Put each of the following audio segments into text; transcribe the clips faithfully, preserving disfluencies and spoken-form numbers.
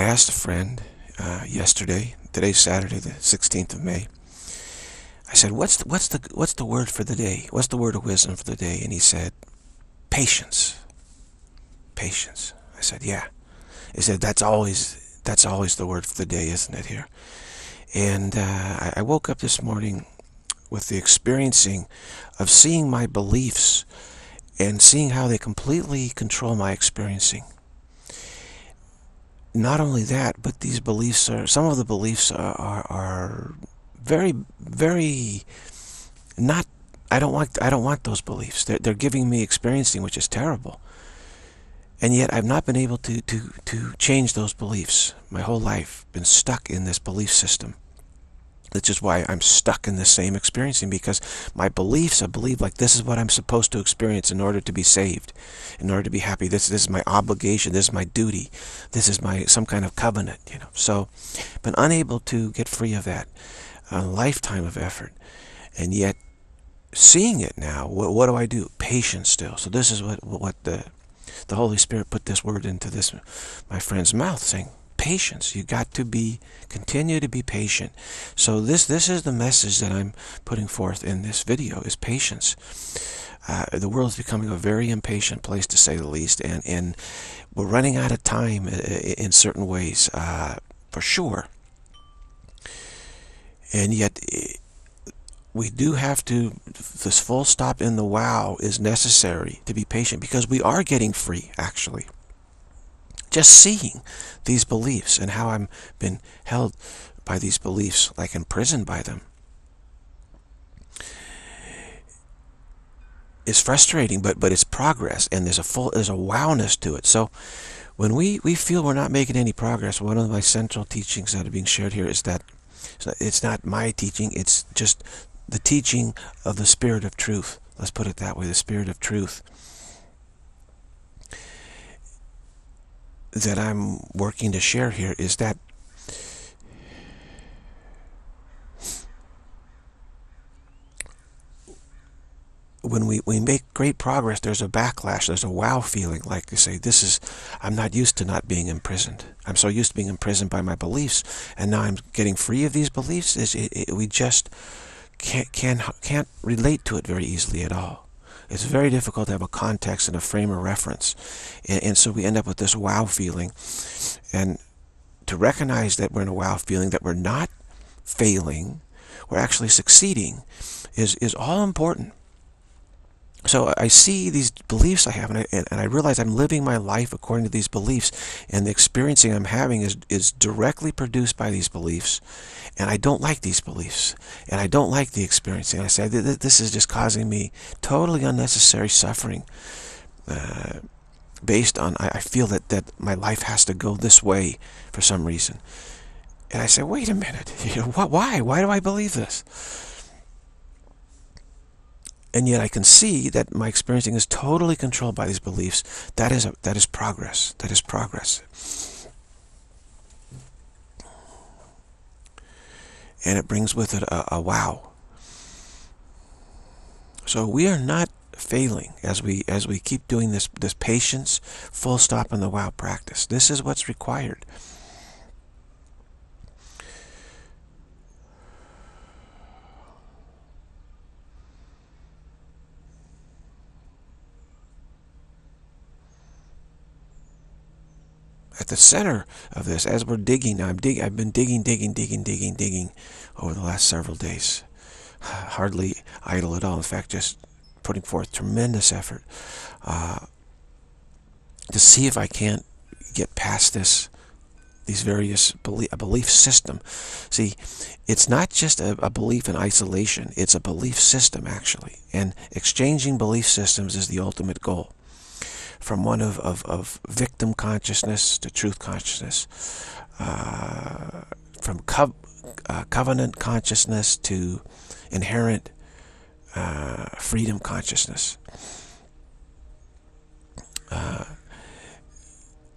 I asked a friend uh, yesterday, today's Saturday, the sixteenth of May. I said, what's the, what's the what's the word for the day? What's the word of wisdom for the day? And he said, patience. Patience. I said, yeah. He said, that's always that's always the word for the day, isn't it? Here. And uh, I, I woke up this morning with the experiencing of seeing my beliefs and seeing how they completely control my experiencing. Not only that, but these beliefs are, some of the beliefs are, are, are very, very not, I don't want, I don't want those beliefs. They're, they're giving me experiencing, which is terrible. And yet I've not been able to, to, to change those beliefs. My whole life, been stuck in this belief system. Which is why I'm stuck in the same experiencing, because my beliefs, I believe like this is what I'm supposed to experience in order to be saved, in order to be happy. This, this is my obligation. This is my duty. This is my some kind of covenant, you know. So, been unable to get free of that, a lifetime of effort, and yet seeing it now. What, what do I do? Patience still. So this is what what the the Holy Spirit put this word into this my friend's mouth, saying. Patience. You got to be continue to be patient. So this this is the message that I'm putting forth in this video is patience. Uh, the world is becoming a very impatient place, to say the least, and and we're running out of time in certain ways, uh, for sure. And yet we do have to. This full stop in the wow is necessary to be patient, because we are getting free actually. Just seeing these beliefs and how I've been held by these beliefs, like imprisoned by them, is frustrating, but but it's progress, and there's a full there's a wowness to it. So when we we feel we're not making any progress, one of my central teachings that are being shared here is that it's not my teaching, it's just the teaching of the Spirit of Truth. Let's put it that way, the Spirit of Truth. That I'm working to share here is that when we, we make great progress, there's a backlash, there's a wow feeling, like to say, this is, I'm not used to not being imprisoned. I'm so used to being imprisoned by my beliefs, and now I'm getting free of these beliefs. It's, it, it, we just can't, can't, can't relate to it very easily at all. It's very difficult to have a context and a frame of reference. And, and so we end up with this wow feeling. And to recognize that we're in a wow feeling, that we're not failing, we're actually succeeding, is, is all important. So I see these beliefs I have, and I, and, and I realize I'm living my life according to these beliefs, and the experiencing I'm having is, is directly produced by these beliefs, and I don't like these beliefs, and I don't like the experiencing. I say, this is just causing me totally unnecessary suffering, uh, based on, I, I feel that, that my life has to go this way for some reason. And I say, wait a minute, you know, what, why? Why do I believe this? And yet I can see that my experiencing is totally controlled by these beliefs. That is, a, that is progress. That is progress. And it brings with it a, a wow. So we are not failing as we, as we keep doing this, this patience, full stop in the wow practice. This is what's required. At the center of this, as we're digging, I'm dig I've been digging, digging, digging, digging, digging over the last several days. Hardly idle at all. In fact, just putting forth tremendous effort uh, to see if I can't get past this, these various belief, a belief system. See, it's not just a, a belief in isolation. It's a belief system, actually. And exchanging belief systems is the ultimate goal. From one of, of, of victim consciousness to truth consciousness, uh, from co uh, covenant consciousness to inherent uh, freedom consciousness. Uh,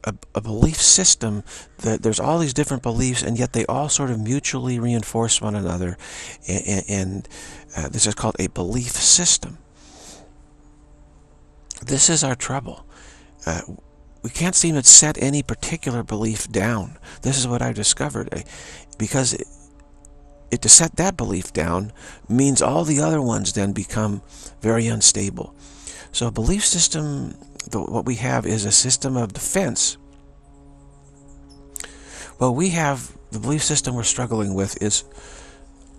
a, a belief system, that there's all these different beliefs, and yet they all sort of mutually reinforce one another, and, and uh, this is called a belief system. This is our trouble. Uh, we can't seem to set any particular belief down. This is what I've discovered. Because it, it, to set that belief down means all the other ones then become very unstable. So a belief system, the, what we have is a system of defense. Well, we have, the belief system we're struggling with is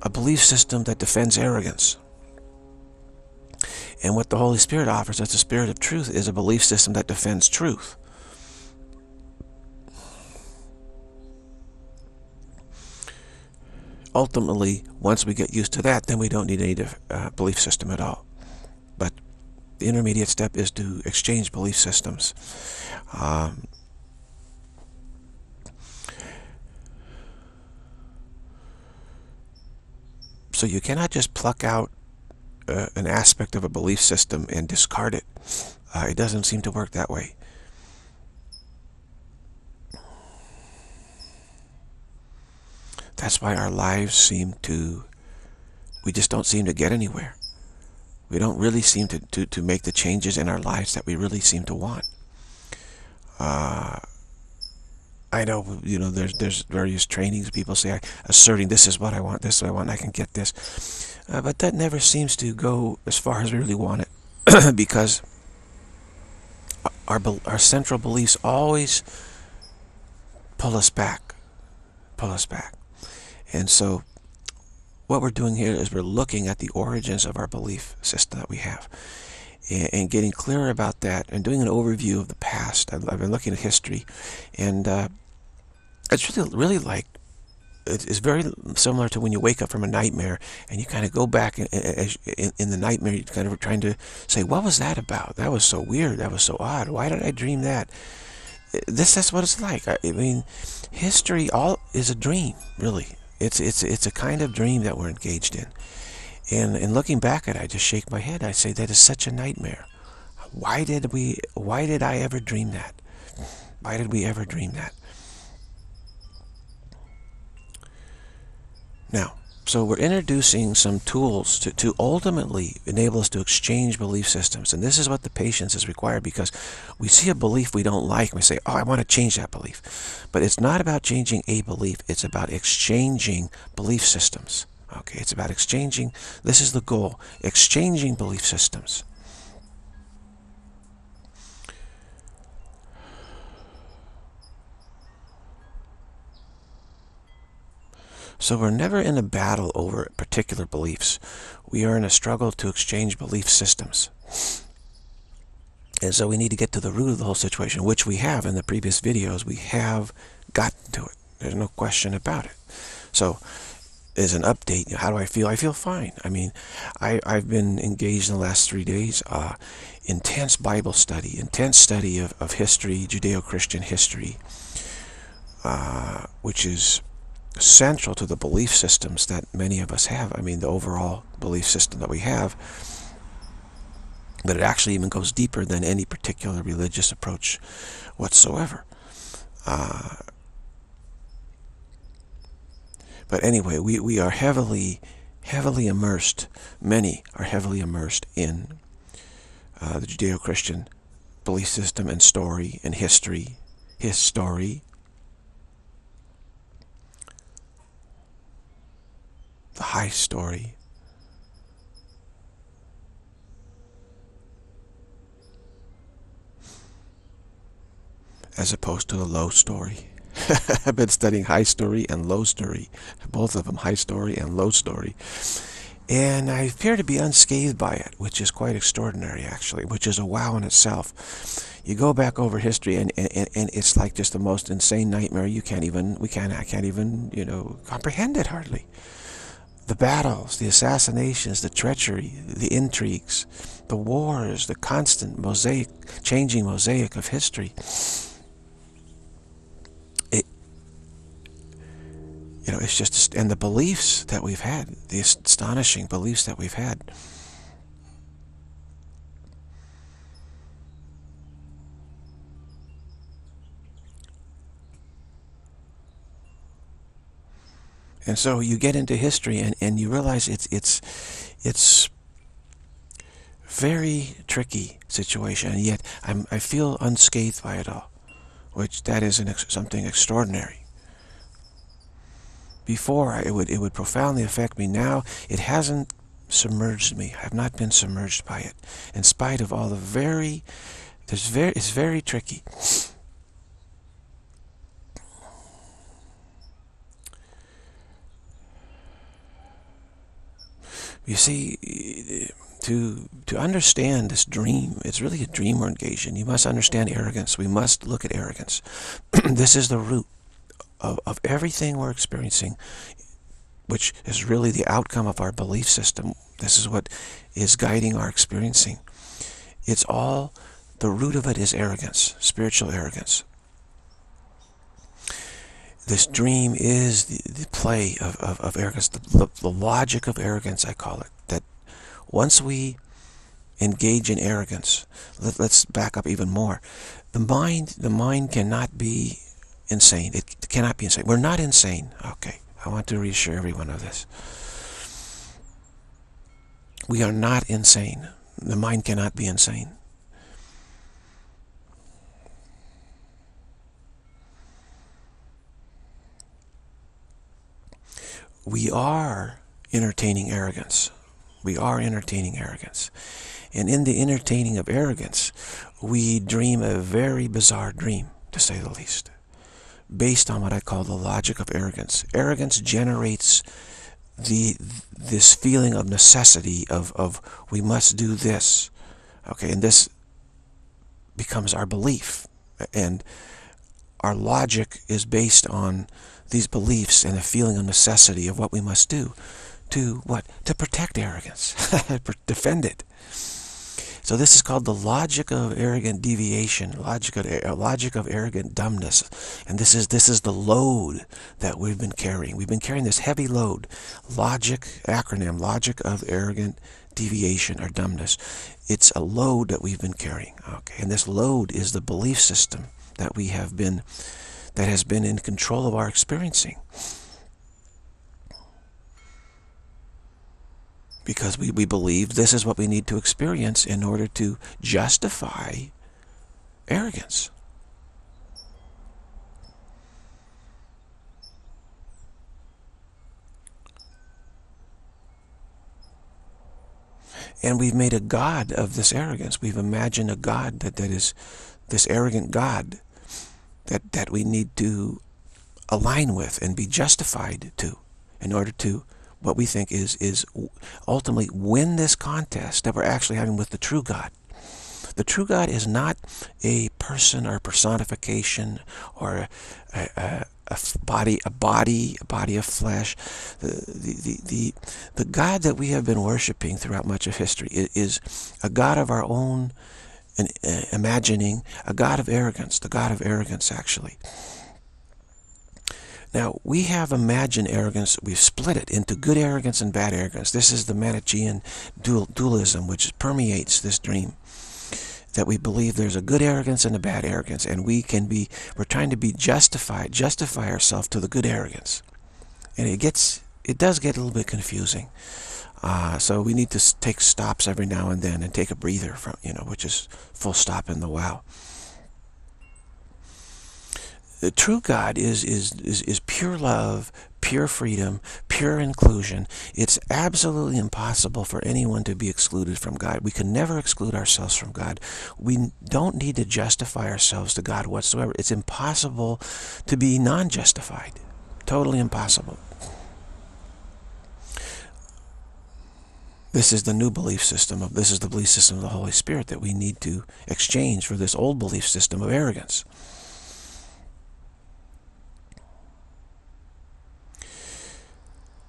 a belief system that defends arrogance. And what the Holy Spirit offers us, the Spirit of Truth, is a belief system that defends truth. Ultimately, once we get used to that, then we don't need any uh, belief system at all. But the intermediate step is to exchange belief systems. Um, so you cannot just pluck out Uh, an aspect of a belief system and discard it. Uh, it doesn't seem to work that way. That's why our lives seem to, we just don't seem to get anywhere. We don't really seem to, to, to make the changes in our lives that we really seem to want. Uh, I know, you know, there's, there's various trainings. People say, asserting this is what I want, this is what I want, I can get this. Uh, but that never seems to go as far as we really want it, because our, our central beliefs always pull us back, pull us back. And so what we're doing here is we're looking at the origins of our belief system that we have, and, and getting clearer about that, and doing an overview of the past. I've, I've been looking at history, and uh, it's really, really like, it's very similar to when you wake up from a nightmare and you kind of go back in, in, in the nightmare. You're kind of trying to say, what was that about? That was so weird. That was so odd. Why did I dream that? This, that's what it's like. I, I mean, history all is a dream, really. It's, it's, it's a kind of dream that we're engaged in. And, and looking back at it, I just shake my head. I say, that is such a nightmare. Why did we, why did I ever dream that? Why did we ever dream that? Now, so we're introducing some tools to, to ultimately enable us to exchange belief systems. And this is what the patience is required, because we see a belief we don't like and we say, oh, I want to change that belief. But it's not about changing a belief. It's about exchanging belief systems. Okay, it's about exchanging. This is the goal, exchanging belief systems. So we're never in a battle over particular beliefs. We are in a struggle to exchange belief systems. And so we need to get to the root of the whole situation, which we have in the previous videos. We have gotten to it. There's no question about it. So as an update, how do I feel? I feel fine. I mean, I, I've been engaged in the last three days. Uh, intense Bible study, intense study of, of history, Judeo-Christian history, uh, which is central to the belief systems that many of us have. I mean, the overall belief system that we have, but it actually even goes deeper than any particular religious approach whatsoever. Uh, but anyway, we, we are heavily, heavily immersed, many are heavily immersed in uh, the Judeo-Christian belief system and story and history, his story, the high story. As opposed to the low story. I've been studying high story and low story. Both of them, high story and low story. And I appear to be unscathed by it, which is quite extraordinary, actually, which is a wow in itself. You go back over history, and, and, and it's like just the most insane nightmare. You can't even, we can't, I can't even, you know, comprehend it hardly. The battles, the assassinations, the treachery, the intrigues, the wars, the constant mosaic, changing mosaic of history. It, you know, it's just, and the beliefs that we've had, the astonishing beliefs that we've had. And so you get into history, and, and you realize it's it's it's very tricky situation, and yet I'm, I feel unscathed by it all. which that is an ex something extraordinary. Before, it would, it would profoundly affect me. Now, it hasn't submerged me. I have not been submerged by it. In spite of all the very, there's very it's very tricky. You see, to, to understand this dream, it's really a dream we're engaged in. You must understand arrogance. We must look at arrogance. This is the root of, of everything we're experiencing, which is really the outcome of our belief system. This is what is guiding our experiencing. It's all, the root of it is arrogance, spiritual arrogance. This dream is the, the play of, of, of arrogance, the, the, the logic of arrogance, I call it. That once we engage in arrogance, let, let's back up even more. The mind, the mind cannot be insane. It cannot be insane. We're not insane. Okay, I want to reassure everyone of this. We are not insane. The mind cannot be insane. We are entertaining arrogance. We are entertaining arrogance. And in the entertaining of arrogance, we dream a very bizarre dream, to say the least, based on what I call the logic of arrogance. Arrogance generates the this feeling of necessity, of, of we must do this. Okay, and this becomes our belief. And our logic is based on these beliefs and a feeling of necessity of what we must do to what? To protect arrogance, defend it. So this is called the logic of arrogant deviation, logic of, logic of arrogant dumbness. And this is, this is the load that we've been carrying. We've been carrying this heavy load, logic, acronym, logic of arrogant deviation or dumbness. It's a load that we've been carrying. Okay, and this load is the belief system that we have been that has been in control of our experiencing. Because we, we believe this is what we need to experience in order to justify arrogance. And we've made a god of this arrogance. We've imagined a god that, that is this arrogant god that, that we need to align with and be justified to in order to, what we think is, is ultimately win this contest that we're actually having with the true God. The true God is not a person or personification or a, a, a body, a body, a body of flesh. The, the, the, the, the God that we have been worshiping throughout much of history is a God of our own An, uh, imagining, a god of arrogance, the god of arrogance actually. Now, we have imagined arrogance, we've split it into good arrogance and bad arrogance. This is the Manichaean dual, dualism which permeates this dream, that we believe there's a good arrogance and a bad arrogance, and we can be, we're trying to be justified, justify ourselves to the good arrogance. And it gets, it does get a little bit confusing. Uh, so we need to take stops every now and then and take a breather from, you know, which is full stop in the wow. The true God is, is, is, is pure love, pure freedom, pure inclusion. It's absolutely impossible for anyone to be excluded from God. We can never exclude ourselves from God. We don't need to justify ourselves to God whatsoever. It's impossible to be non-justified. Totally impossible. This is the new belief system of, this is the belief system of the Holy Spirit that we need to exchange for this old belief system of arrogance.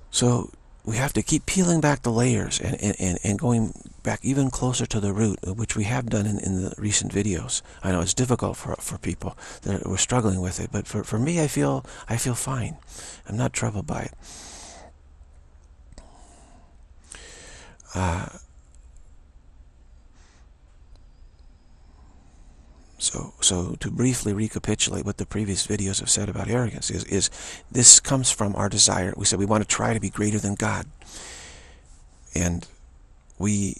So we have to keep peeling back the layers and, and, and going back even closer to the root, which we have done in, in the recent videos. I know it's difficult for, for people that were struggling with it, but for, for me, I feel, I feel fine. I'm not troubled by it. Uh, so, so to briefly recapitulate what the previous videos have said about arrogance is, is this comes from our desire. We said we want to try to be greater than God, and we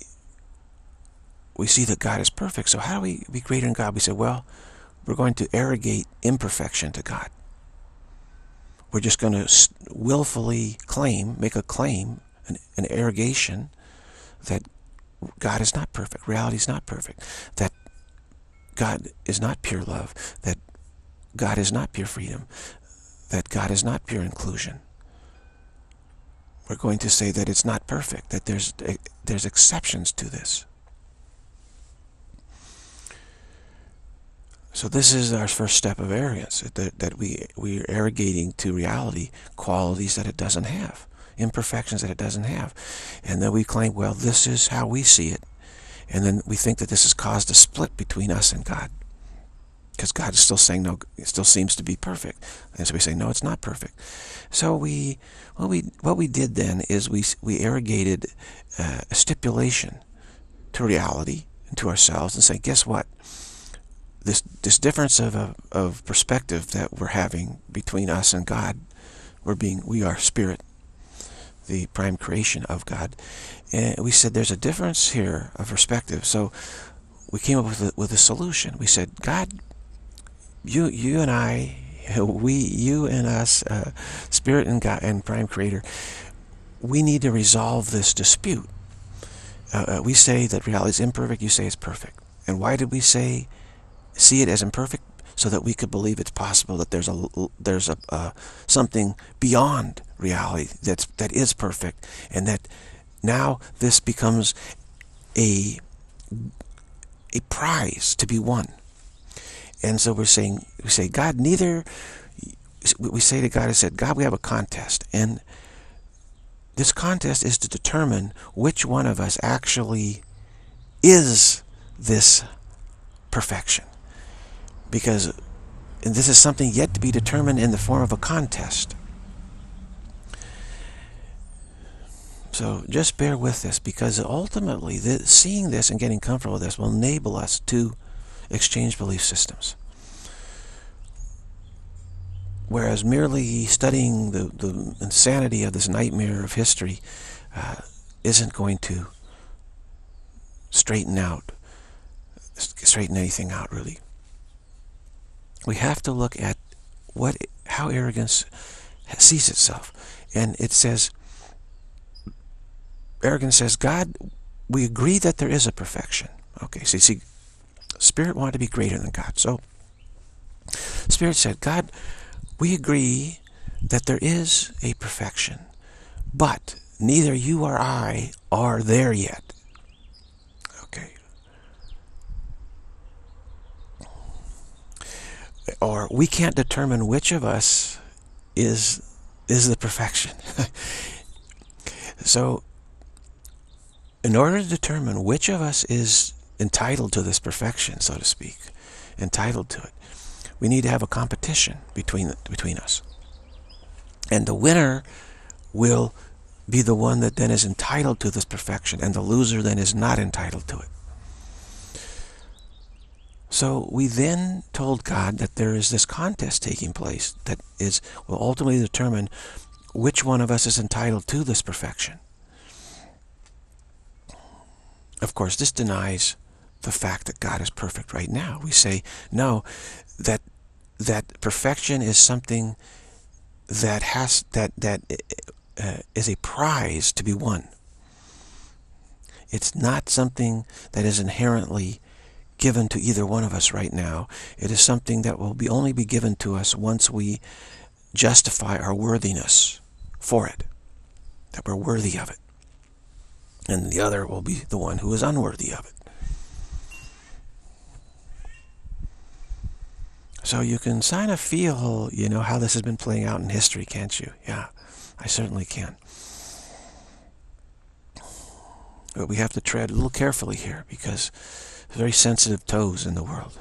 we see that God is perfect. So how do we be greater than God? We said, well, we're going to arrogate imperfection to God. We're just going to willfully claim, make a claim, an, an arrogation that God is not perfect, reality is not perfect, that God is not pure love, that God is not pure freedom, that God is not pure inclusion. We're going to say that it's not perfect, that there's, there's exceptions to this. So this is our first step of arrogance, that, that we, we are arrogating to reality qualities that it doesn't have, imperfections that it doesn't have. And then we claim, well, this is how we see it. And then we think that this has caused a split between us and God, because God is still saying, no, it still seems to be perfect. And so we say, no, it's not perfect. So we, what we, what we did then is we, we arrogated uh, a stipulation to reality and to ourselves and say, guess what? This, this difference of, of, of perspective that we're having between us and God, we're being, we are spirit, the prime creation of God. And we said, there's a difference here of perspective. So we came up with a, with a solution. We said, God, you, you and I, we, you and us, uh, Spirit and God and Prime Creator, we need to resolve this dispute. Uh, we say that reality is imperfect. You say it's perfect. And why did we say, see it as imperfect? So that we could believe it's possible that there's a there's a uh, something beyond reality that's that is perfect, and that now this becomes a a prize to be won. And so we're saying, we say, God, neither, we say to God, I said, God, we have a contest, and this contest is to determine which one of us actually is this perfection. Because and this is something yet to be determined in the form of a contest. So just bear with this, because ultimately this, seeing this and getting comfortable with this will enable us to exchange belief systems. Whereas merely studying the, the insanity of this nightmare of history uh, isn't going to straighten out, straighten anything out really. We have to look at what, how arrogance sees itself. And it says, arrogance says, God, we agree that there is a perfection. Okay, so you see, Spirit wanted to be greater than God. So, Spirit said, God, we agree that there is a perfection, but neither you or I are there yet. Or we can't determine which of us is is the perfection. So in order to determine which of us is entitled to this perfection, so to speak, entitled to it, we need to have a competition between between us, and the winner will be the one that then is entitled to this perfection, and the loser then is not entitled to it. So we then told God that there is this contest taking place that is, will ultimately determine which one of us is entitled to this perfection. Of course, this denies the fact that God is perfect right now. We say, no, that that perfection is something that has that that uh, is a prize to be won. It's not something that is inherently given to either one of us right now. It is something that will be only be given to us once we justify our worthiness for it, that we're worthy of it, and the other will be the one who is unworthy of it. So you can kind of feel, you know, how this has been playing out in history, can't you? Yeah, I certainly can. But we have to tread a little carefully here, because very sensitive toes in the world.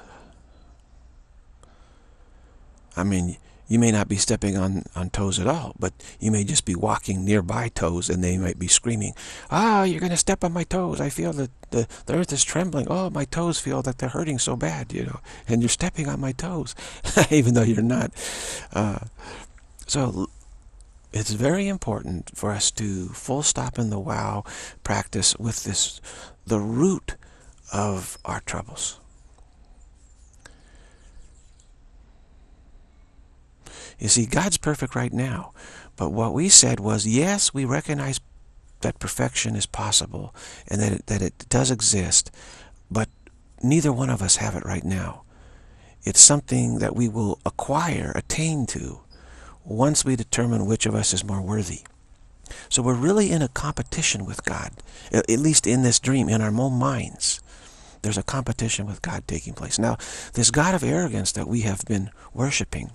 I mean, you may not be stepping on, on toes at all, but you may just be walking nearby toes, and they might be screaming, ah, you're going to step on my toes. I feel that the, the earth is trembling. Oh, my toes feel that they're hurting so bad, you know, and you're stepping on my toes, even though you're not. Uh, so it's very important for us to full stop in the wow practice with this, the root of our troubles. You see, God's perfect right now. But what we said was, yes, we recognize that perfection is possible and that it, that it does exist, but neither one of us have it right now. It's something that we will acquire, attain to, once we determine which of us is more worthy. So we're really in a competition with God, at least in this dream, in our own minds. There's a competition with God taking place. Now, this God of arrogance that we have been worshiping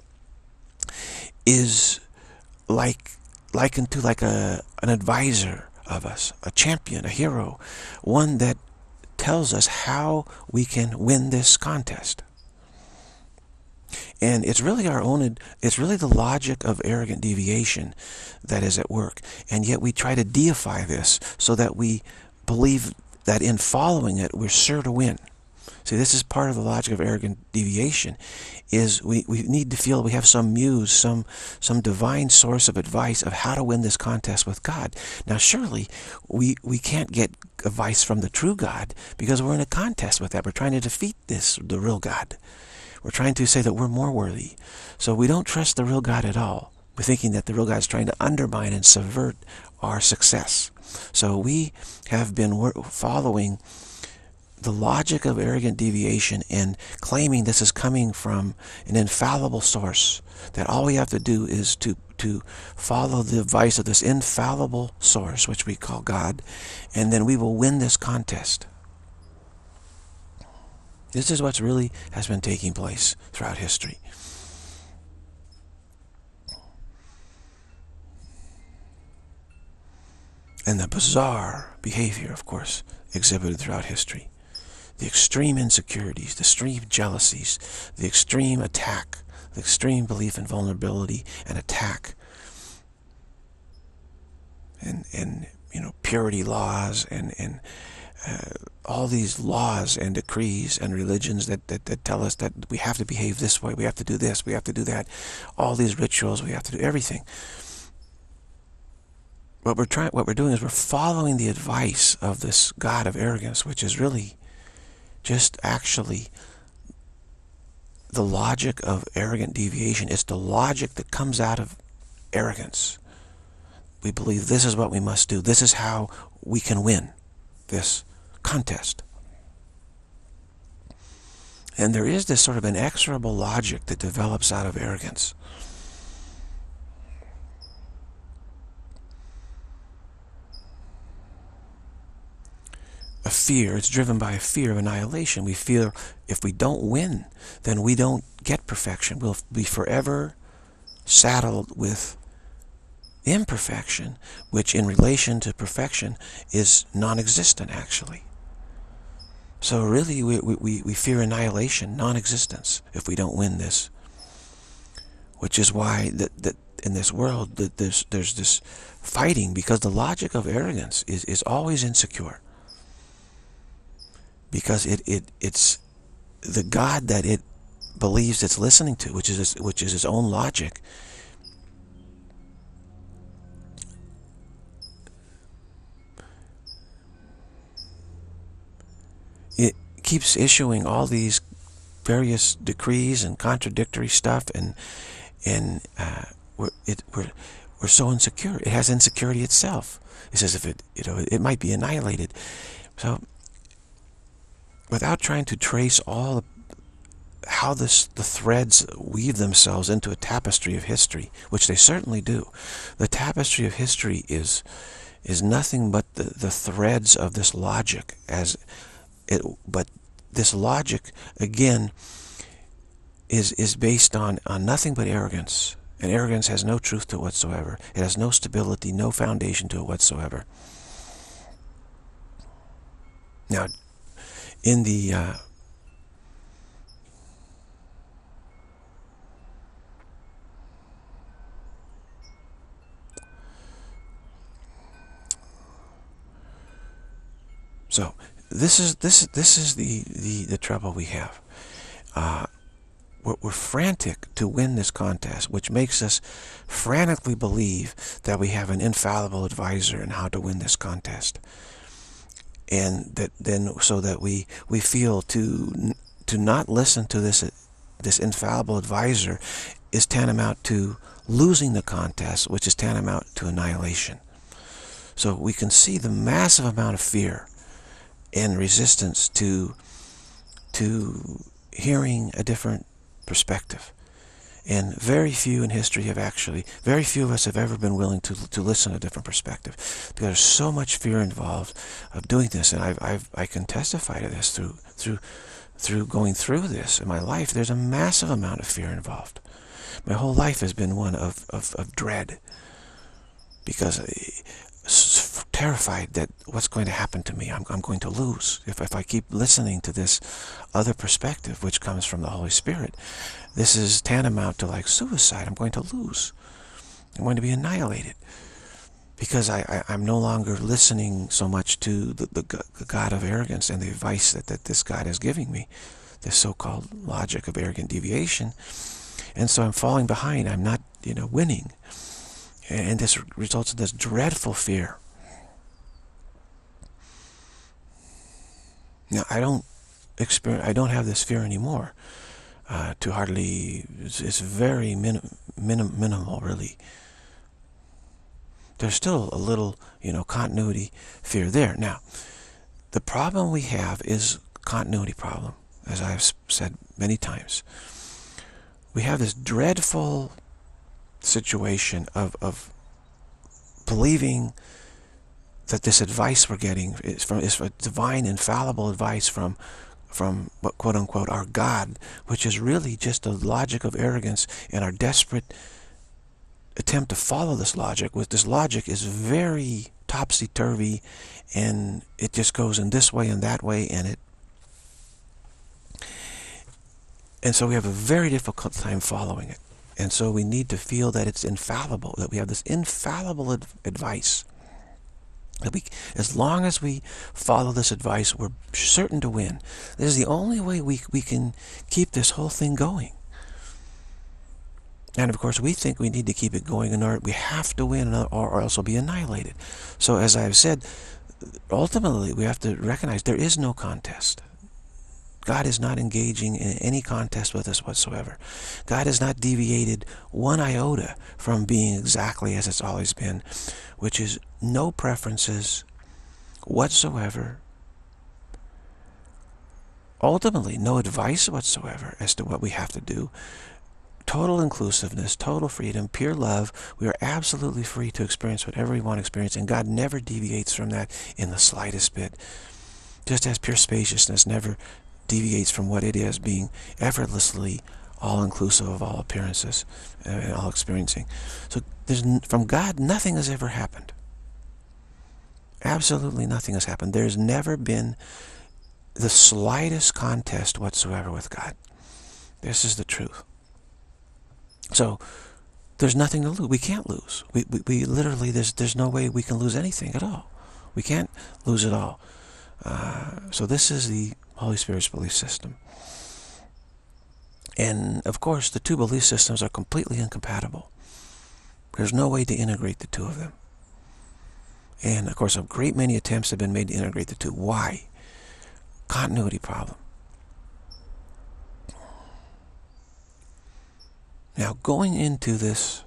is like likened to like a, an advisor of us, a champion, a hero, one that tells us how we can win this contest. And it's really our own, it's really the logic of arrogant deviation that is at work. And yet we try to deify this so that we believe that in following it, we're sure to win. See, this is part of the logic of arrogant deviation, is we, we need to feel we have some muse, some, some divine source of advice of how to win this contest with God. Now, surely we, we can't get advice from the true God because we're in a contest with that. We're trying to defeat this, the real God. We're trying to say that we're more worthy. So we don't trust the real God at all. We're thinking that the real God is trying to undermine and subvert our success. So we have been following the logic of arrogant deviation and claiming this is coming from an infallible source, that all we have to do is to, to follow the advice of this infallible source, which we call God, and then we will win this contest. This is what's really has been taking place throughout history. And the bizarre behavior, of course, exhibited throughout history. The extreme insecurities, the extreme jealousies, the extreme attack, the extreme belief in vulnerability and attack. And, and you know, purity laws and... and Uh, all these laws and decrees and religions that, that, that tell us that we have to behave this way, we have to do this, we have to do that, all these rituals, we have to do everything. What we're trying, what we're doing is we're following the advice of this God of arrogance, which is really just actually the logic of arrogant deviation. It's the logic that comes out of arrogance. We believe this is what we must do, this is how we can win this contest. And there is this sort of inexorable logic that develops out of arrogance. A fear, it's driven by a fear of annihilation. We fear if we don't win, then we don't get perfection. We'll be forever saddled with imperfection, which in relation to perfection is non-existent, actually. So really we, we, we fear annihilation, non-existence, if we don't win this, which is why that, that in this world that there's, there's this fighting, because the logic of arrogance is, is always insecure, because it, it, it's the God that it believes it's listening to, which is, which is its own logic, keeps issuing all these various decrees and contradictory stuff, and and uh, we're, it, we're, we're so insecure. It has insecurity itself. It's as if it, you know, it might be annihilated. So without trying to trace all how this, the threads weave themselves into a tapestry of history, which they certainly do. The tapestry of history is, is nothing but the, the threads of this logic as It, but this logic, again, is, is based on, on nothing but arrogance. And arrogance has no truth to it whatsoever. It has no stability, no foundation to it whatsoever. Now, in the... Uh, so... This is this this is the the, the trouble we have. Uh, we're, we're frantic to win this contest, which makes us frantically believe that we have an infallible advisor in how to win this contest, and that then so that we we feel to to not listen to this this infallible advisor is tantamount to losing the contest, which is tantamount to annihilation. So we can see the massive amount of fear and resistance to, to hearing a different perspective. And very few in history have actually, very few of us have ever been willing to, to listen to a different perspective. Because there's so much fear involved of doing this. And I've, I've, I can testify to this through, through, through going through this in my life. There's a massive amount of fear involved. My whole life has been one of, of, of dread. Because I'm terrified that what's going to happen to me, I'm, I'm going to lose. If, if I keep listening to this other perspective, which comes from the Holy Spirit, this is tantamount to like suicide. I'm going to lose. I'm going to be annihilated. Because I, I, I'm no longer listening so much to the, the, the God of arrogance and the advice that, that this God is giving me, this so-called logic of arrogant deviation. And so I'm falling behind. I'm not, you know, winning. And this results in this dreadful fear. Now, I don't experience, I don't have this fear anymore. Uh, to hardly, it's, it's very minim, minim, minimal, really. There's still a little, you know, continuity fear there. Now, the problem we have is continuity problem, as I've said many times. We have this dreadful situation of, of believing that this advice we're getting is from is divine, infallible advice from from quote unquote our God, which is really just a logic of arrogance and our desperate attempt to follow this logic. With this logic is very topsy-turvy, and it just goes in this way and that way, and it and so we have a very difficult time following it. And so we need to feel that it's infallible, that we have this infallible ad advice. That we, as long as we follow this advice, we're certain to win. This is the only way we, we can keep this whole thing going. And of course, we think we need to keep it going in order, we have to win or, or else we'll be annihilated. So as I've said, ultimately we have to recognize there is no contest. God is not engaging in any contest with us whatsoever. God has not deviated one iota from being exactly as it's always been, which is no preferences whatsoever. Ultimately, no advice whatsoever as to what we have to do. Total inclusiveness, total freedom, pure love. We are absolutely free to experience whatever we want to experience, and God never deviates from that in the slightest bit. Just as pure spaciousness never deviates from what it is, being effortlessly all-inclusive of all appearances and all experiencing. So there's, from God, nothing has ever happened. Absolutely nothing has happened. There's never been the slightest contest whatsoever with God. This is the truth. So there's nothing to lose. We can't lose. We, we, we literally, there's, there's no way we can lose anything at all. We can't lose it all. Uh, so this is the Holy Spirit's belief system. And of course, the two belief systems are completely incompatible. There's no way to integrate the two of them. And of course, a great many attempts have been made to integrate the two. Why? Continuity problem. Now, going into this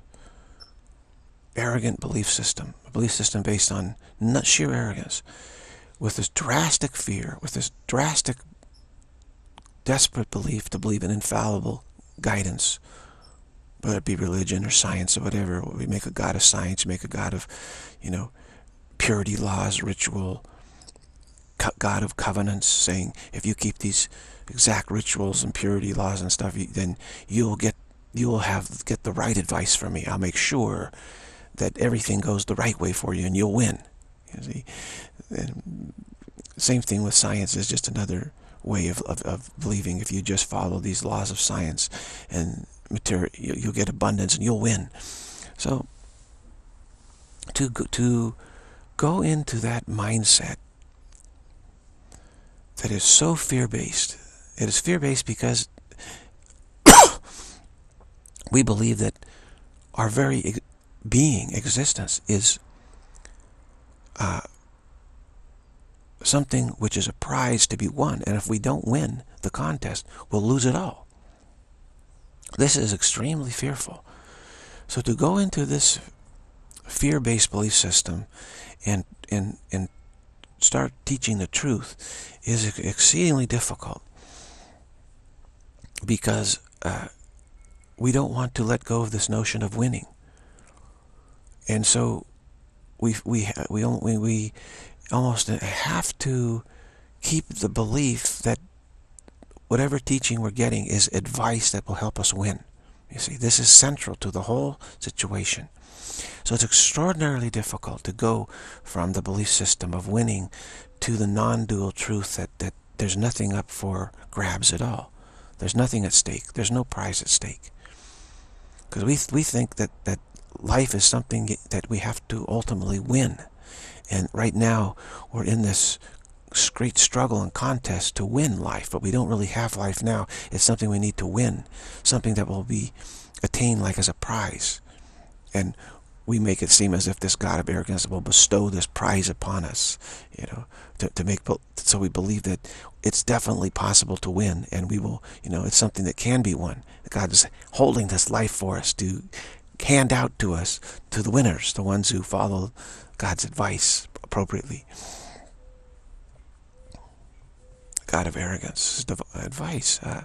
arrogant belief system, a belief system based on sheer arrogance, with this drastic fear, with this drastic, desperate belief to believe in infallible guidance, whether it be religion or science or whatever. We make a god of science, make a god of, you know, purity laws, ritual, god of covenants, saying if you keep these exact rituals and purity laws and stuff, then you'll get, you'll have get the right advice from me. I'll make sure that everything goes the right way for you, and you'll win. You see? And same thing with science is just another way of, of, of believing if you just follow these laws of science and material, you'll get abundance and you'll win. So to go, to go into that mindset that is so fear-based, it is fear-based because we believe that our very being, existence, is uh, something which is a prize to be won, and if we don't win the contest, we'll lose it all. This is extremely fearful. So to go into this fear-based belief system and, and, and start teaching the truth is exceedingly difficult, because uh, we don't want to let go of this notion of winning. And so we, we, we, we, we almost have to keep the belief that whatever teaching we're getting is advice that will help us win. You see, this is central to the whole situation. So it's extraordinarily difficult to go from the belief system of winning to the non-dual truth that, that there's nothing up for grabs at all. There's nothing at stake. There's no prize at stake. Because we, we think that, that life is something that we have to ultimately win. And right now, we're in this great struggle and contest to win life, but we don't really have life now. It's something we need to win, something that will be attained like as a prize. And we make it seem as if this God of arrogance will bestow this prize upon us, you know, to, to make, so we believe that it's definitely possible to win, and we will, you know, it's something that can be won. God is holding this life for us to hand out to us, to the winners, the ones who follow God's advice appropriately. God of arrogance, advice. Uh,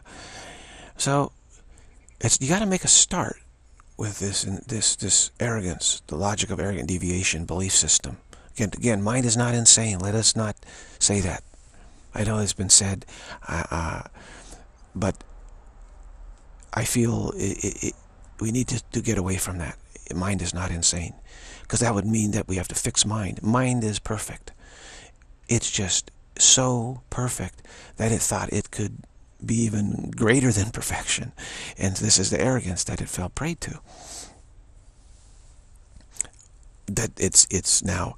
so it's, you got to make a start with this, and this, this arrogance, the logic of arrogant deviation belief system. Again, again, mind is not insane. Let us not say that. I know it's been said, uh, uh, but I feel it, it, it, we need to, to get away from that. Mind is not insane, because that would mean that we have to fix mind. Mind is perfect. It's just so perfect that it thought it could be even greater than perfection, and this is the arrogance that it fell prey to, that it's it's now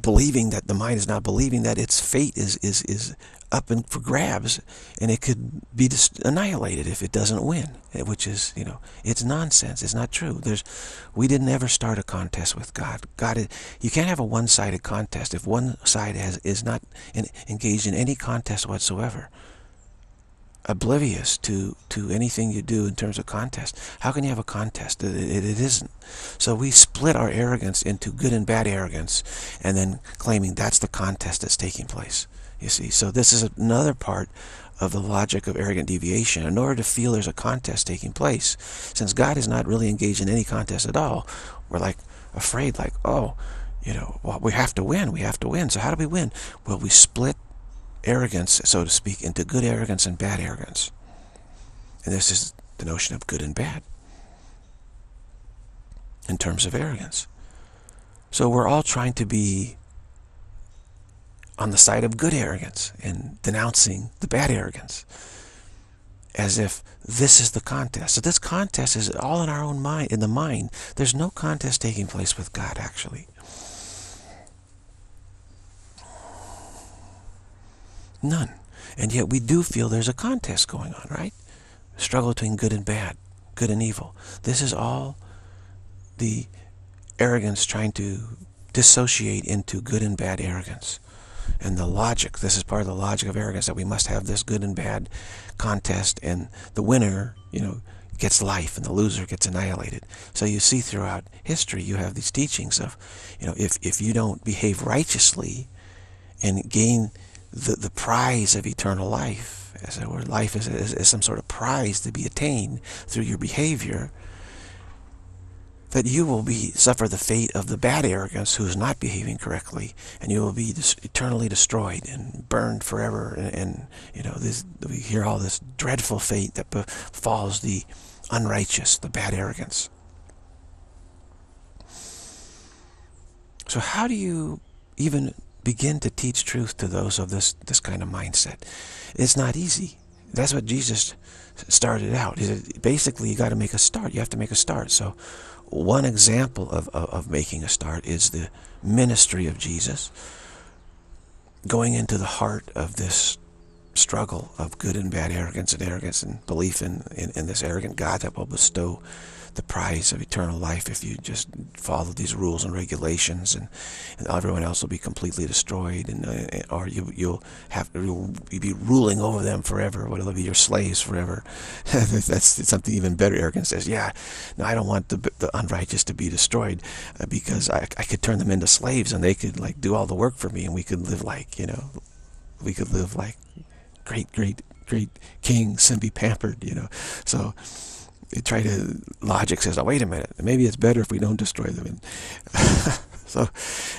believing that the mind is not believing that its fate is is is up and for grabs, and it could be just annihilated if it doesn't win, which is, you know, it's nonsense. It's not true. There's, we didn't ever start a contest with God. God is, you can't have a one-sided contest if one side has is not in, engaged in any contest whatsoever, oblivious to to anything you do in terms of contest. How can you have a contest? It, it, it isn't. So we split our arrogance into good and bad arrogance, and then claiming that's the contest that's taking place. You see, so this is another part of the logic of arrogant deviation. In order to feel there's a contest taking place, since God is not really engaged in any contest at all, we're like afraid, like, oh, you know, well, we have to win. We have to win. So how do we win? Well, we split arrogance, so to speak, into good arrogance and bad arrogance. And this is the notion of good and bad in terms of arrogance. So we're all trying to be on the side of good arrogance and denouncing the bad arrogance, as if this is the contest. So this contest is all in our own mind, in the mind. There's no contest taking place with God, actually. None. And yet we do feel there's a contest going on, right? Struggle between good and bad, good and evil. This is all the arrogance trying to dissociate into good and bad arrogance. And the logic, this is part of the logic of arrogance, that we must have this good and bad contest, and the winner, you know, gets life and the loser gets annihilated. So you see throughout history, you have these teachings of, you know, if, if you don't behave righteously and gain the, the prize of eternal life, as it were, life is, is, is some sort of prize to be attained through your behavior, that you will be suffer the fate of the bad arrogance who is not behaving correctly, and you will be dis eternally destroyed and burned forever. And, and you know, this, we hear all this dreadful fate that befalls the unrighteous, the bad arrogance. So how do you even begin to teach truth to those of this this kind of mindset? It's not easy. That's what Jesus started out. He said, basically, you got to make a start. You have to make a start. So one example of, of, of making a start is the ministry of Jesus, going into the heart of this struggle of good and bad, arrogance and arrogance, and belief in, in, in this arrogant God that will bestow the prize of eternal life if you just follow these rules and regulations, and, and everyone else will be completely destroyed, and uh, or you, you'll have you'll be ruling over them forever, or they'll be your slaves forever. That's something even better. Arrogance says, yeah, no, I don't want the, the unrighteous to be destroyed because I, I could turn them into slaves and they could like do all the work for me, and we could live like, you know, we could live like great, great, great kings and be pampered, you know. So they try to, logic says, oh, wait a minute, maybe it's better if we don't destroy them. And so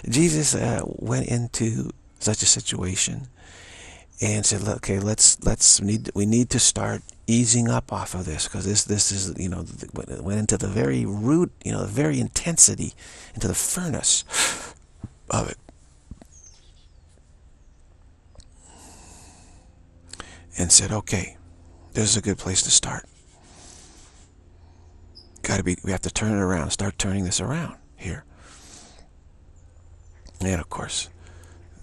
Jesus uh, went into such a situation and said, okay, let's, let's need, we need to start easing up off of this, because this, this is, you know, went into the very root, you know, the very intensity, into the furnace of it. And said, okay, this is a good place to start. Got to be, we have to turn it around, start turning this around here. And of course,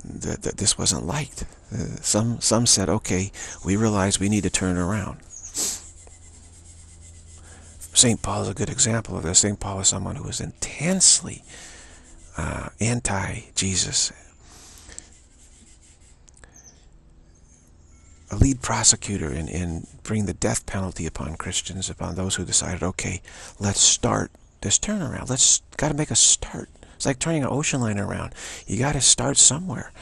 that th this wasn't liked. Uh, some some said, okay, we realize we need to turn around. Saint Paul is a good example of this. Saint Paul is someone who was intensely uh, anti-Jesus. A lead prosecutor in, in bringing the death penalty upon Christians, upon those who decided, okay, let's start this turnaround. Let's, got to make a start. It's like turning an ocean liner around. You got to start somewhere.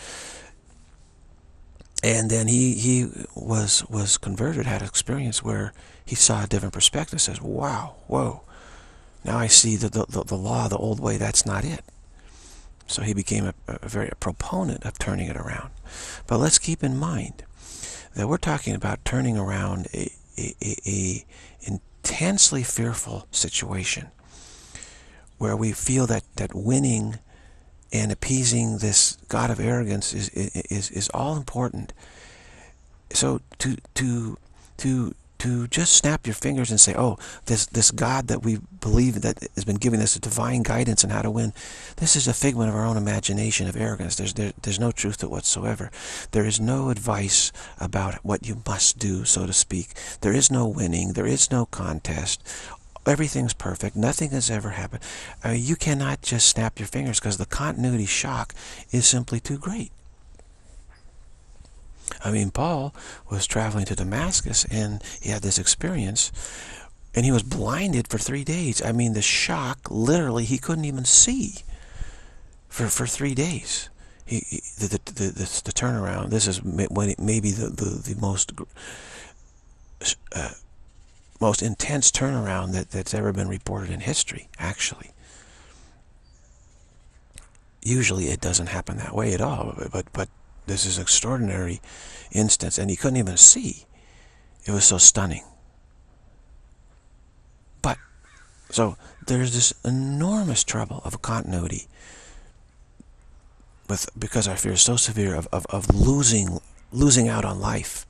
And then he he was was converted, had an experience where he saw a different perspective. Says, wow, whoa, now I see the the, the, the law, the old way. That's not it. So he became a, a very a proponent of turning it around. But let's keep in mind that we're talking about turning around a, a, a, a intensely fearful situation where we feel that, that winning and appeasing this God of arrogance is, is, is all important. So to, to, to, to just snap your fingers and say, oh, this, this God that we believe that has been giving us a divine guidance on how to win, this is a figment of our own imagination of arrogance. There's, there, there's no truth to it whatsoever. There is no advice about what you must do, so to speak. There is no winning. There is no contest. Everything's perfect. Nothing has ever happened. Uh, you cannot just snap your fingers because the continuity shock is simply too great. I mean, Paul was traveling to Damascus, and he had this experience, and he was blinded for three days. I mean, the shock, literally, he couldn't even see for, for three days. He, he, the, the, the, the, the turnaround, this is maybe the, the, the most, uh, most intense turnaround that, that's ever been reported in history, actually. Usually it doesn't happen that way at all, but, but this is an extraordinary instance, and he couldn't even see. It was so stunning. But, so there's this enormous trouble of continuity with, because our fear is so severe of, of, of losing, losing out on life,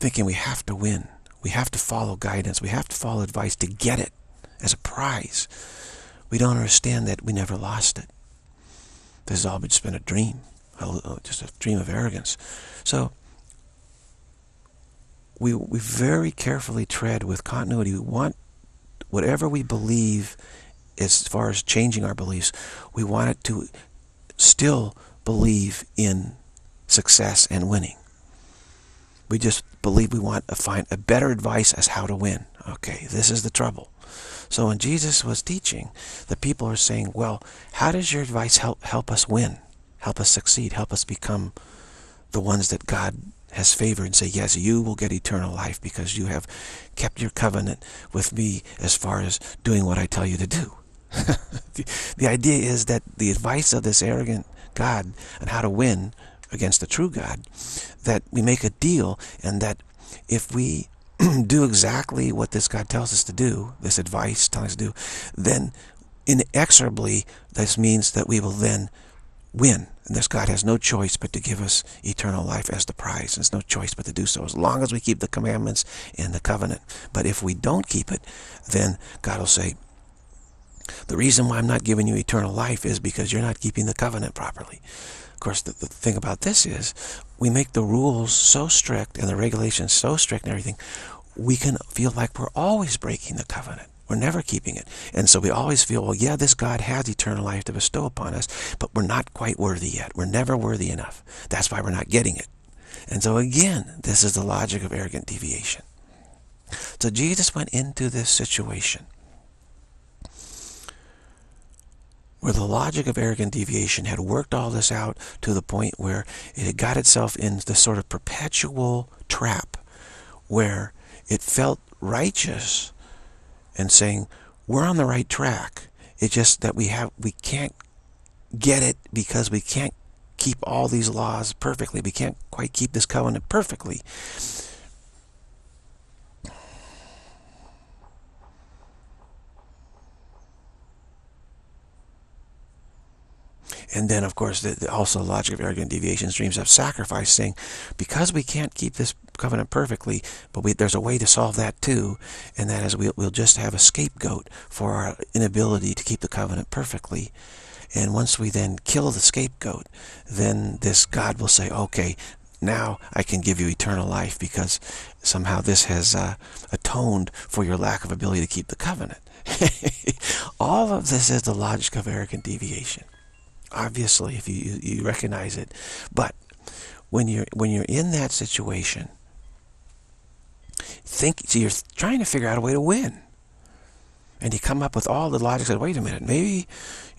thinking we have to win, we have to follow guidance, we have to follow advice to get it as a prize. We don't understand that we never lost it. This has all just been a dream, just a dream of arrogance. So we, we very carefully tread with continuity. We want whatever we believe, as far as changing our beliefs, we want it to still believe in success and winning. We just believe we want to find a better advice as how to win. Okay, this is the trouble. So when Jesus was teaching, the people are saying, well, how does your advice help, help us win, help us succeed, help us become the ones that God has favored and say, yes, you will get eternal life because you have kept your covenant with me as far as doing what I tell you to do. the, the idea is that the advice of this arrogant God on how to win against the true God, that we make a deal, and that if we do exactly what this God tells us to do, this advice telling us to do, then inexorably this means that we will then win. And this God has no choice but to give us eternal life as the prize. There's no choice but to do so as long as we keep the commandments and the covenant. But if we don't keep it, then God will say, the reason why I'm not giving you eternal life is because you're not keeping the covenant properly. Of course, the, the thing about this is we make the rules so strict and the regulations so strict and everything, we can feel like we're always breaking the covenant. We're never keeping it. And so we always feel, well, yeah, this God has eternal life to bestow upon us, but we're not quite worthy yet. We're never worthy enough. That's why we're not getting it. And so again, this is the logic of arrogant deviation. So Jesus went into this situation where the logic of arrogant deviation had worked all this out to the point where it had got itself in this sort of perpetual trap where it felt righteous and saying, we're on the right track. It's just that we have we can't get it because we can't keep all these laws perfectly. We can't quite keep this covenant perfectly. And then, of course, the, the also the logic of arrogant deviation dreams of sacrifice, saying, because we can't keep this covenant perfectly, but we, there's a way to solve that too, and that is we'll, we'll just have a scapegoat for our inability to keep the covenant perfectly. And once we then kill the scapegoat, then this God will say, okay, now I can give you eternal life because somehow this has uh, atoned for your lack of ability to keep the covenant. All of this is the logic of arrogant deviation. Obviously, if you, you recognize it. But when you're, when you're in that situation, think, so you're trying to figure out a way to win. And you come up with all the logic that, wait a minute, maybe,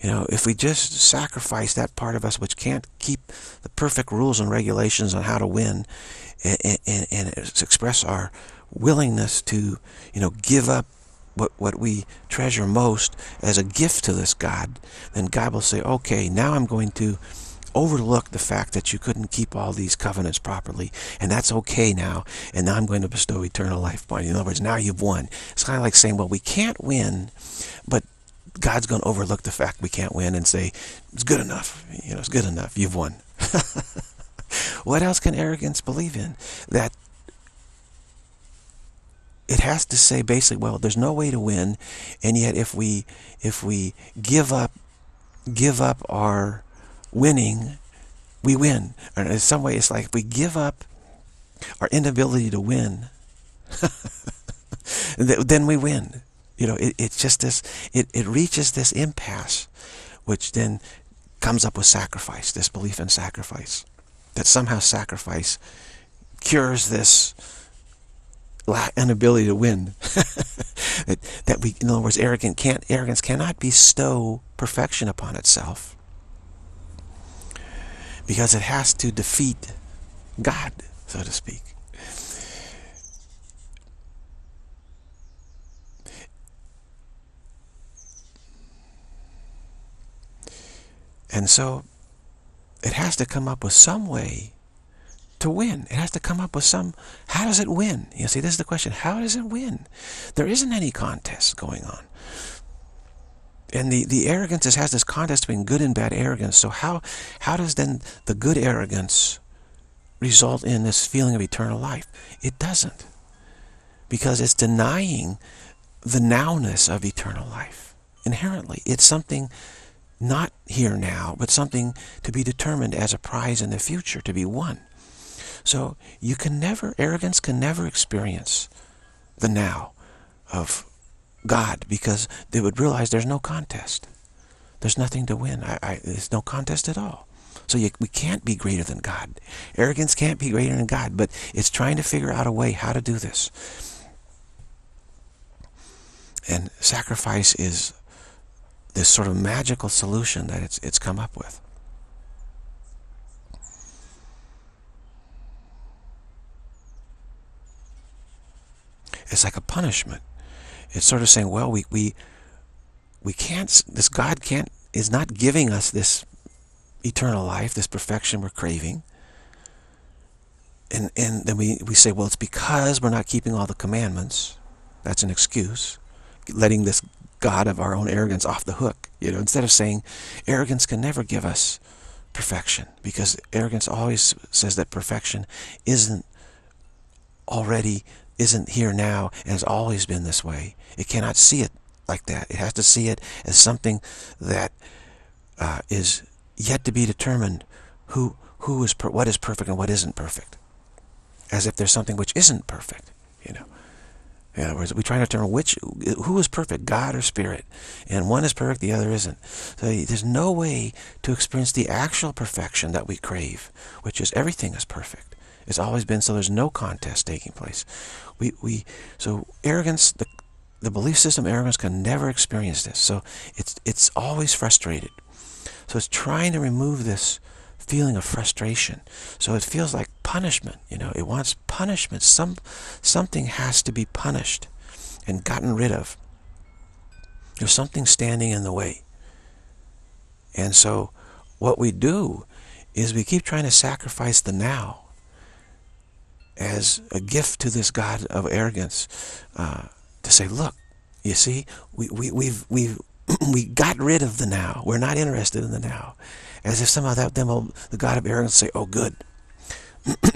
you know, if we just sacrifice that part of us which can't keep the perfect rules and regulations on how to win and, and, and express our willingness to, you know, give up What, what we treasure most as a gift to this God, then God will say, okay, now I'm going to overlook the fact that you couldn't keep all these covenants properly, and that's okay now, and now I'm going to bestow eternal life upon you. In other words, now you've won. It's kind of like saying, well, we can't win, but God's going to overlook the fact we can't win and say, it's good enough, you know, it's good enough, you've won. What else can arrogance believe in? That it has to say basically, well, there's no way to win, and yet if we if we give up give up our winning, we win. Or in some way, it's like if we give up our inability to win, then we win. You know, it, it's just this. It it reaches this impasse, which then comes up with sacrifice. This belief in sacrifice, that somehow sacrifice cures this inability to win. that, that we, in other words, arrogant can't, arrogance cannot bestow perfection upon itself because it has to defeat God, so to speak. And so it has to come up with some way to win. It has to come up with some, how does it win? You see, this is the question, how does it win? There isn't any contest going on. And the, the arrogance is, has this contest between good and bad arrogance. So how, how does then the good arrogance result in this feeling of eternal life? It doesn't. Because it's denying the now-ness of eternal life. Inherently, it's something not here now, but something to be determined as a prize in the future, to be won. So you can never, arrogance can never experience the now of God because they would realize there's no contest. There's nothing to win. I, I, there's no contest at all. So you, we can't be greater than God. Arrogance can't be greater than God, but it's trying to figure out a way how to do this. And sacrifice is this sort of magical solution that it's, it's come up with. It's like a punishment. It's sort of saying, well, we we we can't. This God can't is not giving us this eternal life, this perfection we're craving. And and then we we say, well, it's because we're not keeping all the commandments. That's an excuse, letting this God of our own arrogance off the hook. You know, instead of saying, arrogance can never give us perfection because arrogance always says that perfection isn't already. Isn't here now and has always been this way. It cannot see it like that. It has to see it as something that uh, is yet to be determined who who is per what is perfect and what isn't perfect, as if there's something which isn't perfect. You know, in other words, we try to determine which who is perfect, God or spirit, and one is perfect, the other isn't. So there's no way to experience the actual perfection that we crave, which is everything is perfect. It's always been so. There's no contest taking place. We we so arrogance the. The belief system arrogance can never experience this, so it's it's always frustrated. So it's trying to remove this feeling of frustration. So it feels like punishment. You know, it wants punishment. Some something has to be punished and gotten rid of. There's something standing in the way. And so what we do is we keep trying to sacrifice the now as a gift to this God of arrogance. Uh, To say, look, you see, we we we've we've we got rid of the now. We're not interested in the now, as if somehow that then will, the God of arrogance say, oh, good,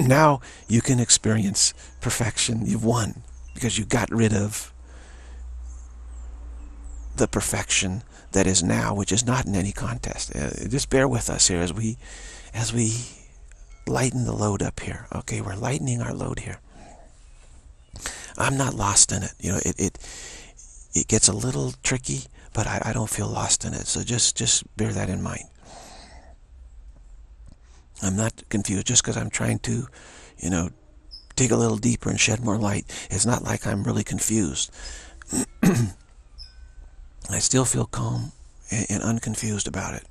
now you can experience perfection. You've won because you got rid of the perfection that is now, which is not in any contest. Uh, just bear with us here as we as we lighten the load up here. Okay, we're lightening our load here. I'm not lost in it. You know, it it, it gets a little tricky, but I, I don't feel lost in it. So just, just bear that in mind. I'm not confused just because I'm trying to, you know, dig a little deeper and shed more light. It's not like I'm really confused. I still feel calm and, and unconfused about it.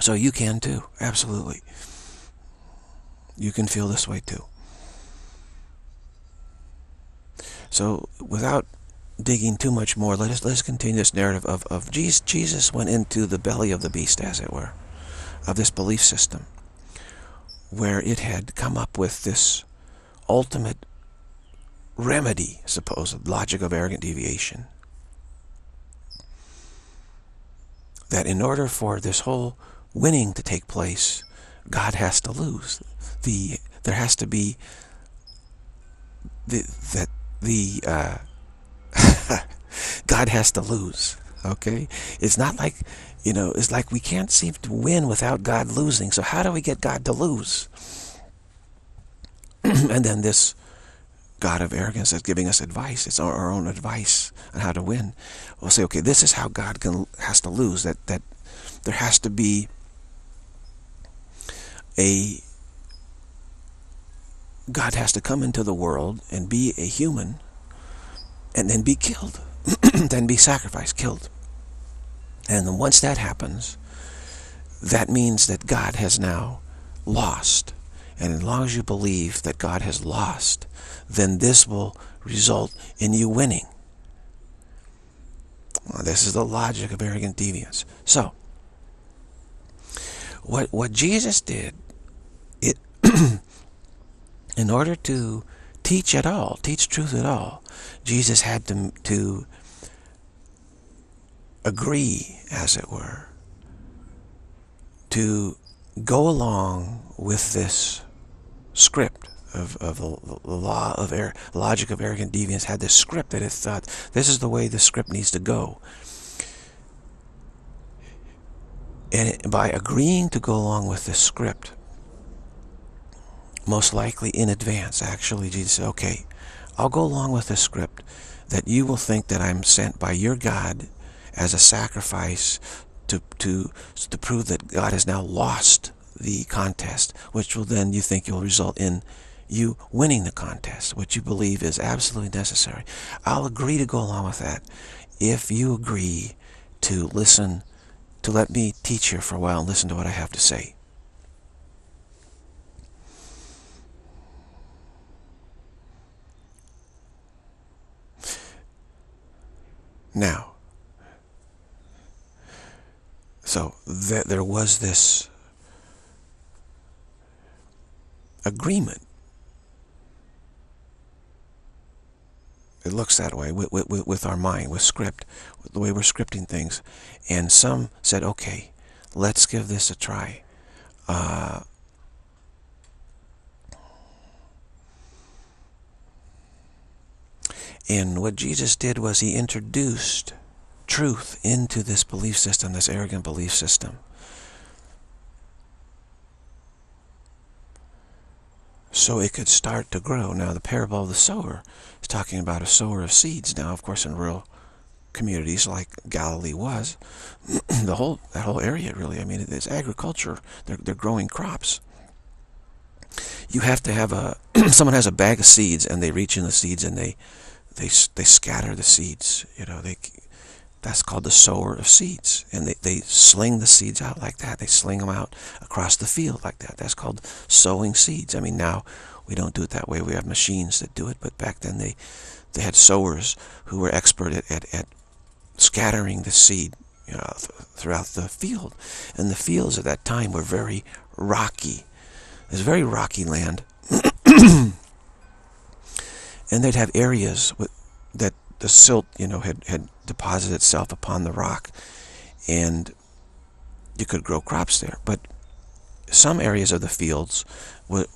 So you can too, absolutely. You can feel this way too. So, without digging too much more, let us let's continue this narrative of of Jesus. Jesus went into the belly of the beast, as it were, of this belief system, where it had come up with this ultimate remedy, supposed logic of arrogant deviation. That in order for this whole winning to take place, God has to lose. The there has to be the that. The uh, God has to lose. Okay, it's not like, you know, it's like we can't seem to win without God losing. So how do we get God to lose? And then this God of arrogance is giving us advice. It's our, our own advice on how to win. We'll say, okay, this is how God can has to lose. That that there has to be a. God has to come into the world and be a human and then be killed, then be sacrificed, killed. And then once that happens, that means that God has now lost. And as long as you believe that God has lost, then this will result in you winning. Well, this is the logic of arrogant deviance. So, what, what Jesus did, it... in order to teach at all, teach truth at all, Jesus had to, to agree, as it were, to go along with this script of, of the, the law of er, logic of arrogant deviance. Had this script that it thought, this is the way the script needs to go. And it, by agreeing to go along with this script, most likely in advance, actually, Jesus said, okay, I'll go along with this script that you will think that I'm sent by your God as a sacrifice to, to, to prove that God has now lost the contest, which will then you think will result in you winning the contest, which you believe is absolutely necessary. I'll agree to go along with that if you agree to listen, to let me teach here for a while and listen to what I have to say. Now, so th there was this agreement. It looks that way with, with, with our mind, with script, with the way we're scripting things. And some said, okay, let's give this a try. Uh, And what Jesus did was he introduced truth into this belief system, this arrogant belief system. so it could start to grow. Now, the parable of the sower is talking about a sower of seeds. Now, of course, in rural communities like Galilee was, the whole that whole area really, I mean, it's agriculture. They're, they're growing crops. You have to have a, someone has a bag of seeds, and they reach in the seeds, and they, they, they scatter the seeds, you know, they... That's called the sower of seeds. And they, they sling the seeds out like that. They sling them out across the field like that. That's called sowing seeds. I mean, now we don't do it that way. We have machines that do it. But back then they, they had sowers who were expert at, at, at scattering the seed, you know, th throughout the field. And the fields at that time were very rocky. It was very rocky land. And they'd have areas with, that the silt, you know, had... had deposit itself upon the rock, and you could grow crops there. But some areas of the fields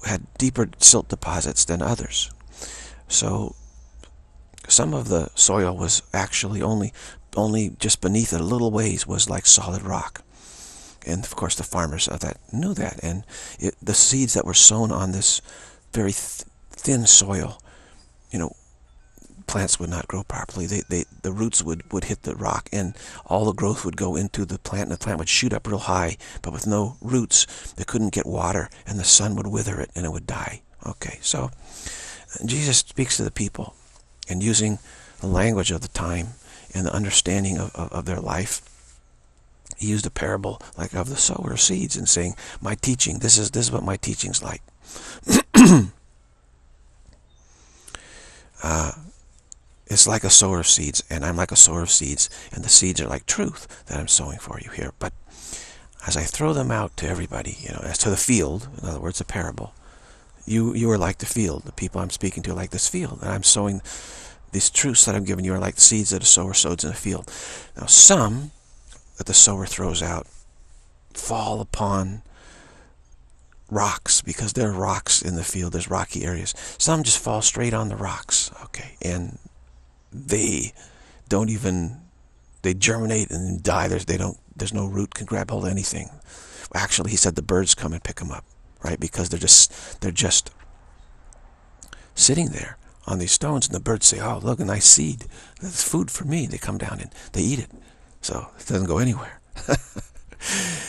had deeper silt deposits than others. So some of the soil was actually only only just beneath it a little ways was like solid rock. And of course the farmers of that knew that, and it, the seeds that were sown on this very th thin soil, you know, plants would not grow properly. They, they, the roots would, would hit the rock, and all the growth would go into the plant, and the plant would shoot up real high, but with no roots. They couldn't get water, and the sun would wither it, and it would die. Okay, so Jesus speaks to the people, and using the language of the time and the understanding of, of, of their life, he used a parable like of the sower of seeds, and saying, my teaching, this is, this is what my teaching's like. uh, It's like a sower of seeds, and I'm like a sower of seeds, and the seeds are like truth that I'm sowing for you here. But as I throw them out to everybody, you know, as to the field, in other words, a parable, you, you are like the field. The people I'm speaking to are like this field, and I'm sowing these truths that I'm giving you are like the seeds that a sower sows in a field. Now, some that the sower throws out fall upon rocks, because there are rocks in the field. There's rocky areas. Some just fall straight on the rocks, okay, and they don't even, they germinate and die. There's, they don't, there's no root can grab hold of anything. Actually, he said the birds come and pick them up, right? Because they're just, they're just sitting there on these stones, and the birds say, oh, look, a nice seed. That's food for me. They come down and they eat it. So it doesn't go anywhere.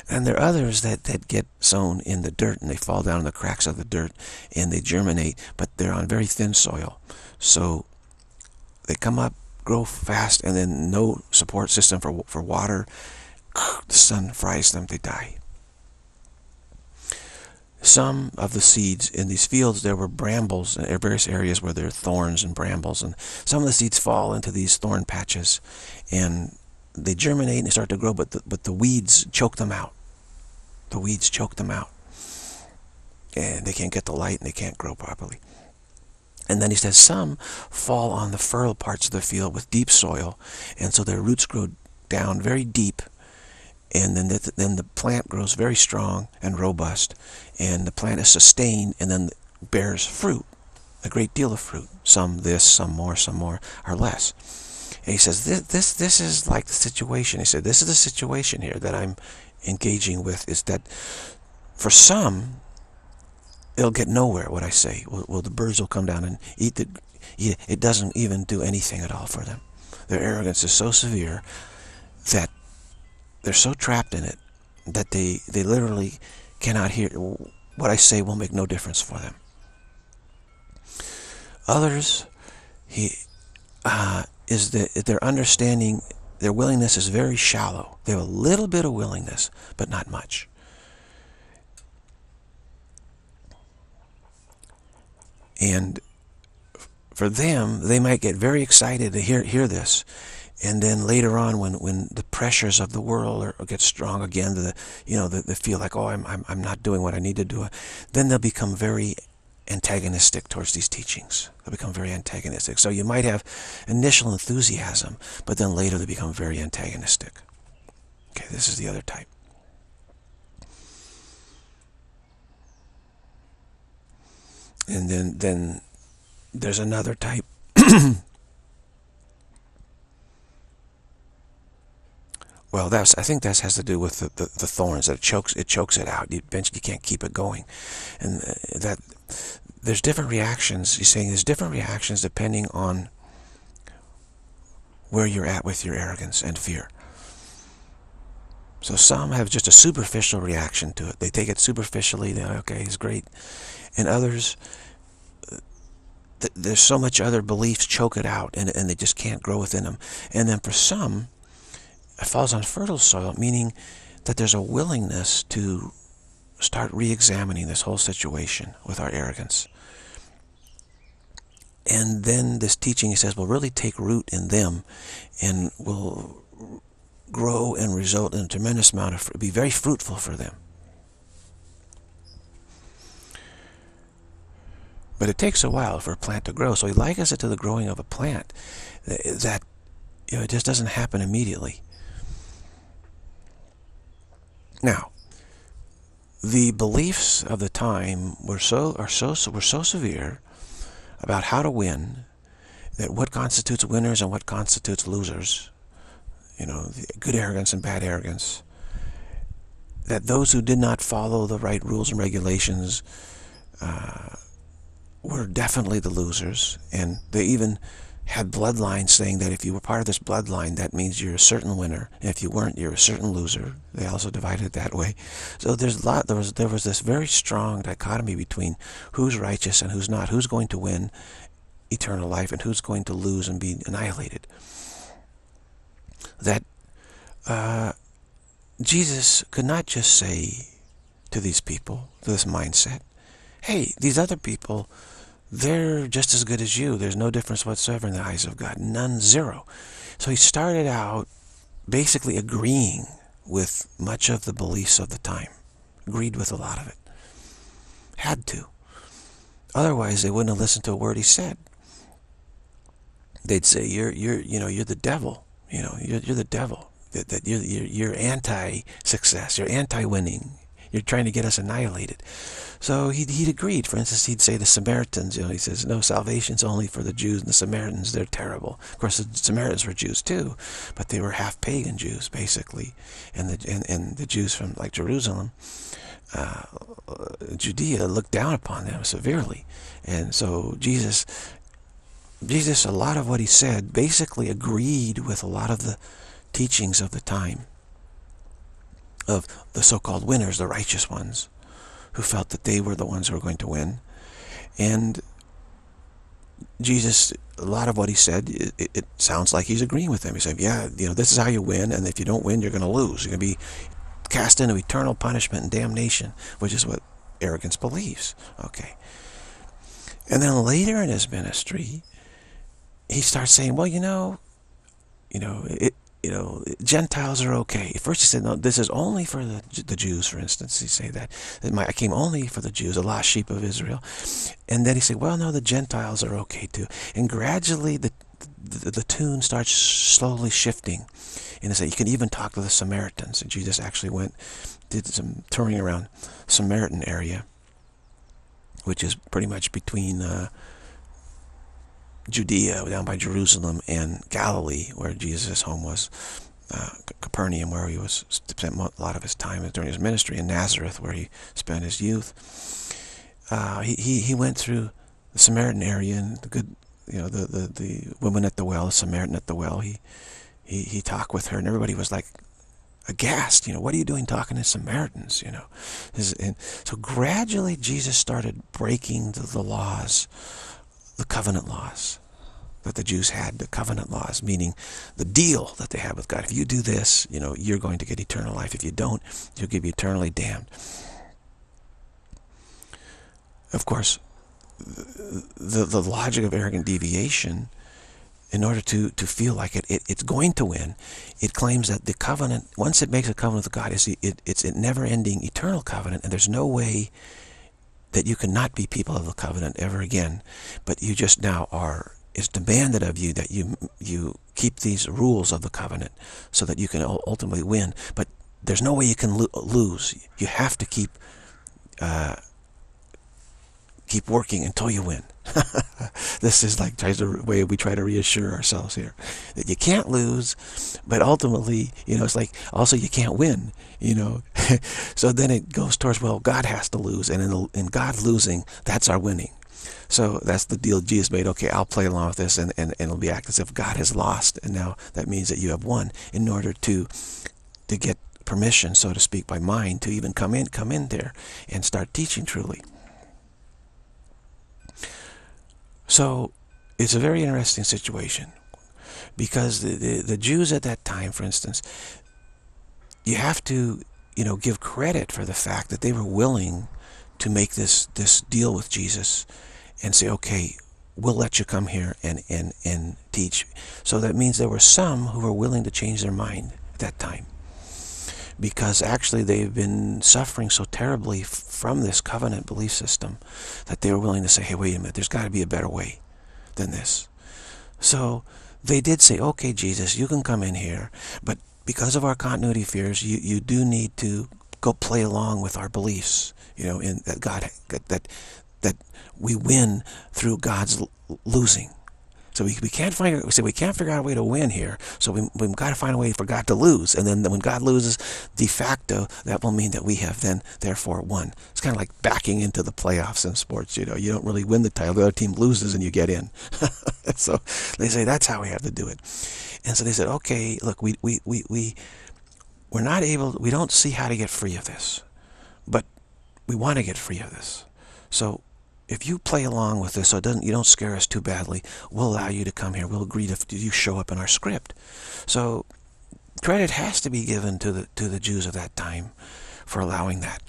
And there are others that, that get sown in the dirt, and they fall down in the cracks of the dirt, and they germinate, but they're on very thin soil. So they come up, grow fast, and then no support system for, for water. The sun fries them, they die. Some of the seeds in these fields, there were brambles in various areas where there are thorns and brambles. And some of the seeds fall into these thorn patches, and they germinate and they start to grow, but the, but the weeds choke them out. The weeds choke them out. And they can't get the light, and they can't grow properly. And then he says some fall on the fertile parts of the field with deep soil, and so their roots grow down very deep, and then the, then the plant grows very strong and robust, and the plant is sustained, and then bears fruit, a great deal of fruit. Some this, some more, some more or less. And he says this this this is like the situation. He said this is the situation here that I'm engaging with, is that for some, it'll get nowhere, what I say. Well, well, the birds will come down and eat the, eat it. It doesn't even do anything at all for them. Their arrogance is so severe that they're so trapped in it that they, they literally cannot hear. What I say will make no difference for them. Others, he uh, is the, their understanding, their willingness is very shallow. They have a little bit of willingness, but not much. And for them, they might get very excited to hear hear this, and then later on, when when the pressures of the world are, or get strong again, the you know, they the feel like, oh, I'm, I'm I'm not doing what I need to do. Then they'll become very antagonistic towards these teachings. They'll become very antagonistic. So you might have initial enthusiasm, but then later they become very antagonistic. Okay, this is the other type. And then, then there's another type. Well, that's, I think that has to do with the, the, the thorns that it chokes. It chokes it out. You, you can't keep it going, and that there's different reactions. He's saying there's different reactions depending on where you're at with your arrogance and fear. So some have just a superficial reaction to it. They take it superficially. They're like, okay, he's great. And others, th there's so much other beliefs choke it out, and, and they just can't grow within them. And then for some, it falls on fertile soil, meaning that there's a willingness to start re-examining this whole situation with our arrogance. And then this teaching, he says, will really take root in them and will grow and result in a tremendous amount of, be very fruitful for them. But it takes a while for a plant to grow. So he likens it to the growing of a plant, that, you know, it just doesn't happen immediately. Now, the beliefs of the time were so are so, so were so severe about how to win, that what constitutes winners and what constitutes losers, you know, good arrogance and bad arrogance, that those who did not follow the right rules and regulations uh, were definitely the losers. And they even had bloodlines saying that if you were part of this bloodline, that means you're a certain winner, and if you weren't, you're a certain loser. They also divided it that way. So there's a lot, there was, there was this very strong dichotomy between who's righteous and who's not, who's going to win eternal life and who's going to lose and be annihilated. That uh, Jesus could not just say to these people, to this mindset, hey, these other people, they're just as good as you. There's no difference whatsoever in the eyes of God. None, zero. So he started out basically agreeing with much of the beliefs of the time. Agreed with a lot of it. Had to. Otherwise, they wouldn't have listened to a word he said. They'd say, "You're, you're, you know, you're the devil. You know, you're, you're the devil. That, that you're, you're, you're anti-success. You're anti-winning. You're trying to get us annihilated." So he'd, he'd agreed. For instance, he'd say the Samaritans, you know, he says, no, salvation's only for the Jews, and the Samaritans, they're terrible. Of course, the Samaritans were Jews too, but they were half-pagan Jews, basically. And the, and, and the Jews from, like, Jerusalem, uh, Judea, looked down upon them severely. And so Jesus, Jesus, a lot of what he said basically agreed with a lot of the teachings of the time, of the so-called winners, the righteous ones, who felt that they were the ones who were going to win. And Jesus, a lot of what he said, it, it sounds like he's agreeing with them. He said, yeah, you know, this is how you win, and if you don't win, you're going to lose. You're going to be cast into eternal punishment and damnation, which is what arrogance believes. Okay. And then later in his ministry, he starts saying, well, you know, you know, it, You know, Gentiles are okay. First he said, no, this is only for the, the Jews, for instance. He said that, that my, I came only for the Jews, the lost sheep of Israel. And then he said, well, no, the Gentiles are okay too. And gradually the, the, the tune starts slowly shifting. And he said, you can even talk to the Samaritans. And Jesus actually went, did some touring around Samaritan area, which is pretty much between uh, Judea, down by Jerusalem, and Galilee, where Jesus' home was, uh, Capernaum, where he was spent a lot of his time during his ministry, and Nazareth, where he spent his youth. Uh, he, he he went through the Samaritan area, and the good, you know, the the the woman at the well, the Samaritan at the well. He he he talked with her, and everybody was like aghast. You know, what are you doing talking to Samaritans? You know, and so gradually Jesus started breaking the, the laws. The covenant laws that the Jews had, the covenant laws, meaning the deal that they had with God. If you do this, you know, you're going to get eternal life. If you don't, you'll be eternally damned. Of course, the, the logic of arrogant deviation, in order to, to feel like it, it, it's going to win, it claims that the covenant, once it makes a covenant with God, it's, it, it's a never-ending eternal covenant, and there's no way that you cannot be people of the covenant ever again, but you just now are, it's demanded of you that you you keep these rules of the covenant so that you can ultimately win, but there's no way you can lo lose. You have to keep uh, keep working until you win. This is like the way we try to reassure ourselves here, that you can't lose, but ultimately, you know, it's like also you can't win, you know. So then it goes towards, well, God has to lose, and in, in God losing, that's our winning. So that's the deal Jesus made. Okay, I'll play along with this, and, and, and it'll be acting as if God has lost, and now that means that you have won. In order to to get permission, so to speak, by mind to even come in, come in there and start teaching truly. So it's a very interesting situation, because the, the, the Jews at that time, for instance, you have to, you know, give credit for the fact that they were willing to make this, this deal with Jesus and say, okay, we'll let you come here and, and, and teach. So that means there were some who were willing to change their mind at that time, because actually they've been suffering so terribly from this covenant belief system that they were willing to say, hey, wait a minute, there's got to be a better way than this. So they did say, okay, Jesus, you can come in here, but because of our continuity fears, you, you do need to go play along with our beliefs, you know, in that God, that, that we win through God's losing. So we, we can't find, we say we can't figure out a way to win here, so we, we've got to find a way for God to lose. And then when God loses, de facto, that will mean that we have then, therefore, won. It's kind of like backing into the playoffs in sports, you know. You don't really win the title. The other team loses and you get in. So they say that's how we have to do it. And so they said, okay, look, we, we, we, we, we're not able, we don't see how to get free of this, but we want to get free of this. So if you play along with this, so it doesn't, you don't scare us too badly, we'll allow you to come here. We'll agree if you show up in our script. So credit has to be given to the, to the Jews of that time for allowing that.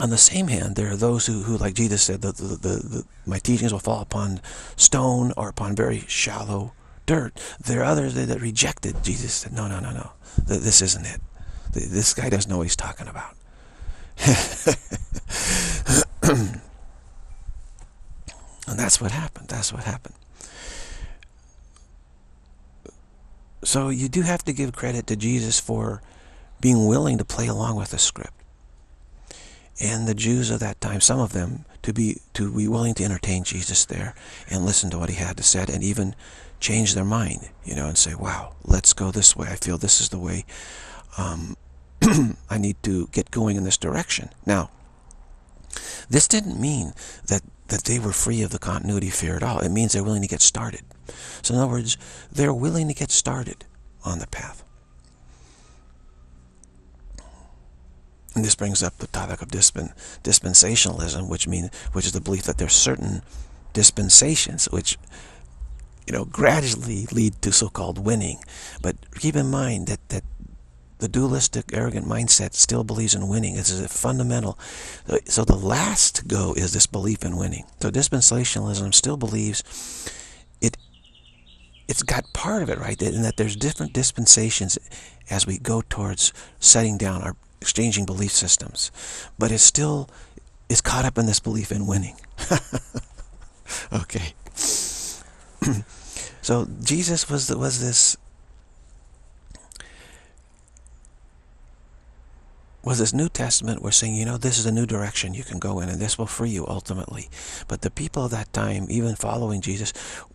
On the same hand, there are those who, who like Jesus said, the, the, the, the, my teachings will fall upon stone or upon very shallow dirt. There are others that, that rejected Jesus, said, no, no, no, no, this isn't it. This guy doesn't know what he's talking about. And that's what happened. That's what happened. So you do have to give credit to Jesus for being willing to play along with the script, and the Jews of that time, some of them, to be to be willing to entertain Jesus there and listen to what he had to say, and even change their mind, you know, and say, "Wow, let's go this way. I feel this is the way. Um, I need to get going in this direction now." This didn't mean that, that they were free of the continuity fear at all. It means they're willing to get started. So in other words, they're willing to get started on the path. And this brings up the topic of dispensationalism, which means, which is the belief that there's certain dispensations which, you know, gradually lead to so-called winning. But keep in mind that, that the dualistic, arrogant mindset still believes in winning. This is fundamental. So the last to go is this belief in winning. So dispensationalism still believes it. It's got part of it right, in that there's different dispensations as we go towards setting down our exchanging belief systems, but it still is caught up in this belief in winning. Okay. So Jesus was was this. was this New Testament, we're saying, you know, this is a new direction you can go in, and this will free you ultimately. But the people of that time, even following Jesus,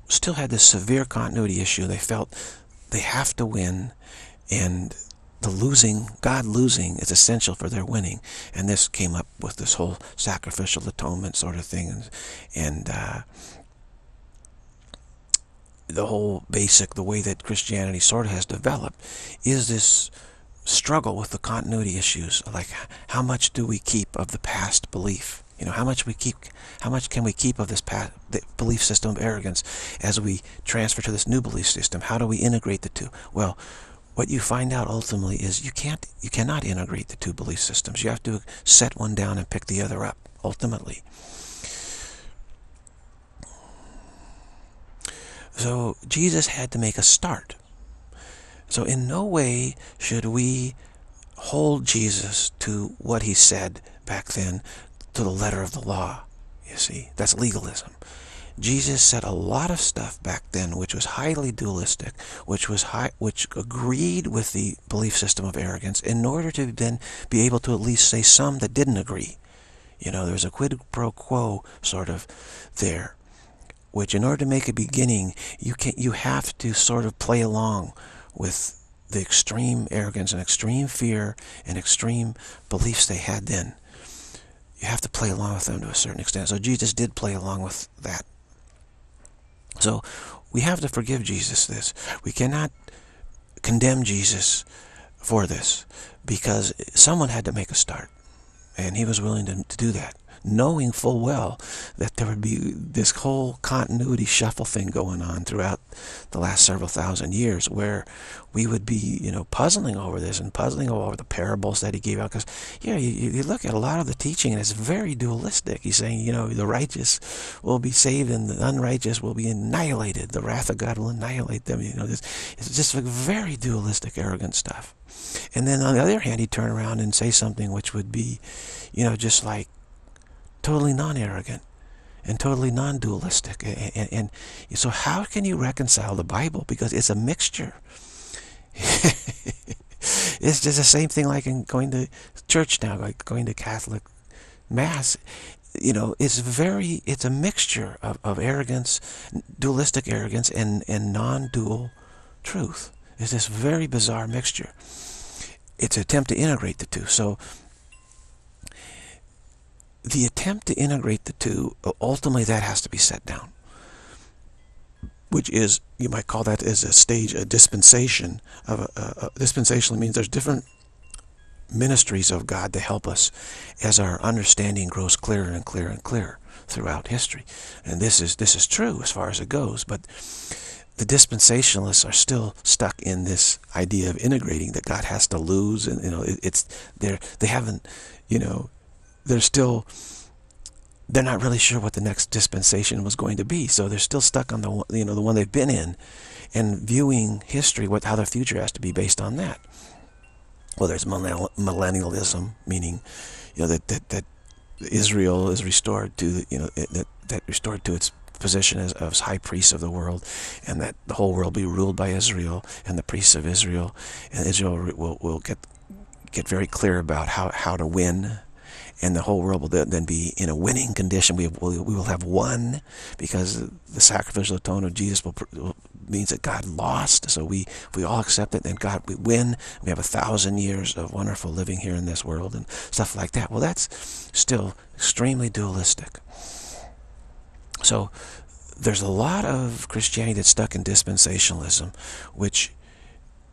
still had this severe continuity issue. They felt they have to win, and the losing, God losing, is essential for their winning. And this came up with this whole sacrificial atonement sort of thing, and, and uh, the whole basic, the way that Christianity sort of has developed, is this struggle with the continuity issues, like how much do we keep of the past belief, you know, how much we keep, how much can we keep of this past the belief system of arrogance as we transfer to this new belief system? How do we integrate the two? Well, what you find out ultimately is you can't, you cannot integrate the two belief systems. You have to set one down and pick the other up ultimately. So Jesus had to make a start. So in no way should we hold Jesus to what he said back then, to the letter of the law, you see. That's legalism. Jesus said a lot of stuff back then which was highly dualistic, which was high, which agreed with the belief system of arrogance, in order to then be able to at least say some that didn't agree. You know, there's a quid pro quo sort of there, which in order to make a beginning, you can, you have to sort of play along with the extreme arrogance and extreme fear and extreme beliefs they had then. you have to play along with them to a certain extent. So Jesus did play along with that. So we have to forgive Jesus this. We cannot condemn Jesus for this, because someone had to make a start, and he was willing to, to do that, knowing full well that there would be this whole continuity shuffle thing going on throughout the last several thousand years, where we would be, you know, puzzling over this and puzzling over the parables that he gave out. Because, yeah, you, you look at a lot of the teaching and it's very dualistic. He's saying, you know, the righteous will be saved and the unrighteous will be annihilated. The wrath of God will annihilate them. You know, this, it's just like very dualistic, arrogant stuff. And then on the other hand, he'd turn around and say something which would be, you know, just like totally non-arrogant and totally non-dualistic. And, and, and so how can you reconcile the Bible? Because it's a mixture. It's just the same thing like in going to church now, like going to Catholic Mass. You know, it's very, it's a mixture of, of arrogance, dualistic arrogance, and, and non-dual truth. It's this very bizarre mixture. It's an attempt to integrate the two. So the attempt to integrate the two, ultimately that has to be set down, which is, you might call that as a stage, a dispensation of a, a, a dispensationally means there's different ministries of God to help us as our understanding grows clearer and clearer and clearer throughout history. And this is this is true as far as it goes, but the dispensationalists are still stuck in this idea of integrating, that God has to lose, and you know it, it's they're they haven't, you know, they're still they're not really sure what the next dispensation was going to be, so they're still stuck on the you know the one they've been in, and viewing history what how their future has to be based on that. Well, there's millennialism, meaning you know that that, that Israel is restored to the, you know that that restored to its position as, as high priest of the world, and that the whole world be ruled by Israel and the priests of Israel, and Israel will, will get get very clear about how, how to win, and the whole world will then be in a winning condition. We will, we will have won, because the sacrificial atonement of Jesus will, will, means that God lost, so we, we all accept it, then God, we win, we have a thousand years of wonderful living here in this world, and stuff like that. Well, that's still extremely dualistic. So there's a lot of Christianity that's stuck in dispensationalism, which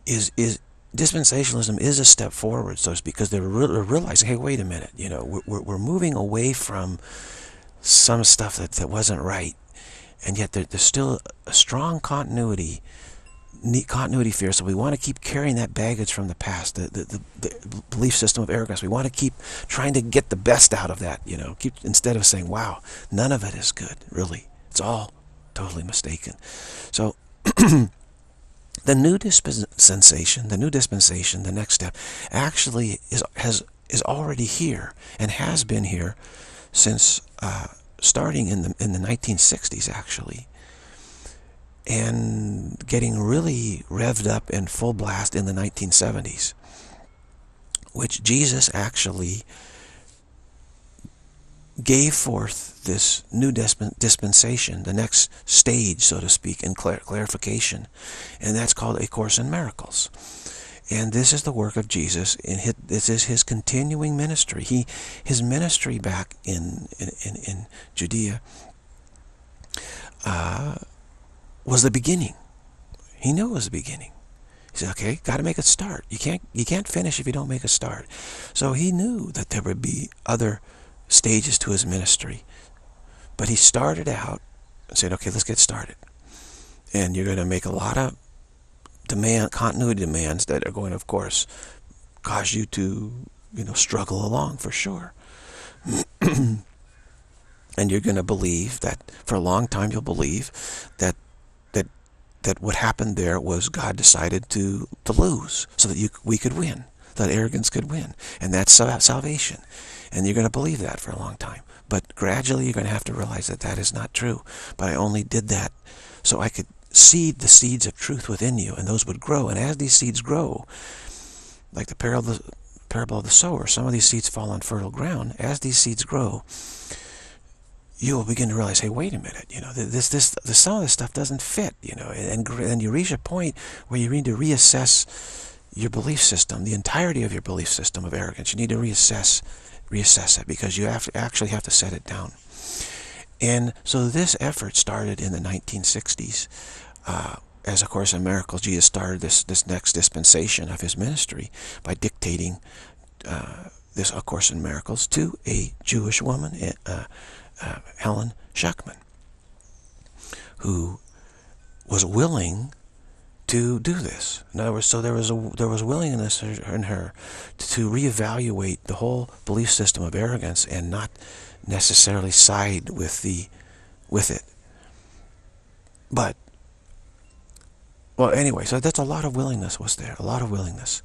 is is dispensationalism is a step forward. So it's because they're re realizing, hey, wait a minute, you know, we're we're moving away from some stuff that that wasn't right, and yet there, there's still a strong continuity continuity fear. So we want to keep carrying that baggage from the past, the, the, the, the belief system of arrogance. We want to keep trying to get the best out of that, you know, keep, instead of saying, wow, none of it is good, really. It's all totally mistaken. So the new dispensation, the new dispensation, the next step, actually is, has, is already here, and has been here since uh, starting in the, in the nineteen sixties, actually, and getting really revved up in full blast in the nineteen seventies, which Jesus actually gave forth this new dispensation, the next stage, so to speak, in clar clarification, and that's called A Course in Miracles. And this is the work of Jesus, and his, this is his continuing ministry. He, his ministry back in in, in, in Judea, Uh, was the beginning. He knew it was the beginning. He said, okay, got to make a start. You can't, you can't finish if you don't make a start. So he knew that there would be other stages to his ministry. But he started out and said, okay, let's get started. And you're going to make a lot of demand, continuity demands that are going to, of course, cause you to, you know, struggle along for sure. And you're going to believe that, for a long time you'll believe that that what happened there was God decided to, to lose so that you, we could win, that arrogance could win. And that's salvation. And you're going to believe that for a long time. But gradually you're going to have to realize that that is not true. But I only did that so I could seed the seeds of truth within you, and those would grow. And as these seeds grow, like the parable, parable of the sower, some of these seeds fall on fertile ground. As these seeds grow, you will begin to realize, hey, wait a minute, you know, this, this, this, some of this stuff doesn't fit, you know, and, and you reach a point where you need to reassess your belief system, the entirety of your belief system of arrogance. You need to reassess, reassess it, because you have to actually have to set it down. And so this effort started in the nineteen sixties, uh, as A Course in Miracles. Jesus started this this next dispensation of his ministry by dictating uh, this A Course in Miracles to a Jewish woman, uh, uh, Helen Schuckman, who was willing to do this. In other words, so there was a there was willingness in her to reevaluate the whole belief system of arrogance and not necessarily side with the with it. But well, anyway, so that's a lot of willingness was there, a lot of willingness,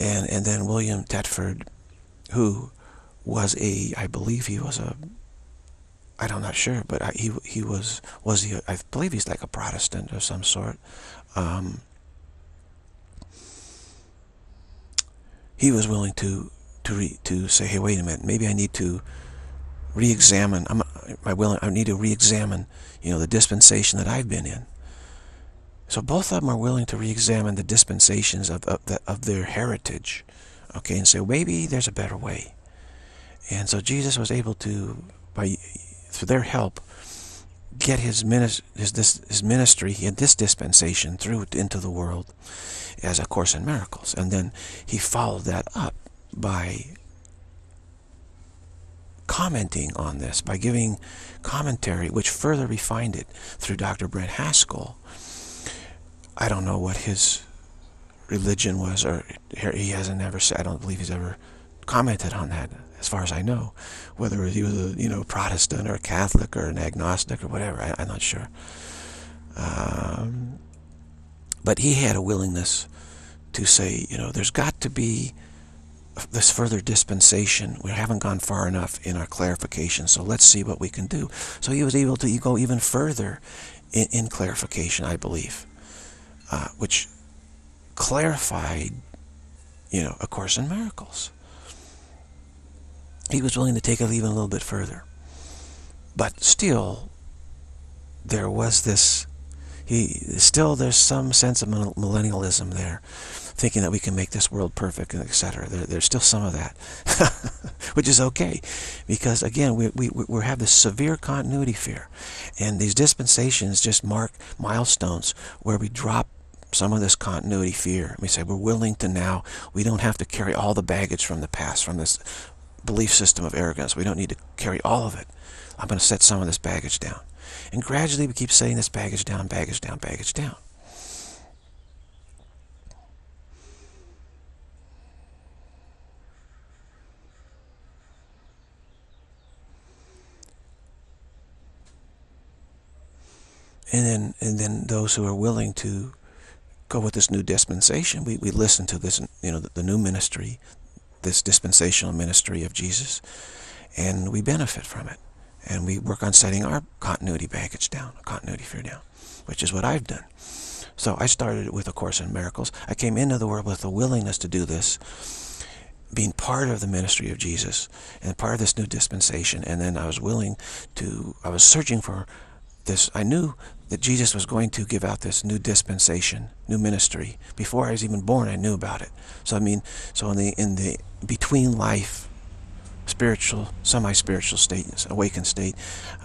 and and then William Thetford, who was a, I believe he was a, I don't, not sure, but I, he he was was he I believe he's like a Protestant of some sort. Um, he was willing to to re, to say, hey, wait a minute, maybe I need to re-examine. I'm I willing. I need to re-examine, you know, the dispensation that I've been in. So both of them are willing to re-examine the dispensations of of, the, of their heritage, okay, and say maybe there's a better way. And so Jesus was able to, by through their help, get his ministry, his, this, his ministry in this dispensation through into the world as A Course in Miracles. And then he followed that up by commenting on this, by giving commentary, which further refined it through Doctor Brent Haskell. I don't know what his religion was, or he hasn't ever said, I don't believe he's ever commented on that, as far as I know, whether he was a, you know, Protestant or a Catholic or an agnostic or whatever, I, I'm not sure. Um, but he had a willingness to say, you know, there's got to be this further dispensation. We haven't gone far enough in our clarification, so let's see what we can do. So he was able to go even further in, in clarification, I believe, uh, which clarified, you know, A Course in Miracles. He was willing to take it even a little bit further. But still, there was this, he, still there's some sense of millennialism there, thinking that we can make this world perfect, and et cetera. There, there's still some of that, which is okay, because again, we, we, we have this severe continuity fear, and these dispensations just mark milestones where we drop some of this continuity fear. We say, we're willing to now, we don't have to carry all the baggage from the past, from this belief system of arrogance. We don't need to carry all of it. I'm going to set some of this baggage down. And gradually we keep setting this baggage down, baggage down, baggage down. And then, and then those who are willing to go with this new dispensation, we, we listen to this, you know, the, the new ministry, this dispensational ministry of Jesus, and we benefit from it, and we work on setting our continuity baggage down, continuity fear down, which is what I've done. So I started with A Course in Miracles. I came into the world with a willingness to do this, being part of the ministry of Jesus and part of this new dispensation. And then I was willing to, I was searching for this. I knew that Jesus was going to give out this new dispensation, new ministry. Before I was even born, I knew about it. So I mean, so in the in the between life, spiritual, semi-spiritual state, awakened state,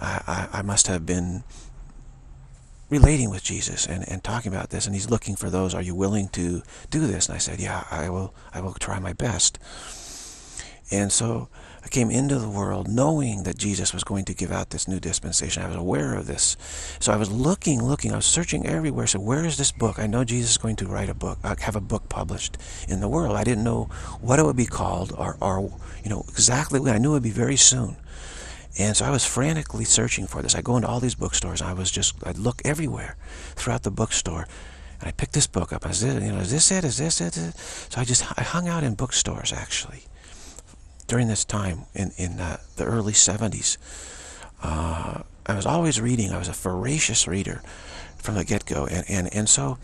I, I, I must have been relating with Jesus and, and talking about this. And he's looking for those. Are you willing to do this? And I said, yeah, I will. I will try my best. And so I came into the world knowing that Jesus was going to give out this new dispensation. I was aware of this. So I was looking, looking, I was searching everywhere. So where is this book? I know Jesus is going to write a book, have a book published in the world. I didn't know what it would be called, or, or you know, exactly when. I knew it would be very soon. And so I was frantically searching for this. I go into all these bookstores. I was just, I'd look everywhere throughout the bookstore. And I picked this book up. I said, you know, is this it? Is this it? Is it? So I just, I hung out in bookstores, actually, during this time in, in uh, the early seventies. Uh, I was always reading. I was a voracious reader from the get-go. And, and, and so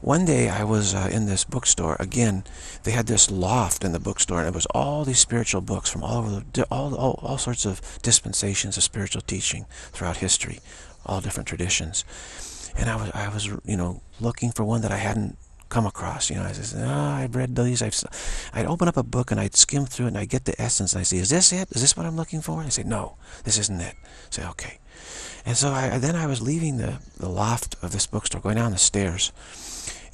one day I was uh, in this bookstore. Again, they had this loft in the bookstore, and it was all these spiritual books from all over the, all, all, all sorts of dispensations of spiritual teaching throughout history, all different traditions. And I was, I was, you know, looking for one that I hadn't come across. You know, I said, oh, I've read these. I've, I'd open up a book and I'd skim through it and I'd get the essence and I'd say, is this it? Is this what I'm looking for? And I'd say, no, this isn't it. I'd say, okay. And so I, then I was leaving the, the loft of this bookstore, going down the stairs.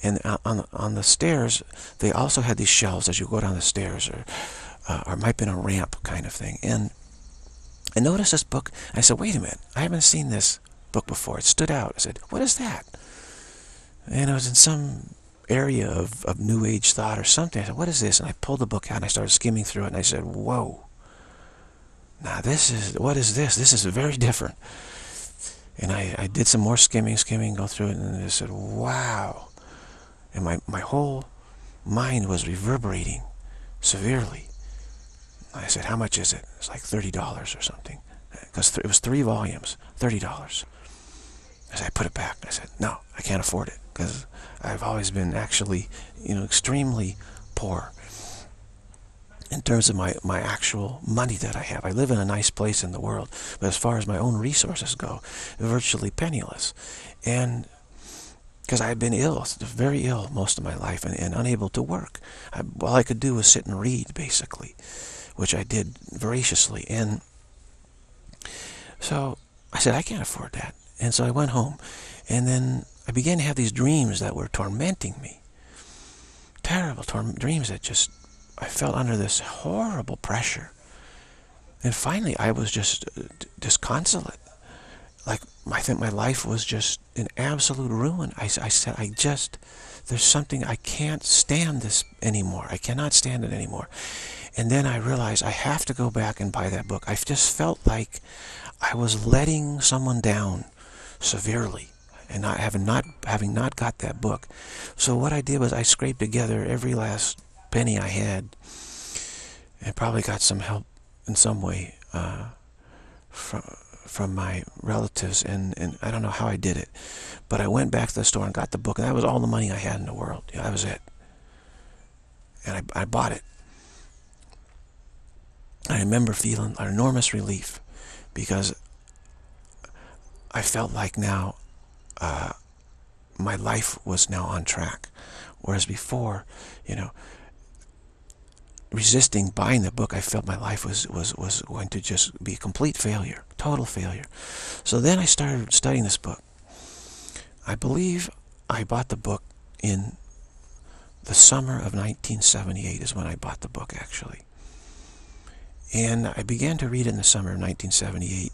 And on the, on the stairs, they also had these shelves as you go down the stairs, or, uh, or it might have been a ramp kind of thing. And I noticed this book. I said, wait a minute, I haven't seen this book before. It stood out. I said, what is that? And I was in some area of, of New Age thought or something. I said, what is this? And I pulled the book out and I started skimming through it. And I said, whoa, now this is, what is this? This is very different. And I, I did some more skimming, skimming, go through it. And I said, wow. And my, my whole mind was reverberating severely. I said, how much is it? It's like thirty dollars or something. Because it was three volumes, thirty dollars. I said, I put it back. I said, no, I can't afford it. Because I've always been actually, you know, extremely poor in terms of my, my actual money that I have. I live in a nice place in the world. But as far as my own resources go, virtually penniless. And because I've been ill, very ill most of my life, and, and unable to work. I, all I could do was sit and read, basically, which I did voraciously. And so I said, I can't afford that. And so I went home. And then I began to have these dreams that were tormenting me. Terrible torm dreams that just, I felt under this horrible pressure. And finally, I was just uh, disconsolate. Like, I think my life was just in absolute ruin. I, I said, I just, there's something, I can't stand this anymore. I cannot stand it anymore. And then I realized I have to go back and buy that book. I just felt like I was letting someone down severely and not having not, having not got that book. So what I did was I scraped together every last penny I had and probably got some help in some way uh, from... from my relatives, and, and I don't know how I did it, but I went back to the store and got the book, and that was all the money I had in the world. You know, that was it. And I, I bought it. I remember feeling an enormous relief, because I felt like now uh, my life was now on track, whereas before, you know, resisting buying the book, I felt my life was, was, was going to just be a complete failure, total failure. So then I started studying this book. I believe I bought the book in the summer of nineteen seventy-eight is when I bought the book, actually. And I began to read it in the summer of nineteen seventy-eight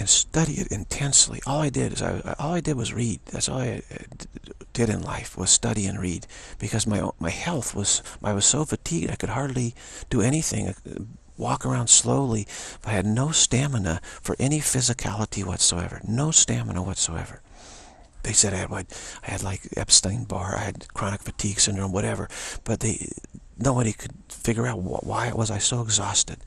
and study it intensely. All I did is I, all I did was read. That's all I did in life, was study and read, because my my health was, I was so fatigued I could hardly do anything, walk around slowly. I had no stamina for any physicality whatsoever, no stamina whatsoever. They said I had I had like Epstein-Barr, I had chronic fatigue syndrome, whatever, but they nobody could figure out why it was I so exhausted.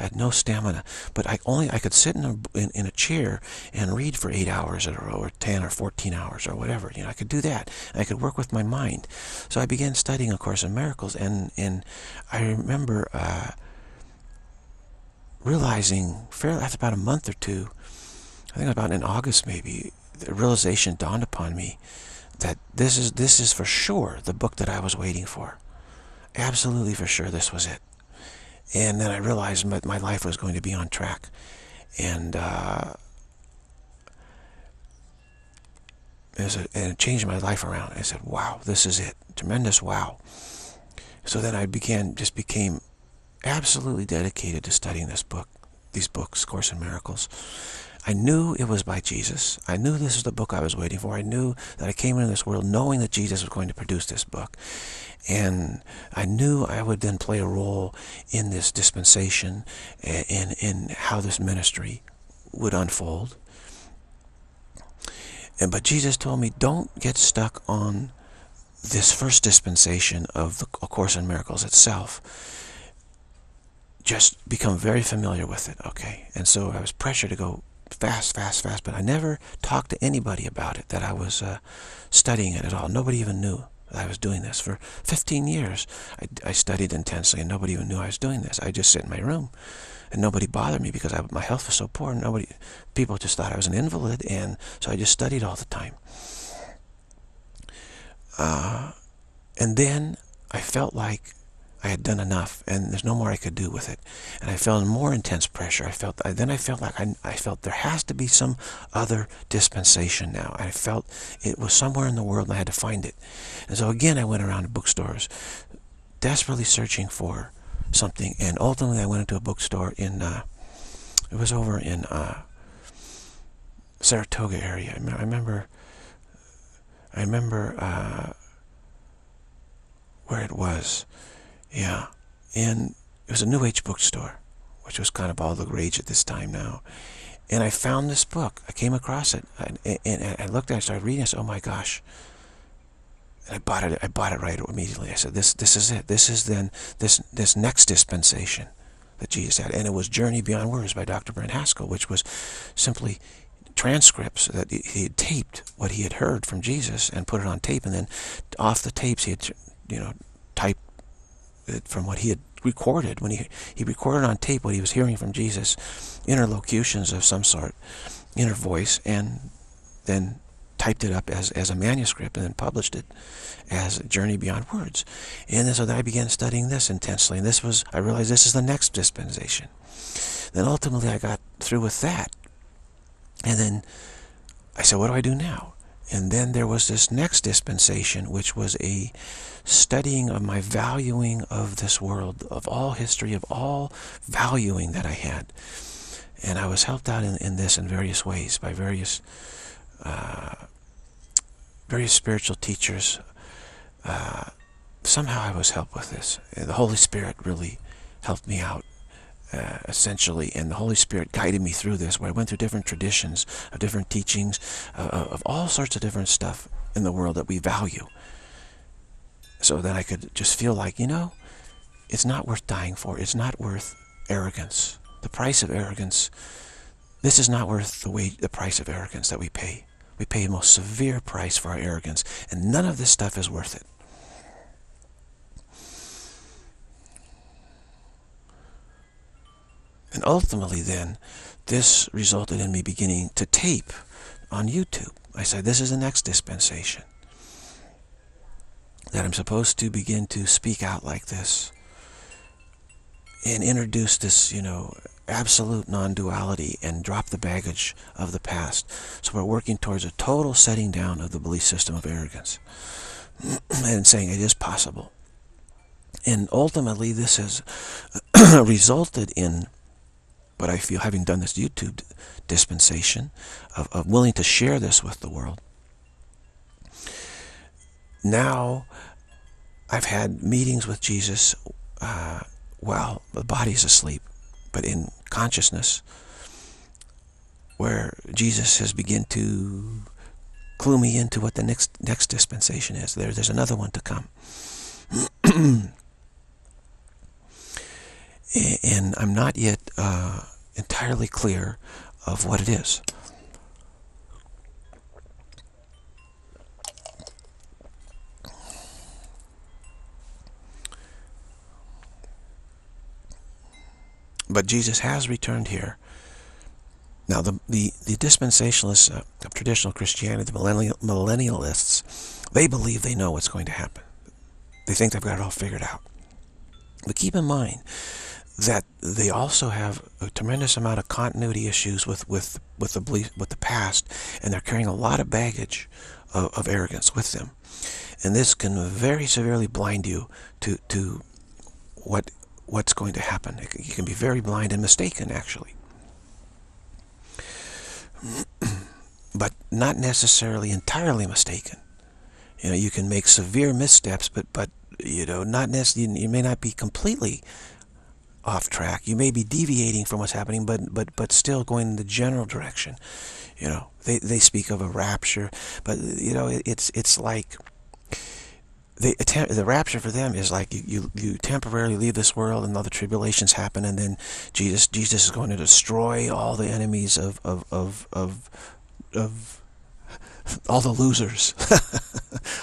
I had no stamina, but I only I could sit in a in, in a chair and read for eight hours in a row, or ten or fourteen hours, or whatever. You know, I could do that. And I could work with my mind. So I began studying A Course in Miracles, and and I remember uh, realizing fairly after about a month or two, I think about in August maybe, the realization dawned upon me that this is this is for sure the book that I was waiting for. Absolutely for sure, this was it. And then I realized that my life was going to be on track. And, uh, it was a, and it changed my life around. I said, wow, this is it. Tremendous wow. So then I began, just became absolutely dedicated to studying this book, these books, Course in Miracles. I knew it was by Jesus. I knew this was the book I was waiting for. I knew that I came into this world knowing that Jesus was going to produce this book. And I knew I would then play a role in this dispensation and in how this ministry would unfold. And but Jesus told me, don't get stuck on this first dispensation of the Course in Miracles itself. Just become very familiar with it, okay? And so I was pressured to go fast, fast, fast, but I never talked to anybody about it, that I was uh, studying it at all. Nobody even knew that I was doing this. For fifteen years, I, I studied intensely, and nobody even knew I was doing this. I just sit in my room, and nobody bothered me because I, my health was so poor. Nobody, people just thought I was an invalid, and so I just studied all the time. Uh, and then I felt like I had done enough, and there's no more I could do with it. And I felt more intense pressure. I felt. I, then I felt like I, I felt there has to be some other dispensation now. I felt it was somewhere in the world, and I had to find it. And so again, I went around to bookstores, desperately searching for something. And ultimately, I went into a bookstore in. Uh, it was over in uh, Saratoga area. I, me I remember. I remember uh, where it was. Yeah, and it was a New Age bookstore, which was kind of all the rage at this time now. And I found this book. I came across it, and, and I looked at it. I started reading it. I said, "Oh my gosh!" And I bought it. I bought it right immediately. I said, "This, this is it. This is then this this next dispensation that Jesus had." And it was "Journey Beyond Words" by Doctor Brent Haskell, which was simply transcripts that he had taped what he had heard from Jesus and put it on tape, and then off the tapes he had, you know, typed it from what he had recorded. When he he recorded on tape what he was hearing from Jesus, interlocutions of some sort, inner voice, and then typed it up as, as a manuscript, and then published it as a Journey Beyond Words. And so then I began studying this intensely, and this was, I realized this is the next dispensation. Then ultimately I got through with that, and then I said, what do I do now? And then there was this next dispensation, which was a studying of my valuing of this world, of all history, of all valuing that I had. And I was helped out in, in this in various ways by various uh, various spiritual teachers. Uh, somehow I was helped with this. The Holy Spirit really helped me out. Uh, essentially, and the Holy Spirit guided me through this, where I went through different traditions of different teachings uh, of all sorts of different stuff in the world that we value, so that I could just feel like, you know, it's not worth dying for. It's not worth arrogance, the price of arrogance. This is not worth the wage, the price of arrogance that we pay. We pay the most severe price for our arrogance, and none of this stuff is worth it. And ultimately then, this resulted in me beginning to tape on YouTube. I said, this is the next dispensation, that I'm supposed to begin to speak out like this and introduce this, you know, absolute non-duality, and drop the baggage of the past. So we're working towards a total setting down of the belief system of arrogance and saying it is possible. And ultimately this has resulted in, but I feel, having done this YouTube dispensation, of, of willing to share this with the world. Now, I've had meetings with Jesus uh, while the body's asleep, but in consciousness, where Jesus has begun to clue me into what the next next dispensation is. There, there's another one to come. And I'm not yet uh, entirely clear of what it is. But Jesus has returned here. Now, the, the, the dispensationalists uh, of traditional Christianity, the millennial, millennialists, they believe they know what's going to happen. They think they've got it all figured out. But keep in mind that they also have a tremendous amount of continuity issues with with with the belief, with the past, and they're carrying a lot of baggage of, of arrogance with them, and this can very severely blind you to to what what's going to happen. It, you can be very blind and mistaken, actually, but not necessarily entirely mistaken. You know, you can make severe missteps, but but you know, not necessarily. You may not be completely off track. You may be deviating from what's happening, but but but still going in the general direction. You know, they they speak of a rapture, but you know, it, it's it's like they attempt, the rapture for them is like you, you you temporarily leave this world and all the tribulations happen, and then Jesus Jesus is going to destroy all the enemies of of of of, of all the losers,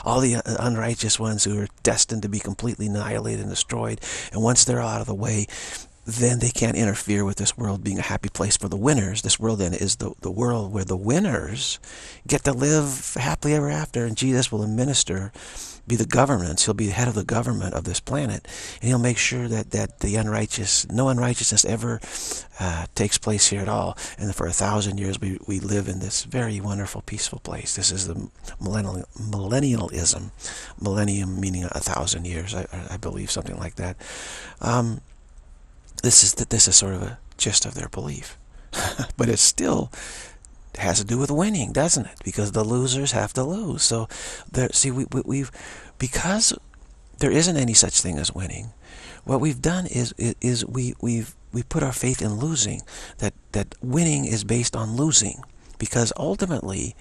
all the unrighteous ones who are destined to be completely annihilated and destroyed. And once they're out of the way, then they can't interfere with this world being a happy place for the winners. This world then is the, the world where the winners get to live happily ever after, and Jesus will administer, be the governance. He'll be the head of the government of this planet, and he'll make sure that, that the unrighteous, no unrighteousness ever uh, takes place here at all. And for a thousand years, we, we live in this very wonderful, peaceful place. This is the millennial, millennialism, millennium meaning a thousand years, I, I believe, something like that. Um, This is, this is sort of a gist of their belief. But it still has to do with winning, doesn't it? Because the losers have to lose. So, there, see, we, we, we've, because there isn't any such thing as winning, what we've done is, is, is we, we've, we put our faith in losing, that, that winning is based on losing. Because ultimately,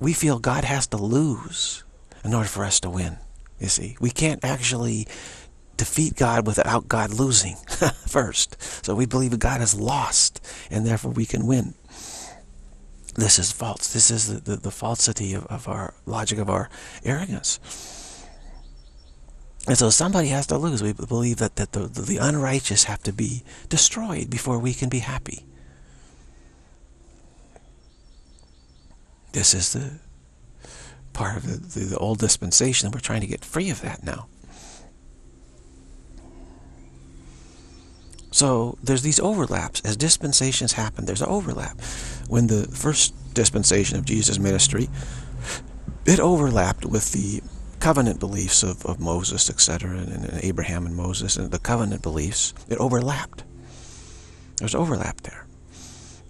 we feel God has to lose in order for us to win, you see. We can't actually defeat God without God losing first. So we believe God is lost, and therefore we can win. This is false. This is the, the, the falsity of, of our logic, of our arrogance. And so somebody has to lose. We believe that, that the, the, the unrighteous have to be destroyed before we can be happy. This is the part of the, the, the old dispensation, and we're trying to get free of that now. So there's these overlaps. As dispensations happen, there's an overlap. When the first dispensation of Jesus' ministry, it overlapped with the covenant beliefs of, of Moses, et cetera, and, and Abraham and Moses, and the covenant beliefs, it overlapped. There's overlap there.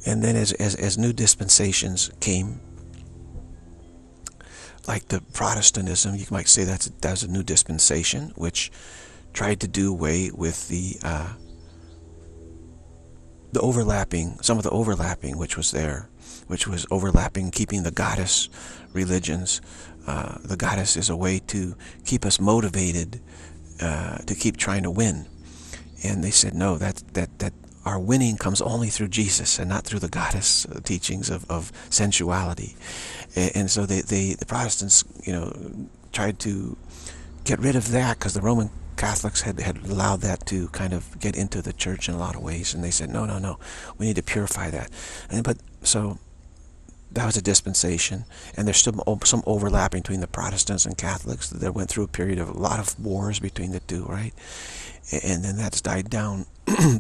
And then as, as, as new dispensations came, like the Protestantism, you might say that's, that's a new dispensation, which tried to do away with the... Uh, the overlapping, some of the overlapping which was there, which was overlapping, keeping the goddess religions. Uh, the goddess is a way to keep us motivated uh, to keep trying to win. And they said, no, that, that, that our winning comes only through Jesus and not through the goddess teachings of, of sensuality. And, and so they, they, the Protestants, you know, tried to get rid of that, because the Roman Catholics had, had allowed that to kind of get into the church in a lot of ways, and they said, no, no, no, we need to purify that. And but so that was a dispensation, and there's still some overlapping between the Protestants and Catholics. They went through a period of a lot of wars between the two, right? And then that's died down.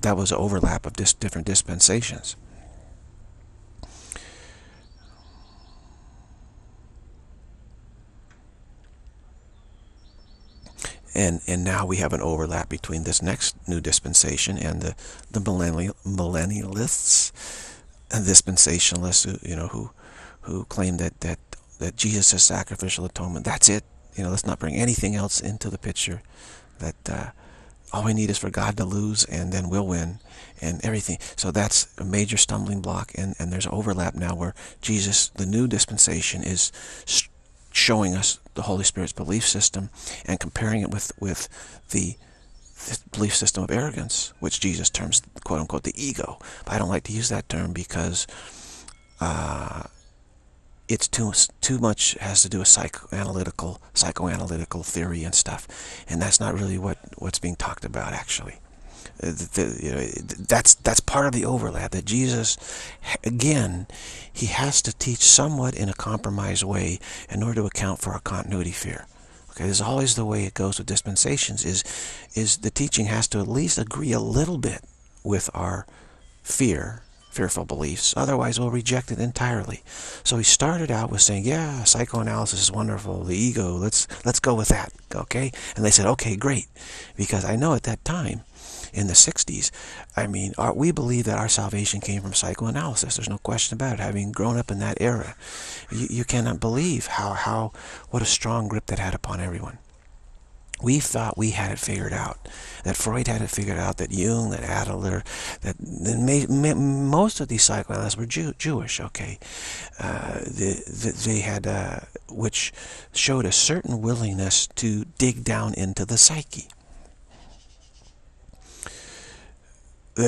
That was an overlap of dis different dispensations. And, and now we have an overlap between this next new dispensation and the, the millennial, millennialists and dispensationalists, who, you know, who, who claim that, that, that Jesus' sacrificial atonement, that's it. You know, let's not bring anything else into the picture. That uh, all we need is for God to lose, and then we'll win, and everything. So that's a major stumbling block, and, and there's overlap now where Jesus, the new dispensation, is showing us the Holy Spirit's belief system and comparing it with, with the, the belief system of arrogance, which Jesus terms, quote-unquote, the ego. But I don't like to use that term, because uh, it's too, too much has to do with psychoanalytical, psychoanalytical theory and stuff. And that's not really what, what's being talked about, actually. The, the, you know, that's that's part of the overlap, that Jesus, again, he has to teach somewhat in a compromised way in order to account for our continuity fear. Okay, this is always the way it goes with dispensations, is is the teaching has to at least agree a little bit with our fear, fearful beliefs, otherwise we'll reject it entirely. So he started out with saying, yeah, psychoanalysis is wonderful, the ego, let's let's go with that, okay? And they said, okay, great, because I know at that time, in the sixties, I mean, our, we believe that our salvation came from psychoanalysis. There's no question about it. Having grown up in that era, you, you cannot believe how, how, what a strong grip that had upon everyone. We thought we had it figured out, that Freud had it figured out, that Jung, that Adler, that, that may, may, most of these psychoanalysts were Jew, Jewish, okay? Uh, the, the, they had, uh, which showed a certain willingness to dig down into the psyche.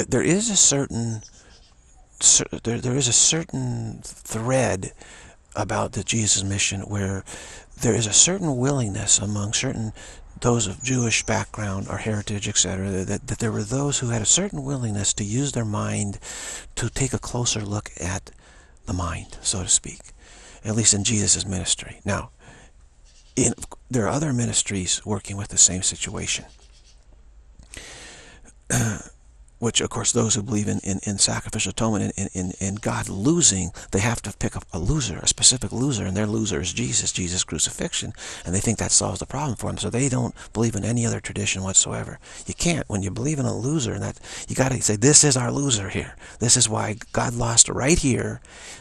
There is a certain there there is a certain thread about the Jesus mission where there is a certain willingness among certain those of Jewish background or heritage, et cetera, that, that there were those who had a certain willingness to use their mind to take a closer look at the mind, so to speak, at least in Jesus' ministry. Now, in, there are other ministries working with the same situation, which, of course, those who believe in, in, in sacrificial atonement and in, in, in God losing, they have to pick up a loser, a specific loser, and their loser is Jesus, Jesus' crucifixion, and they think that solves the problem for them, so they don't believe in any other tradition whatsoever. You can't. When you believe in a loser, and that you got to say, this is our loser here. This is why God lost right here,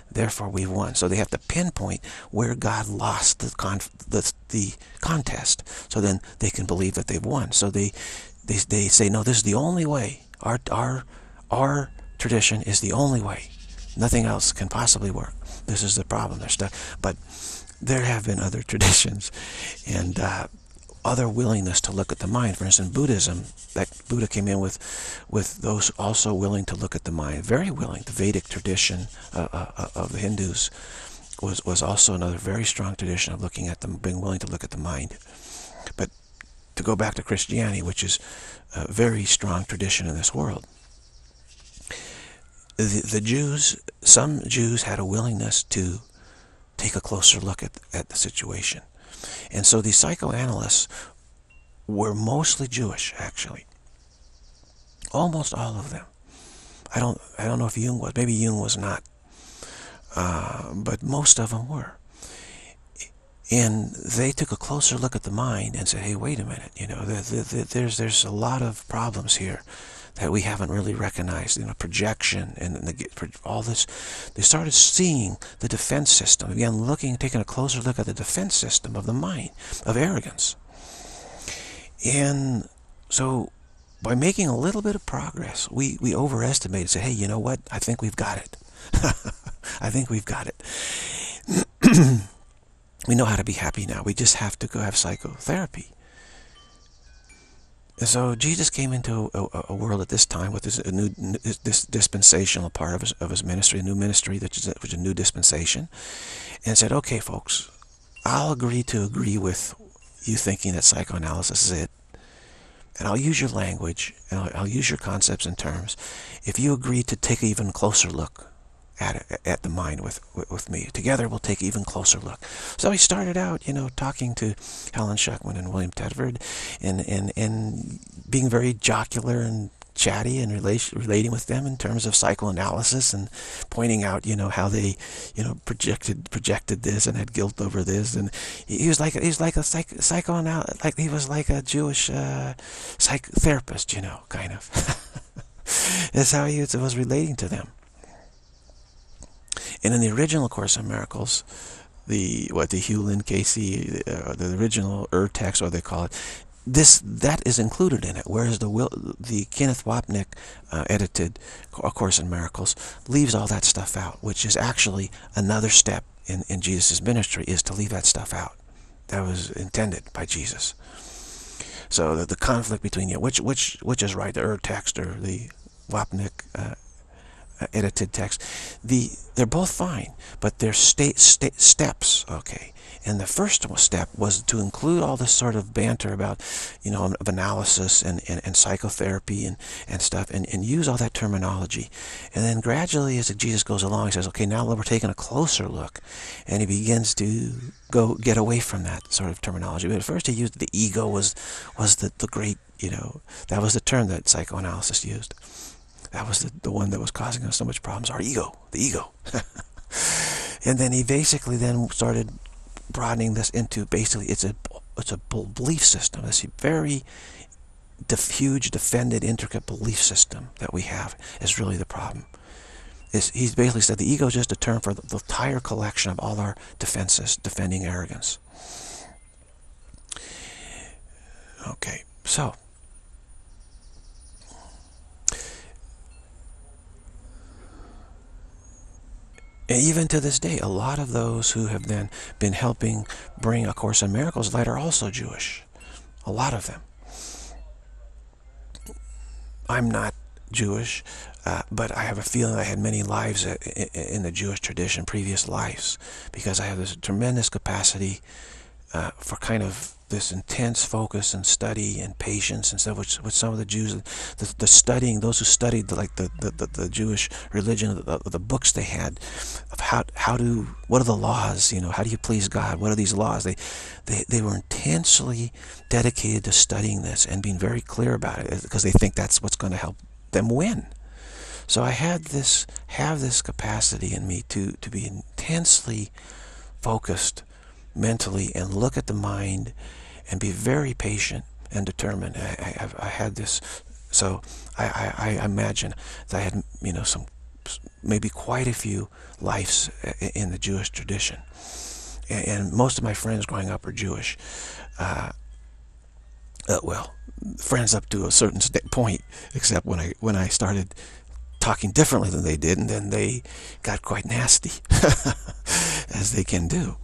therefore we won. So they have to pinpoint where God lost the, conf the, the contest, so then they can believe that they've won. So they, they, they say, no, this is the only way. Our, our, our tradition is the only way. Nothing else can possibly work. This is the problem. They're stuck. But there have been other traditions and uh, other willingness to look at the mind. For instance, Buddhism, that Buddha came in with, with those also willing to look at the mind, very willing. The Vedic tradition uh, uh, of the Hindus was, was also another very strong tradition of looking at them, being willing to look at the mind. But to go back to Christianity, which is a very strong tradition in this world. The, the Jews, some Jews had a willingness to take a closer look at, at the situation. And so these psychoanalysts were mostly Jewish, actually. Almost all of them. I don't, I don't know if Jung was. Maybe Jung was not. Uh, but most of them were. And they took a closer look at the mind and said, hey, wait a minute, you know, there, there, there's, there's a lot of problems here that we haven't really recognized, you know, projection and the, all this. They started seeing the defense system, again, looking, taking a closer look at the defense system of the mind, of arrogance. And so by making a little bit of progress, we, we overestimated, said, hey, you know what, I think we've got it. I think we've got it. We know how to be happy now. We just have to go have psychotherapy. And so Jesus came into a, a world at this time with this, a new this dispensational part of his, of his ministry, a new ministry, which is, a, which is a new dispensation, and said, okay, folks, I'll agree to agree with you thinking that psychoanalysis is it, and I'll use your language, and I'll, I'll use your concepts and terms, if you agree to take an even closer look At, at the mind with, with with me. Together we'll take an even closer look. So he started out, you know, talking to Helen Schuckman and William Tedford and, and, and being very jocular and chatty and relation, relating with them in terms of psychoanalysis and pointing out, you know, how they, you know, projected projected this and had guilt over this. And he, he was like, he was like a psych, psychoanalyst, like he was like a Jewish uh, psychotherapist, you know, kind of. That's how he was relating to them. And in the original Course in Miracles, the what the Hewlin Casey, uh, the original Ur text, or they call it, this that is included in it. Whereas the Will, the Kenneth Wapnick uh, edited A Course in Miracles leaves all that stuff out, which is actually another step in in Jesus' ministry, is to leave that stuff out. That was intended by Jesus. So the, the conflict between you, which which which is right, the Ur text or the Wapnick Uh, Uh, edited text, the they're both fine, but they're state st steps, okay. And the first step was to include all this sort of banter about, you know, of analysis and, and, and psychotherapy and and stuff, and, and use all that terminology. And then gradually, as Jesus goes along, he says, okay, now we're taking a closer look, and he begins to go get away from that sort of terminology. But at first, he used the ego was was the the great, you know, that was the term that psychoanalysis used. That was the, the one that was causing us so much problems, our ego, the ego. And then he basically then started broadening this into, basically, it's a, it's a belief system. It's a very def, huge, defended, intricate belief system that we have is really the problem. It's, he's basically said the ego is just a term for the, the entire collection of all our defenses, defending arrogance. Okay, so and even to this day, a lot of those who have then been helping bring A Course in Miracles light are also Jewish. A lot of them. I'm not Jewish, uh, but I have a feeling I had many lives in the Jewish tradition, previous lives, because I have this tremendous capacity uh, for kind of this intense focus and study and patience and stuff, which, which some of the Jews, the, the studying, those who studied the, like the, the, the, the Jewish religion, the, the books they had, of how, how do, what are the laws, you know, how do you please God, what are these laws? They, they, they were intensely dedicated to studying this and being very clear about it, because they think that's what's going to help them win. So I had this, have this capacity in me to, to be intensely focused mentally and look at the mind and be very patient and determined. I, I, I had this, so I, I, I imagine that I had, you know, some, maybe quite a few lives in the Jewish tradition. And, and most of my friends growing up are Jewish. Uh, uh, well, friends up to a certain point, except when I, when I started talking differently than they did, and then they got quite nasty, as they can do.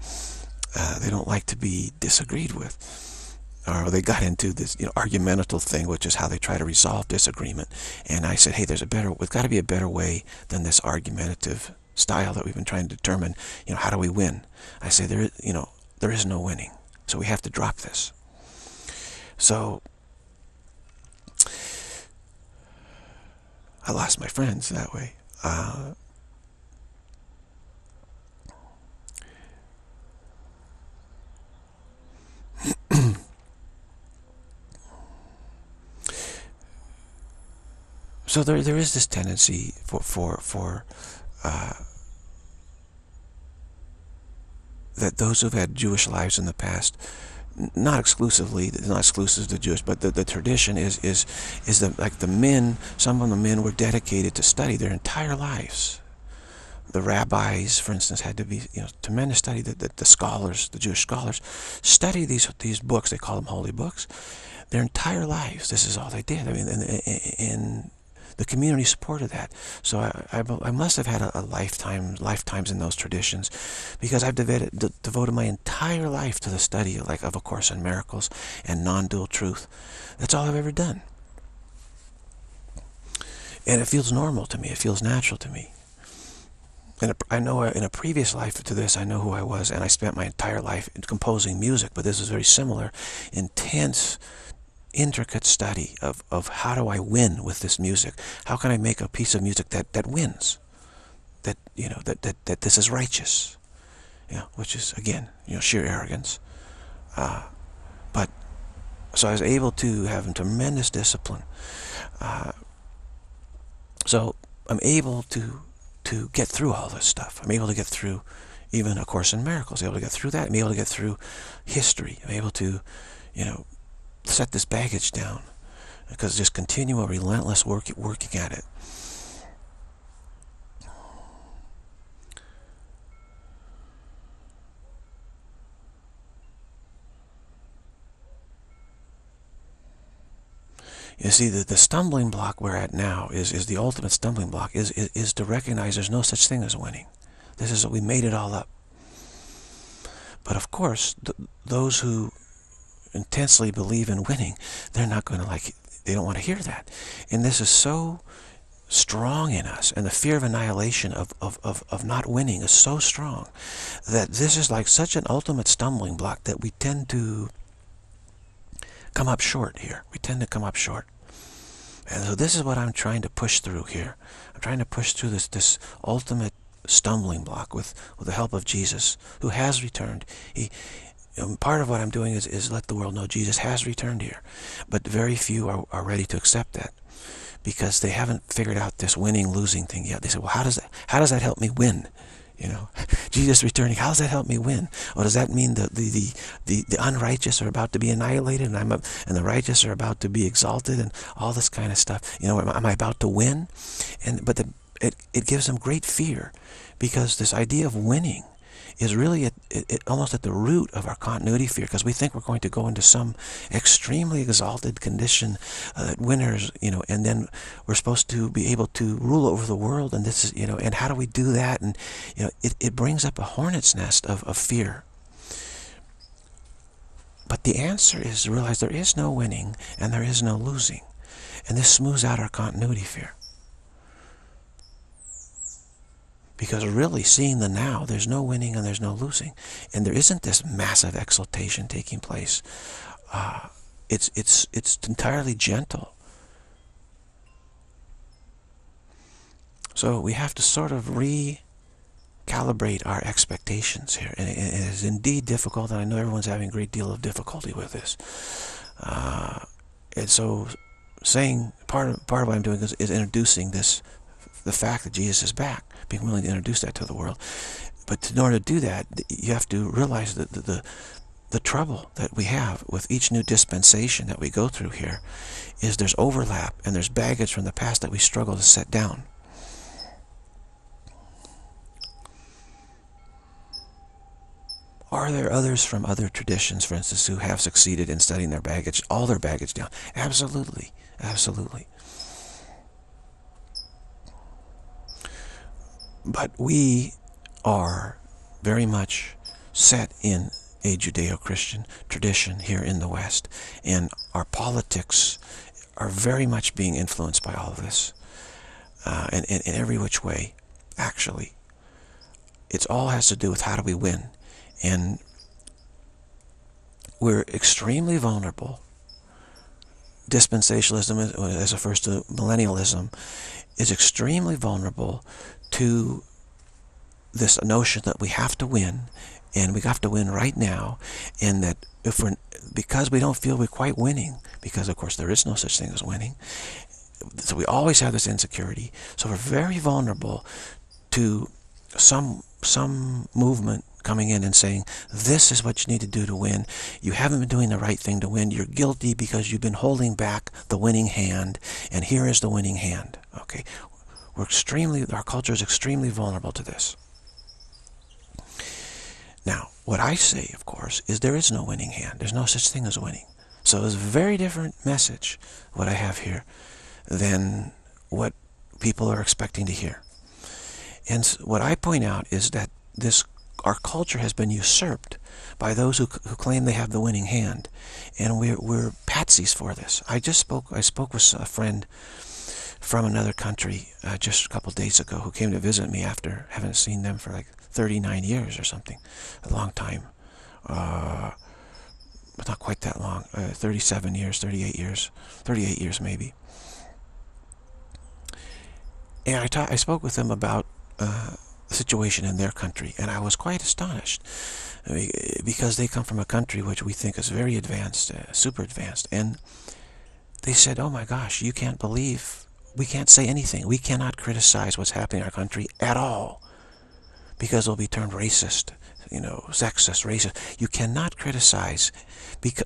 Uh, they don't like to be disagreed with, or they got into this, you know, argumentative thing, which is how they try to resolve disagreement. And I said, hey, there's a better, there's got to be a better way than this argumentative style that we've been trying to determine. You know, how do we win? I say, there, you know, there is no winning, so we have to drop this. So I lost my friends that way. Uh, So there, there is this tendency for for for uh, that those who've had Jewish lives in the past, not exclusively, not exclusive to Jewish, but the, the tradition is is is the like the men. Some of the men were dedicated to study their entire lives. The rabbis, for instance, had to be, you know, tremendous study. The, the, the scholars, the Jewish scholars, study these these books. They call them holy books. Their entire lives. This is all they did. I mean, and. and the community supported that, so I, I, I must have had a, a lifetime, lifetimes in those traditions, because I've devoted, de devoted my entire life to the study, like of A Course in Miracles and Non-Dual Truth. That's all I've ever done, and it feels normal to me. It feels natural to me. And I know in a previous life to this, I know who I was, and I spent my entire life composing music. But this is very similar, intense, intricate study of, of how do I win with this music? How can I make a piece of music that, that wins? That, you know, that, that, that this is righteous. You know, which is, again, you know, sheer arrogance. Uh, but, so I was able to have a tremendous discipline. Uh, so I'm able to, to get through all this stuff. I'm able to get through even A Course in Miracles. I'm able to get through that. I'm able to get through history. I'm able to, you know, set this baggage down, because just continual, relentless work, working at it. You see, the, the stumbling block we're at now is, is the ultimate stumbling block, is, is, is to recognize there's no such thing as winning. This is, we made it all up. But of course, th those who intensely believe in winning, they're not going to like, they don't want to hear that. And this is so strong in us, and the fear of annihilation, of, of, of, of not winning is so strong, that this is like such an ultimate stumbling block that we tend to come up short here. We tend to come up short. And so this is what I'm trying to push through here. I'm trying to push through this, this ultimate stumbling block with, with the help of Jesus, who has returned. He, And part of what I'm doing is, is let the world know Jesus has returned here. But very few are, are ready to accept that, because they haven't figured out this winning, losing thing yet. They say, well, how does that, how does that help me win? You know, Jesus returning, how does that help me win? Or does that mean the, the, the, the, the unrighteous are about to be annihilated, and, I'm a, and the righteous are about to be exalted, and all this kind of stuff? You know, am, am I about to win? And, but the, it, it gives them great fear, because this idea of winning is really at, it, almost at the root of our continuity fear, because we think we're going to go into some extremely exalted condition, uh, that winners, you know, and then we're supposed to be able to rule over the world, and this is, you know, and how do we do that? And, you know, it, it brings up a hornet's nest of, of fear. But the answer is to realize there is no winning and there is no losing. And this smooths out our continuity fear. Because really, seeing the now, there's no winning and there's no losing. And there isn't this massive exaltation taking place. Uh, it's, it's, it's entirely gentle. So we have to sort of recalibrate our expectations here. And it is indeed difficult, and I know everyone's having a great deal of difficulty with this. Uh, and so saying, part of, part of what I'm doing is, is introducing this, the fact that Jesus is back. Being willing to introduce that to the world. But in order to do that, you have to realize that the, the, the trouble that we have with each new dispensation that we go through here is there's overlap and there's baggage from the past that we struggle to set down. Are there others from other traditions, for instance, who have succeeded in setting their baggage, all their baggage down? Absolutely, absolutely. But we are very much set in a Judeo-Christian tradition here in the West, and our politics are very much being influenced by all of this, uh, and in every which way, actually. It all has to do with how do we win, and we're extremely vulnerable. Dispensationalism, as opposed to millennialism, is extremely vulnerable to this notion that we have to win, and we have to win right now, and that if we're, because we don't feel we're quite winning, because of course there is no such thing as winning, so we always have this insecurity. So we're very vulnerable to some some movement coming in and saying, this is what you need to do to win. You haven't been doing the right thing to win. You're guilty because you've been holding back the winning hand, and here is the winning hand. Okay. We're extremely, our culture is extremely vulnerable to this. Now, what I say, of course, is there is no winning hand. There's no such thing as winning. So it's a very different message, what I have here, than what people are expecting to hear. And what I point out is that this, our culture has been usurped by those who, who claim they have the winning hand. And we're, we're patsies for this. I just spoke, I spoke with a friend from another country uh, just a couple days ago who came to visit me after haven't seen them for like thirty-nine years or something, a long time, uh, but not quite that long, uh, thirty-seven years, thirty-eight years, thirty-eight years maybe. And I, ta I spoke with them about uh, the situation in their country, and I was quite astonished because they come from a country which we think is very advanced, uh, super advanced, and they said, oh my gosh, you can't believe. We can't say anything. We cannot criticize what's happening in our country at all, because we'll be termed racist, you know, sexist, racist. You cannot criticize because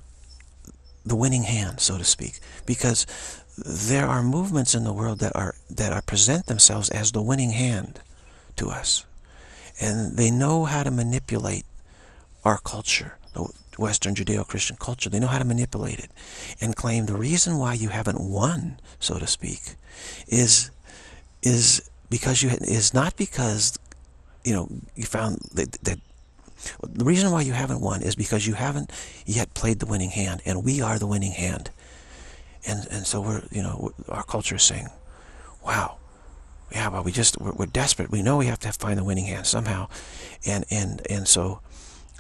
the winning hand, so to speak, because there are movements in the world that are that are present themselves as the winning hand to us, and they know how to manipulate our culture. Western Judeo-Christian culture, they know how to manipulate it and claim the reason why you haven't won, so to speak, is is because you is not because you know you found that, that the reason why you haven't won is because you haven't yet played the winning hand, and we are the winning hand, and and so we're you know our culture is saying, wow, yeah, well we just we're, we're desperate. We know we have to find the winning hand somehow, and and and so.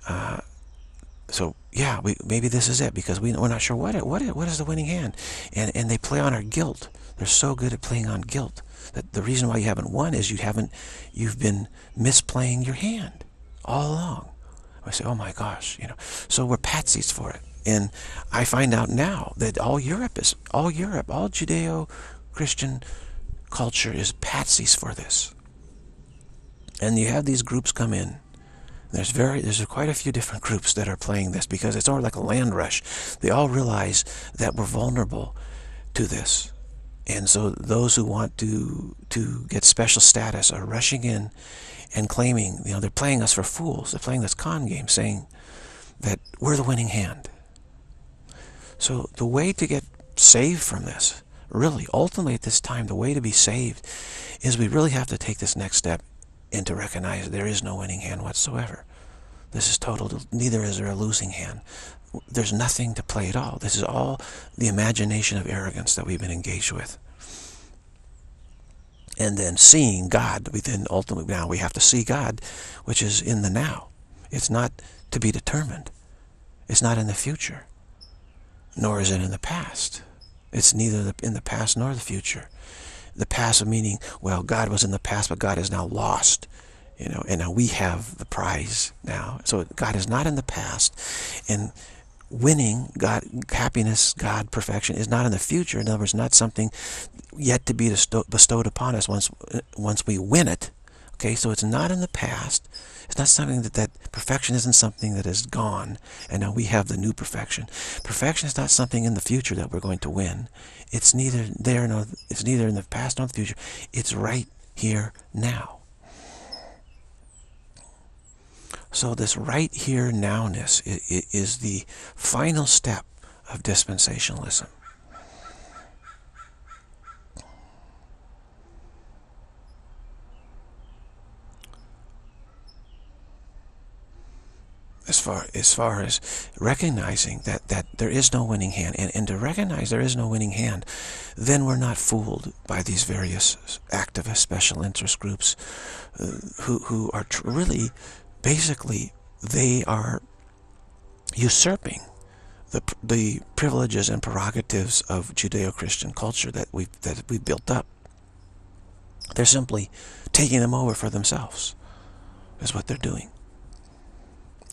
Uh, So yeah, we, maybe this is it because we, we're not sure what it, what it, what is the winning hand, and and they play on our guilt. They're so good at playing on guilt that the reason why you haven't won is you haven't, you've been misplaying your hand all along. I say, oh my gosh, you know. So we're patsies for it, and I find out now that all Europe is, all Europe, all Judeo-Christian culture is patsies for this, and you have these groups come in. There's very there's quite a few different groups that are playing this because it's sort of like a land rush. They all realize that we're vulnerable to this, and so those who want to to get special status are rushing in and claiming, you know, they're playing us for fools. They're playing this con game, saying that we're the winning hand. So the way to get saved from this, really, ultimately at this time, the way to be saved is we really have to take this next step. And to recognize there is no winning hand whatsoever. This is total, neither is there a losing hand. There's nothing to play at all. This is all the imagination of arrogance that we've been engaged with. and then seeing God. We then ultimately, now we have to see God, which is in the now. It's not to be determined. It's not in the future, nor is it in the past. It's neither in the past nor the future. The past meaning, well, God was in the past, but God is now lost. You know, and now we have the prize now. So God is not in the past, and winning, God, happiness, God, perfection is not in the future. In other words, not something yet to be bestowed upon us once once we win it. Okay, so it's not in the past. It's not something that, that perfection isn't something that is gone, and now we have the new perfection. Perfection is not something in the future that we're going to win. It's neither there nor it's neither in the past nor the future. It's right here now. So this right here nowness is the final step of dispensationalism. As far, as far as recognizing that, that there is no winning hand, and, and to recognize there is no winning hand, then we're not fooled by these various activist special interest groups uh, who, who are tr really, basically, they are usurping the, the privileges and prerogatives of Judeo-Christian culture that we've, that we've built up. They're simply taking them over for themselves, is what they're doing.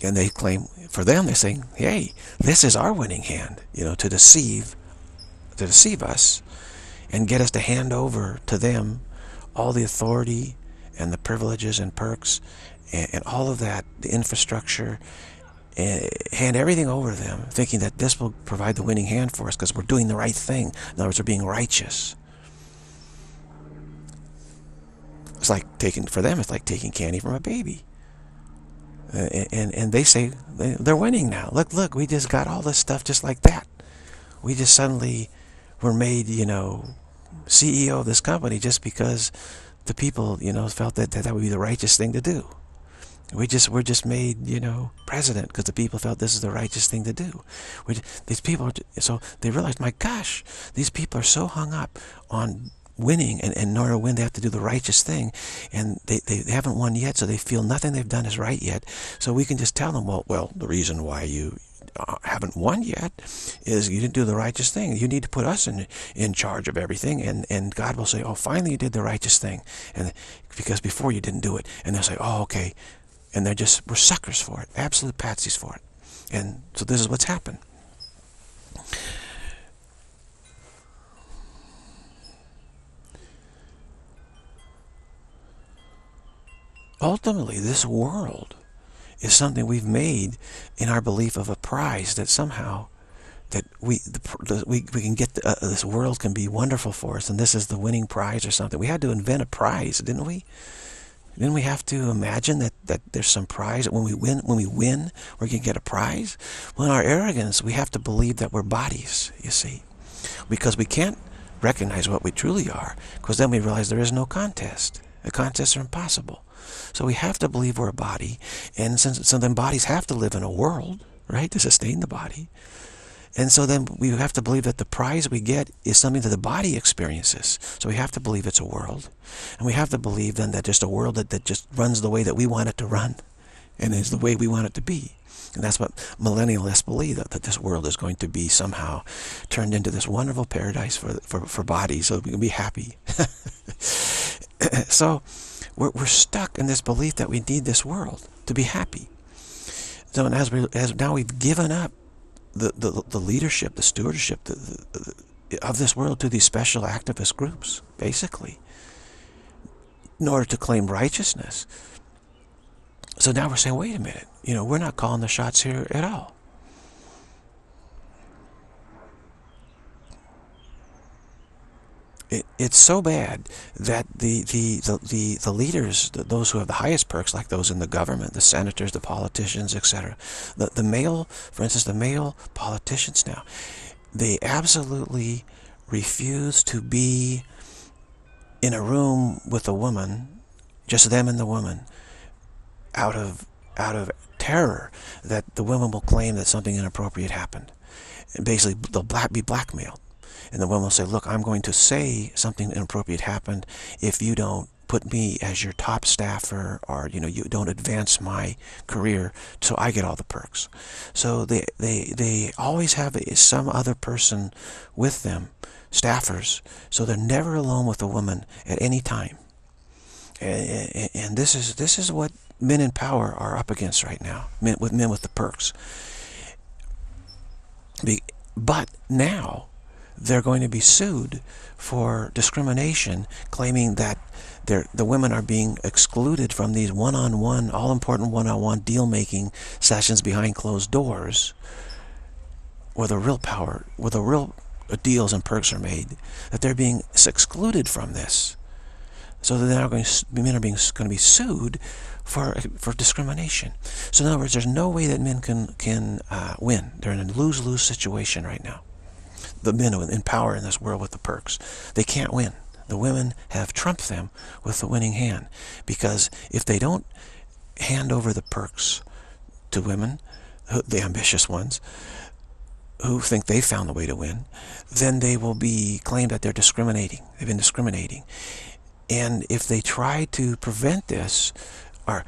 And they claim, for them, they're saying, hey, this is our winning hand, you know, to deceive, to deceive us and get us to hand over to them all the authority and the privileges and perks and, and all of that, the infrastructure, and hand everything over to them, thinking that this will provide the winning hand for us because we're doing the right thing. In other words, we're being righteous. It's like taking, for them, it's like taking candy from a baby. And, and, and they say, they're winning now. Look, look, we just got all this stuff just like that. We just suddenly were made, you know, C E O of this company just because the people, you know, felt that that, that would be the righteous thing to do. We just, we're just made, you know, president because the people felt this is the righteous thing to do. We, these people, are, so they realized, my gosh, these people are so hung up on winning, and, and in order to win, they have to do the righteous thing, and they, they, they haven't won yet, so they feel nothing they've done is right yet. So we can just tell them, well, well, the reason why you haven't won yet is you didn't do the righteous thing. You need to put us in in charge of everything, and, and God will say, oh, finally you did the righteous thing, and because before you didn't do it. And they'll say, oh, okay, and they're just, we're suckers for it, absolute patsies for it. And so this is what's happened. Ultimately, this world is something we've made in our belief of a prize that somehow that we the, we we can get the, uh, this world can be wonderful for us, and this is the winning prize or something. We had to invent a prize, didn't we? Didn't we have to imagine that that there's some prize that when we win when we win we can get a prize? Well, in our arrogance, we have to believe that we're bodies. You see, because we can't recognize what we truly are, because then we realize there is no contest. The contests are impossible. So we have to believe we're a body, and since so then bodies have to live in a world, right, to sustain the body. And so then we have to believe that the prize we get is something that the body experiences. So we have to believe it's a world, and we have to believe then that just a world that, that just runs the way that we want it to run, and is the way we want it to be. And that's what millennialists believe, that, that this world is going to be somehow turned into this wonderful paradise for for, for bodies, so we can be happy. So we're, we're stuck in this belief that we need this world to be happy. So and as we as now we've given up the the, the leadership, the stewardship the, the, the, of this world to these special activist groups, basically, in order to claim righteousness. So now we're saying, wait a minute, you know, we're not calling the shots here at all. It, it's so bad that the, the, the, the, the leaders, the, those who have the highest perks, like those in the government, the senators, the politicians, et cetera, the, the male, for instance, the male politicians now, they absolutely refuse to be in a room with a woman, just them and the woman, out of, out of terror that the woman will claim that something inappropriate happened. And basically, they'll black, be blackmailed. And the woman will say, look, I'm going to say something inappropriate happened if you don't put me as your top staffer, or, you know, you don't advance my career so I get all the perks. So they, they, they always have some other person with them, staffers, so they're never alone with a woman at any time. And, and, and this is this is what men in power are up against right now, men, with men with the perks. Be, but now they're going to be sued for discrimination, claiming that they're, the women are being excluded from these one-on-one, all-important one-on-one deal-making sessions behind closed doors, where the real power, where the real deals and perks are made. That they're being excluded from this. So they're now going to, men are being going to be sued for for discrimination. So in other words, there's no way that men can can uh, win. They're in a lose-lose situation right now. The men in power in this world with the perks, they can't win. The women have trumped them with the winning hand, because if they don't hand over the perks to women, the ambitious ones, who think they found the way to win, then they will be claimed that they're discriminating. They've been discriminating. And if they try to prevent this, or,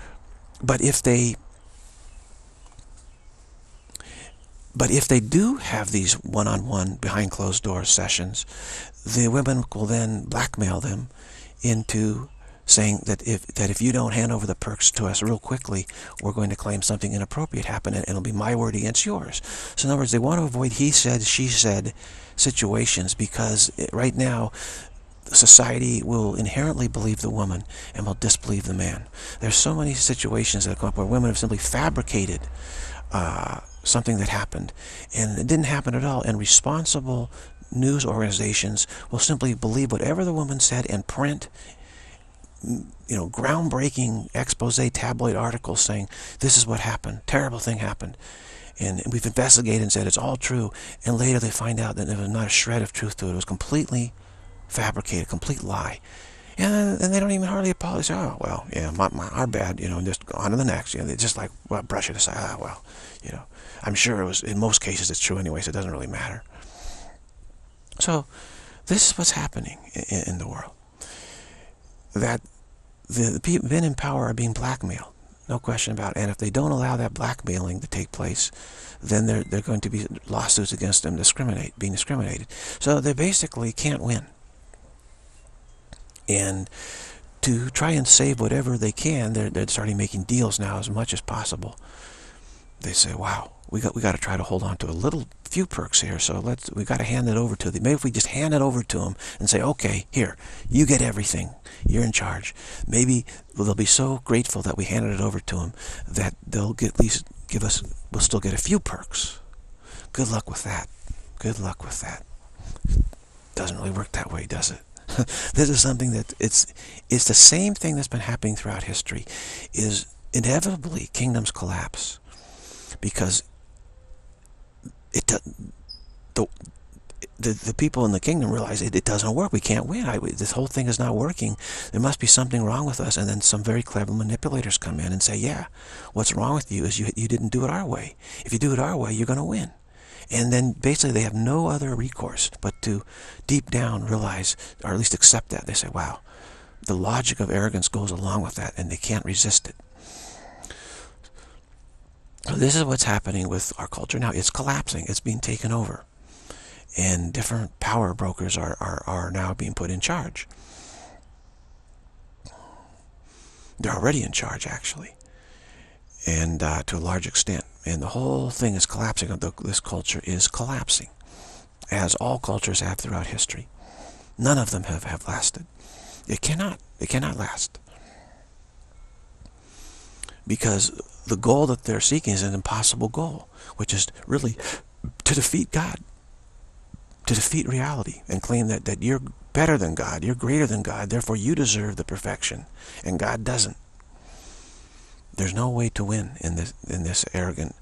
but if they, but if they do have these one-on-one behind closed door sessions, the women will then blackmail them into saying that if that if you don't hand over the perks to us real quickly, we're going to claim something inappropriate happened, and it'll be my word against yours. So in other words, they want to avoid he said, she said situations, because it, right now, society will inherently believe the woman and will disbelieve the man. There's so many situations that come up where women have simply fabricated uh, something that happened, and it didn't happen at all, and responsible news organizations will simply believe whatever the woman said and print, you know, groundbreaking expose tabloid articles saying, this is what happened, terrible thing happened. And we've investigated and said it's all true, and later they find out that there was not a shred of truth to it. It was completely fabricate a complete lie, and and they don't even hardly apologize. Oh well, yeah, my, my our bad, you know. And just on to the next. You know, they just like, well, brush it aside. Ah well, you know. I'm sure it was, in most cases it's true anyway, so it doesn't really matter. So, this is what's happening in, in the world. That the, the men in power are being blackmailed, no question about it. And if they don't allow that blackmailing to take place, then they're they're going to be lawsuits against them, discriminate, being discriminated. So they basically can't win. And to try and save whatever they can, they're, they're starting making deals now as much as possible. They say, wow, we got we got to try to hold on to a little few perks here, so let's we got to hand it over to them. Maybe if we just hand it over to them and say, okay, here, you get everything, you're in charge, maybe they'll be so grateful that we handed it over to them that they'll get, at least give us, we'll still get a few perks. Good luck with that. Good luck with that. Doesn't really work that way, does it? This is something that it's it's the same thing that's been happening throughout history. Is inevitably kingdoms collapse, because it the the, the people in the kingdom realize it, it doesn't work. We can't win. I, this whole thing is not working. There must be something wrong with us. And then some very clever manipulators come in and say, "Yeah, what's wrong with you is you you didn't do it our way. If you do it our way, you're going to win." And then basically they have no other recourse but to deep down realize, or at least accept that. They say, wow, the logic of arrogance goes along with that, and they can't resist it. So this is what's happening with our culture now. It's collapsing. It's being taken over. And different power brokers are, are, are now being put in charge. They're already in charge, actually, and uh, to a large extent. And the whole thing is collapsing. This culture is collapsing, as all cultures have throughout history. None of them have, have lasted. It cannot. It cannot last. Because the goal that they're seeking is an impossible goal, which is really to defeat God, to defeat reality, and claim that, that you're better than God, you're greater than God, therefore you deserve the perfection, and God doesn't. There's no way to win in this in this arrogant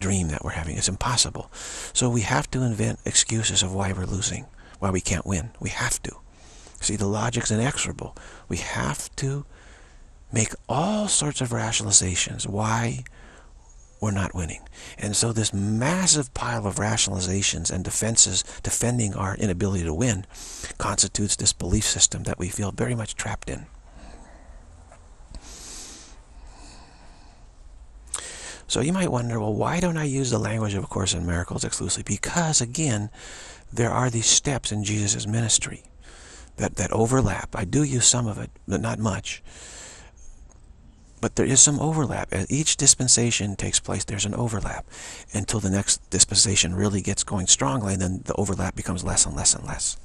dream that we're having. It's impossible. So we have to invent excuses of why we're losing, why we can't win. We have to. See, the logic's inexorable. We have to make all sorts of rationalizations why we're not winning. And so this massive pile of rationalizations and defenses defending our inability to win constitutes this belief system that we feel very much trapped in. So you might wonder, well, why don't I use the language of A Course in Miracles exclusively? Because, again, there are these steps in Jesus' ministry that, that overlap. I do use some of it, but not much. But there is some overlap. As each dispensation takes place, there's an overlap until the next dispensation really gets going strongly, and then the overlap becomes less and less and less.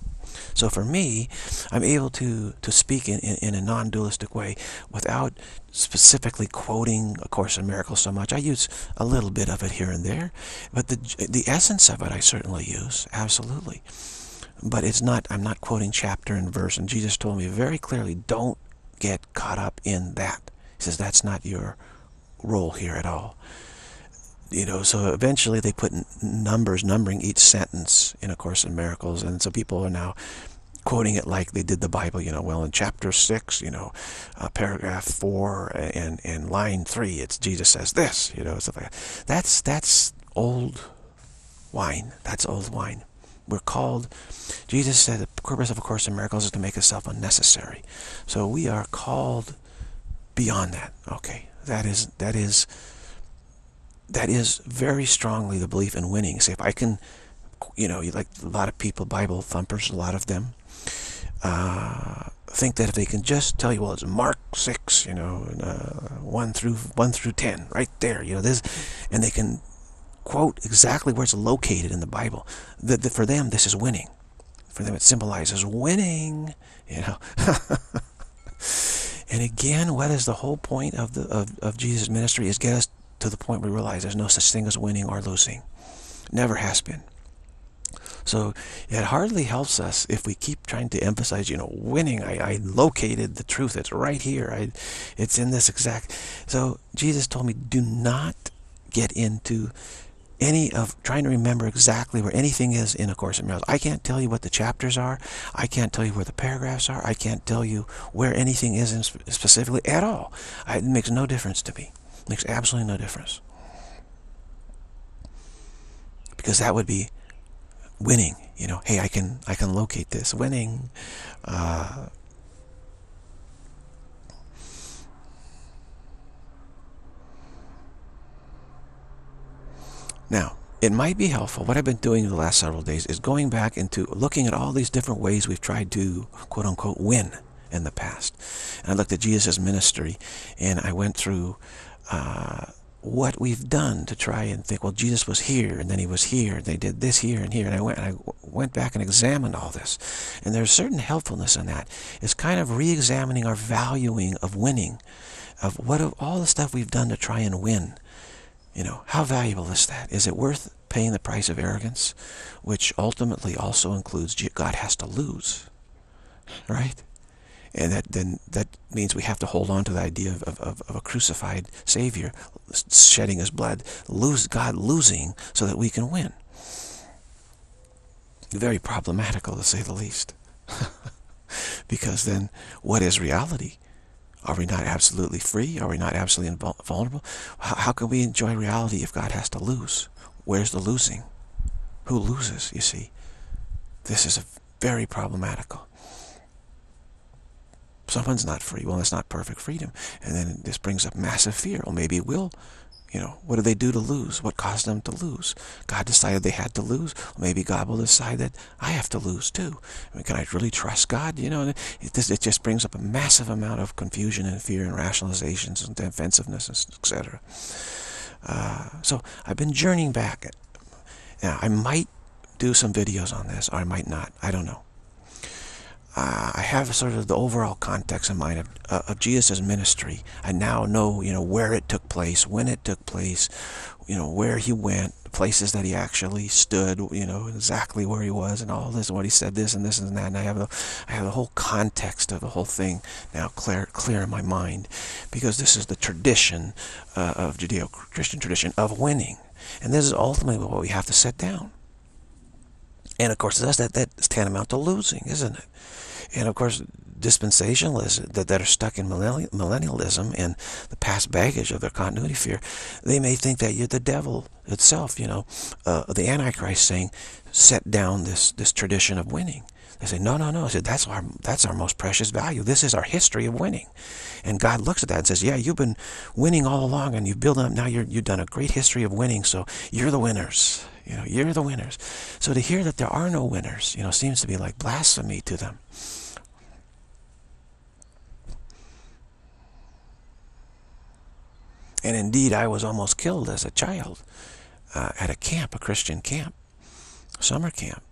So for me, I'm able to, to speak in, in, in a non-dualistic way without specifically quoting A Course in Miracles so much. I use a little bit of it here and there, but the, the essence of it I certainly use, absolutely. But it's not, I'm not quoting chapter and verse, and Jesus told me very clearly, don't get caught up in that. He says, that's not your role here at all. You know, so eventually they put numbers numbering each sentence in A Course in Miracles, and so people are now quoting it like they did the Bible. You know, well, in chapter six, you know, uh, paragraph four and and line three, it's Jesus says this. You know, stuff like that. That's that's old wine. That's old wine. We're called. Jesus said the purpose of A Course in Miracles is to make itself unnecessary. So we are called beyond that. Okay, that is that is. That is very strongly the belief in winning. Say, if I can, you know, like a lot of people, Bible thumpers, a lot of them, uh, think that if they can just tell you, well, it's Mark six, you know, and, uh, one through one through ten, right there, you know, this, and they can quote exactly where it's located in the Bible. That the, for them, this is winning. For them, it symbolizes winning. You know. And again, what is the whole point of the of of Jesus' ministry is get us to the point we realize there's no such thing as winning or losing. Never has been. So it hardly helps us if we keep trying to emphasize, you know, winning. I, I located the truth. It's right here. I, it's in this exact. So Jesus told me, do not get into any of trying to remember exactly where anything is in A Course in Miracles. I can't tell you what the chapters are. I can't tell you where the paragraphs are. I can't tell you where anything is in sp specifically at all. I, it makes no difference to me. Makes absolutely no difference, because that would be winning. You know, hey, I can I can locate this winning. Uh, now, it might be helpful. What I've been doing the last several days is going back into looking at all these different ways we've tried to quote unquote win in the past, and I looked at Jesus' ministry, and I went through. Uh, what we've done to try and think, well, Jesus was here, and then he was here, and they did this here and here, and I went and I went back and examined all this, and there's certain helpfulness in that. It's kind of re-examining our valuing of winning, of what of all the stuff we've done to try and win. You know, how valuable is that? Is it worth paying the price of arrogance, which ultimately also includes God has to lose, right? And that then that means we have to hold on to the idea of, of, of a crucified Savior shedding his blood, lose God losing so that we can win. Very problematical, to say the least. Because then what is reality? Are we not absolutely free? Are we not absolutely vulnerable? How, how can we enjoy reality if God has to lose? Where's the losing? Who loses, you see? This is a very problematical. Someone's not free. Well, that's not perfect freedom. And then this brings up massive fear. Well, maybe it will. You know, what do they do to lose? What caused them to lose? God decided they had to lose. Well, maybe God will decide that I have to lose too. I mean, can I really trust God? You know, it, it just brings up a massive amount of confusion and fear and rationalizations and defensiveness, et cetera. Uh, so I've been journeying back. Now, I might do some videos on this, or I might not. I don't know. Uh, I have sort of the overall context in mind of, uh, of Jesus' ministry. I now know, you know, where it took place, when it took place, you know, where he went, the places that he actually stood, you know, exactly where he was, and all this, and what he said, this and this and that. And I have the, I have the whole context of the whole thing now clear, clear in my mind, because this is the tradition uh, of Judeo-Christian tradition of winning, and this is ultimately what we have to set down. And of course, that's that that's tantamount to losing, isn't it? And of course, dispensationalists that, that are stuck in millennialism and the past baggage of their continuity fear, they may think that you're the devil itself, you know, uh, the Antichrist saying, set down this, this tradition of winning. They say, no, no, no. I said, that's our, that's our most precious value. This is our history of winning. And God looks at that and says, yeah, you've been winning all along and you've built up. Now you're, you've done a great history of winning, so you're the winners. You know, you're the winners. So to hear that there are no winners, you know, seems to be like blasphemy to them. And indeed, I was almost killed as a child uh, at a camp, a Christian camp, summer camp,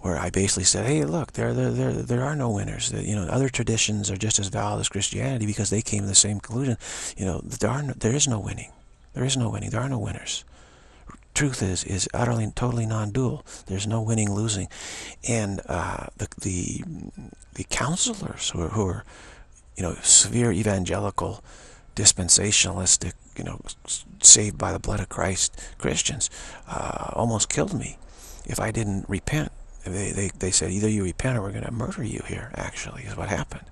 where I basically said, hey, look, there, there, there, there are no winners. You know, other traditions are just as valid as Christianity because they came to the same conclusion. You know, there are no, there is no winning. There is no winning. There are no winners. Truth is is utterly and totally non-dual. There's no winning, losing, and uh, the the the counselors who are, who are, you know, severe evangelical, dispensationalistic, you know, saved by the blood of Christ Christians, uh, almost killed me if I didn't repent. They, they, they said, either you repent or we're going to murder you here, actually, is what happened.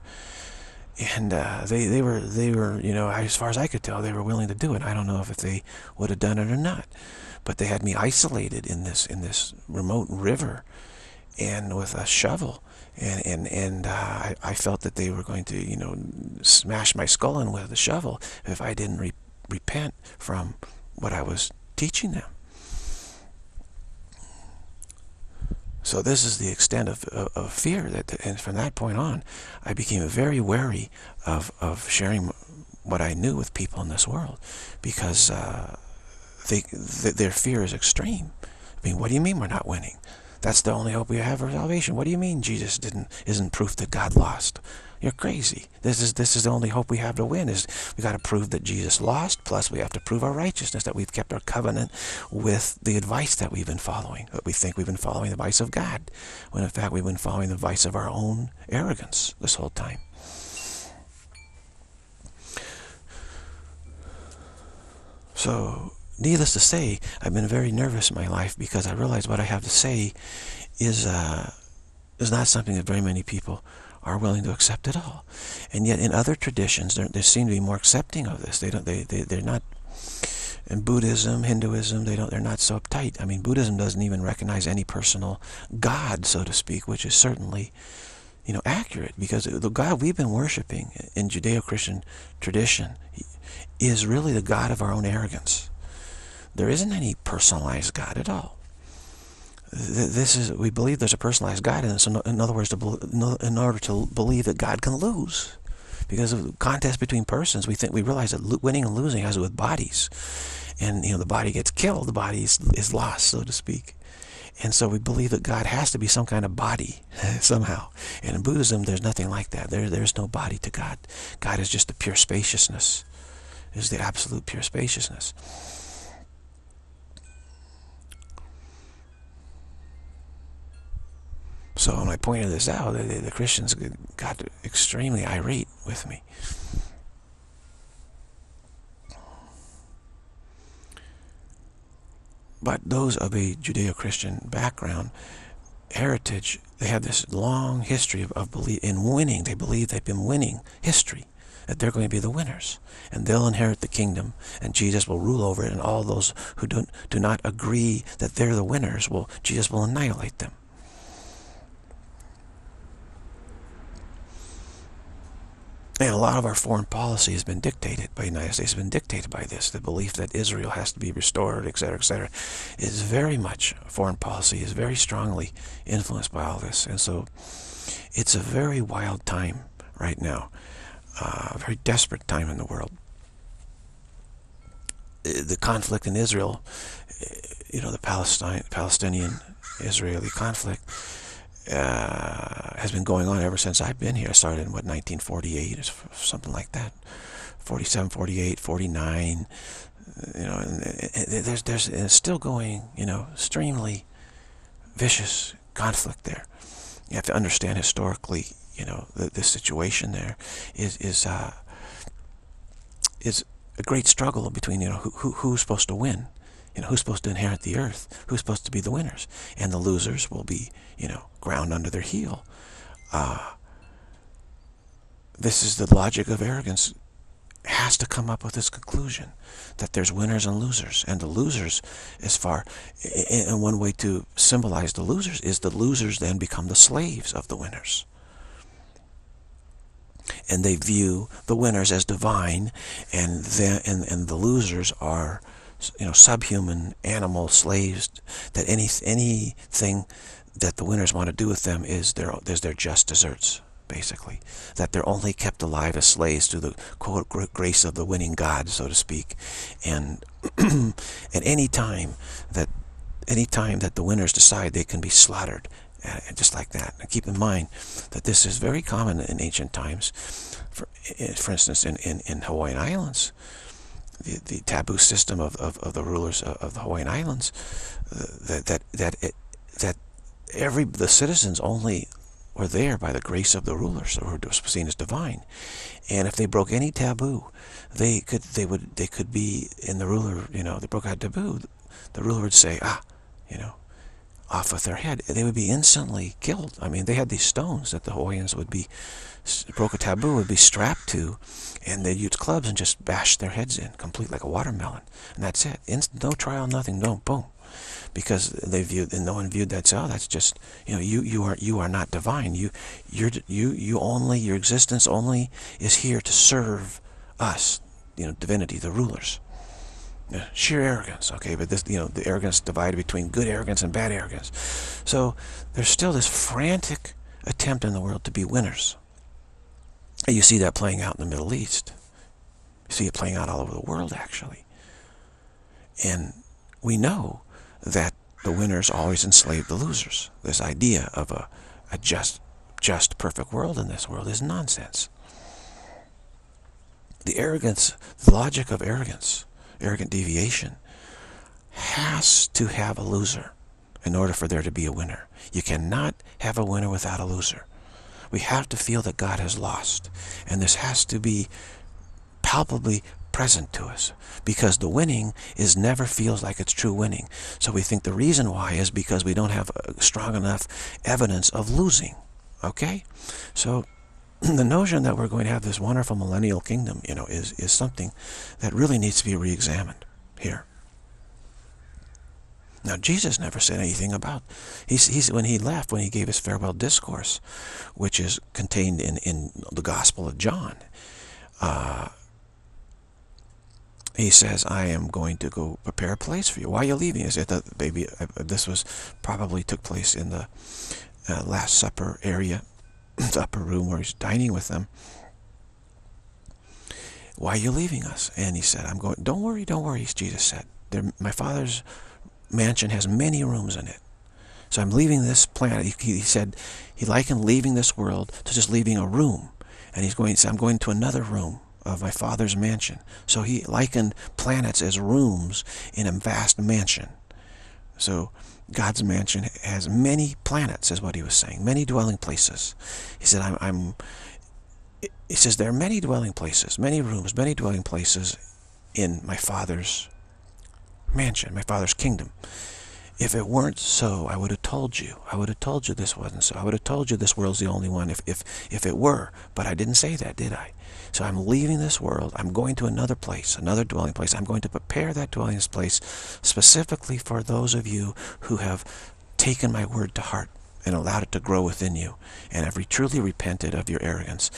And uh, they, they, were, they were, you know, as far as I could tell, they were willing to do it. I don't know if, if they would have done it or not. But they had me isolated in this, in this remote river and with a shovel. And, and, and uh, I, I felt that they were going to, you know, smash my skull in with a shovel if I didn't re repent from what I was teaching them. So this is the extent of, of, of fear, that, and from that point on, I became very wary of, of sharing what I knew with people in this world, because uh, they, th their fear is extreme. I mean, what do you mean we're not winning? That's the only hope we have for salvation. What do you mean Jesus didn't isn't proof that God lost? You're crazy. This is, this is the only hope we have to win, is we've got to prove that Jesus lost, plus we have to prove our righteousness, that we've kept our covenant with the advice that we've been following. That we think we've been following the advice of God, when in fact we've been following the advice of our own arrogance this whole time. So, needless to say, I've been very nervous in my life because I realize what I have to say is, uh, is not something that very many people are willing to accept at all. And yet in other traditions, they seem to be more accepting of this. They don't, they, they, they're not, in Buddhism, Hinduism, they don't, they're not so uptight. I mean, Buddhism doesn't even recognize any personal God, so to speak, which is certainly, you know, accurate, because the God we've been worshiping in Judeo-Christian tradition is really the God of our own arrogance. There isn't any personalized God at all. This is, we believe there's a personalized God in it. So in other words, to, in order to believe that God can lose, because of the contest between persons, we think we realize that winning and losing has to do with bodies, and you know the body gets killed, the body is, is lost, so to speak, and so we believe that God has to be some kind of body somehow. And in Buddhism, there's nothing like that. There, there's no body to God. God is just the pure spaciousness, is the absolute pure spaciousness. So when I pointed this out, the, the Christians got extremely irate with me. But those of a Judeo-Christian background, heritage, they have this long history of, of belief in winning. They believe they've been winning history, that they're going to be the winners, and they'll inherit the kingdom, and Jesus will rule over it, and all those who don't, do not agree that they're the winners, will, Jesus will annihilate them. And a lot of our foreign policy has been dictated by the United States, has been dictated by this. The belief that Israel has to be restored, et cetera, et cetera, is very much, foreign policy is very strongly influenced by all this. And so it's a very wild time right now, uh, a very desperate time in the world. The conflict in Israel, you know, the Palestine, Palestinian-Israeli conflict, Uh, has been going on ever since I've been here. I started in, what, nineteen forty-eight or something like that, forty-seven, forty-eight, forty-nine, you know, and, and there's, there's it's still going, you know, extremely vicious conflict there. You have to understand historically, you know, the, this situation there is, is, uh, is a great struggle between, you know, who, who, who's supposed to win, you know, who's supposed to inherit the earth, who's supposed to be the winners, and the losers will be, you know, ground under their heel. Uh, This is the logic of arrogance. It has to come up with this conclusion that there's winners and losers, and the losers, as far, and one way to symbolize the losers is the losers then become the slaves of the winners. And they view the winners as divine, and the, and, and the losers are, you know, subhuman animal slaves. That any anything that the winners want to do with them is their is their just desserts, basically. That they're only kept alive as slaves to the quote grace of the winning God, so to speak. And at any time that any time that the winners decide, they can be slaughtered. Uh, just like that. Now keep in mind that this is very common in ancient times. For, for instance, in, in, in Hawaiian Islands, the, the taboo system of, of, of the rulers of the Hawaiian Islands, uh, that that that it, that every the citizens only were there by the grace of the rulers, who were seen as divine, and if they broke any taboo, they could they would they could be in the ruler. You know, they broke out taboo, the ruler would say, ah, you know. Off with their head, they would be instantly killed. I mean, they had these stones that the Hawaiians would be, broke a taboo, would be strapped to, and they'd use clubs and just bash their heads in, complete like a watermelon, and that's it. Inst no trial, nothing, no, boom, because they viewed, and no one viewed that. So oh, that's just, you know, you you are you are not divine. You you're you you only your existence only is here to serve us, you know, divinity, the rulers. Yeah, sheer arrogance, okay, but this, you know, the arrogance divided between good arrogance and bad arrogance. So there's still this frantic attempt in the world to be winners. And you see that playing out in the Middle East. You see it playing out all over the world, actually. And we know that the winners always enslave the losers. This idea of a, a just, just, perfect world in this world is nonsense. The arrogance, the logic of arrogance, arrogant deviation has to have a loser in order for there to be a winner. You cannot have a winner without a loser. We have to feel that God has lost, and this has to be palpably present to us, because the winning is never feels like it's true winning. So we think the reason why is because we don't have strong enough evidence of losing. Okay, so the notion that we're going to have this wonderful millennial kingdom, you know, is, is something that really needs to be re-examined here. Now, Jesus never said anything about, he's, he's, when he left, when he gave his farewell discourse, which is contained in, in the Gospel of John, uh, he says, I am going to go prepare a place for you. Why are you leaving? Is it that baby, this was probably took place in the uh, Last Supper area, the upper room where he's dining with them. Why are you leaving us? And he said, I'm going, don't worry, don't worry, Jesus said. There, my Father's mansion has many rooms in it. So I'm leaving this planet. He, he said, he likened leaving this world to just leaving a room. And he's going to say, I'm going to another room of my Father's mansion. So he likened planets as rooms in a vast mansion. So God's mansion has many planets, is what he was saying, many dwelling places. He said, I'm, I'm, he says, there are many dwelling places, many rooms, many dwelling places in my Father's mansion, my Father's kingdom. If it weren't so, I would have told you. I would have told you this wasn't so. I would have told you this world's the only one if, if, if it were. But I didn't say that, did I? So I'm leaving this world. I'm going to another place, another dwelling place. I'm going to prepare that dwelling place specifically for those of you who have taken my word to heart and allowed it to grow within you and have truly repented of your arrogance.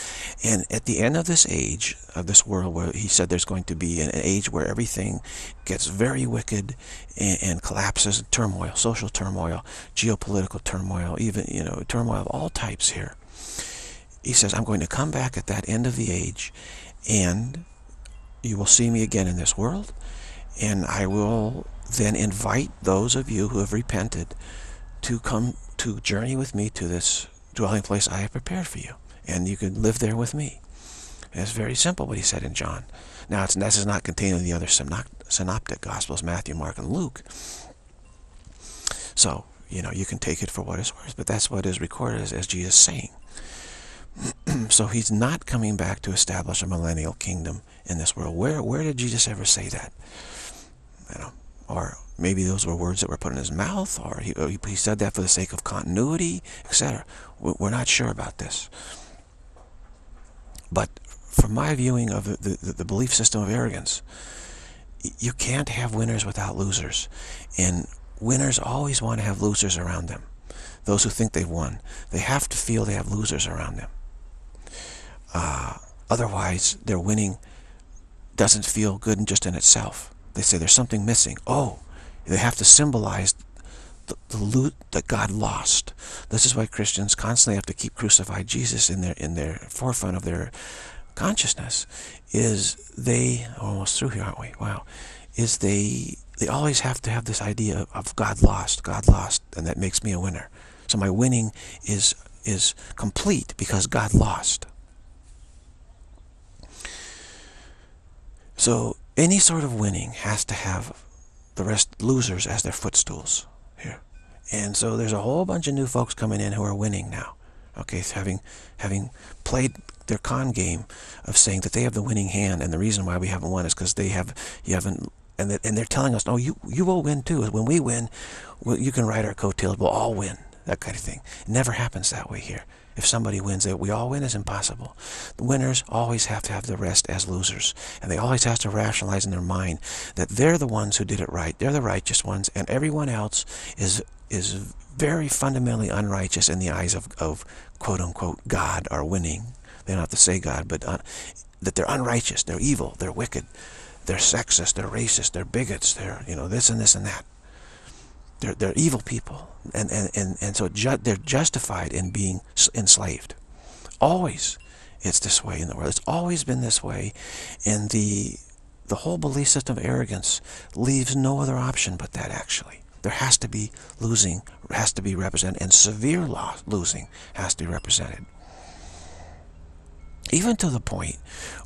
And at the end of this age, of this world, where he said there's going to be an age where everything gets very wicked and, and collapses, and turmoil, social turmoil, geopolitical turmoil, even, you know, turmoil of all types here. He says, I'm going to come back at that end of the age, and you will see me again in this world, and I will then invite those of you who have repented to come to journey with me to this dwelling place I have prepared for you, and you can live there with me. And it's very simple what he said in John. Now, it's, this is not contained in the other synoptic Gospels, Matthew, Mark, and Luke. So, you know, you can take it for what it's worth, but that's what is recorded as, as Jesus saying. So he's not coming back to establish a millennial kingdom in this world. Where where did Jesus ever say that? You know, or maybe those were words that were put in his mouth, or he, he said that for the sake of continuity, et cetera. We're not sure about this. But from my viewing of the, the, the belief system of arrogance, you can't have winners without losers. And winners always want to have losers around them. Those who think they've won, they have to feel they have losers around them. Uh, otherwise, their winning doesn't feel good just in itself. They say there's something missing. Oh, they have to symbolize the, the loot that God lost. This is why Christians constantly have to keep crucified Jesus in their in their forefront of their consciousness. Is they we're almost through here, aren't we? Wow. Is they they always have to have this idea of God lost, God lost, and that makes me a winner. So my winning is is complete because God lost. So any sort of winning has to have the rest losers as their footstools here. And so there's a whole bunch of new folks coming in who are winning now. Okay, so having having played their con game of saying that they have the winning hand, and the reason why we haven't won is because they have you haven't and that, and they're telling us, no, you you will win too. When we win, well, you can ride our coattails. We'll all win. That kind of thing. It never happens that way here. If somebody wins, that we all win is impossible. The winners always have to have the rest as losers. And they always have to rationalize in their mind that they're the ones who did it right. They're the righteous ones. And everyone else is is very fundamentally unrighteous in the eyes of, of quote-unquote God or winning. They don't have to say God, but un, that they're unrighteous. They're evil. They're wicked. They're sexist. They're racist. They're bigots. They're, you know, this and this and that. They're, they're evil people, and, and, and, and so ju they're justified in being enslaved. Always it's this way in the world. It's always been this way, and the, the whole belief system of arrogance leaves no other option but that, actually. There has to be losing, has to be represented, and severe loss, losing has to be represented. Even to the point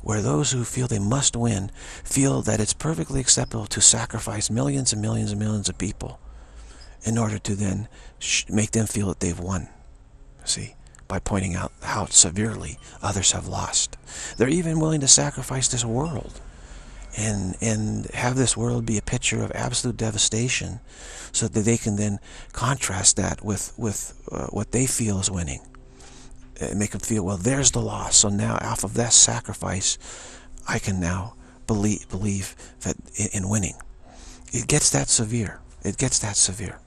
where those who feel they must win feel that it's perfectly acceptable to sacrifice millions and millions and millions of people in order to then sh make them feel that they've won, see, by pointing out how severely others have lost. They're even willing to sacrifice this world and, and have this world be a picture of absolute devastation so that they can then contrast that with, with uh, what they feel is winning. And make them feel, well, there's the loss, so now off of that sacrifice, I can now believe, believe that in, in winning. It gets that severe. It gets that severe.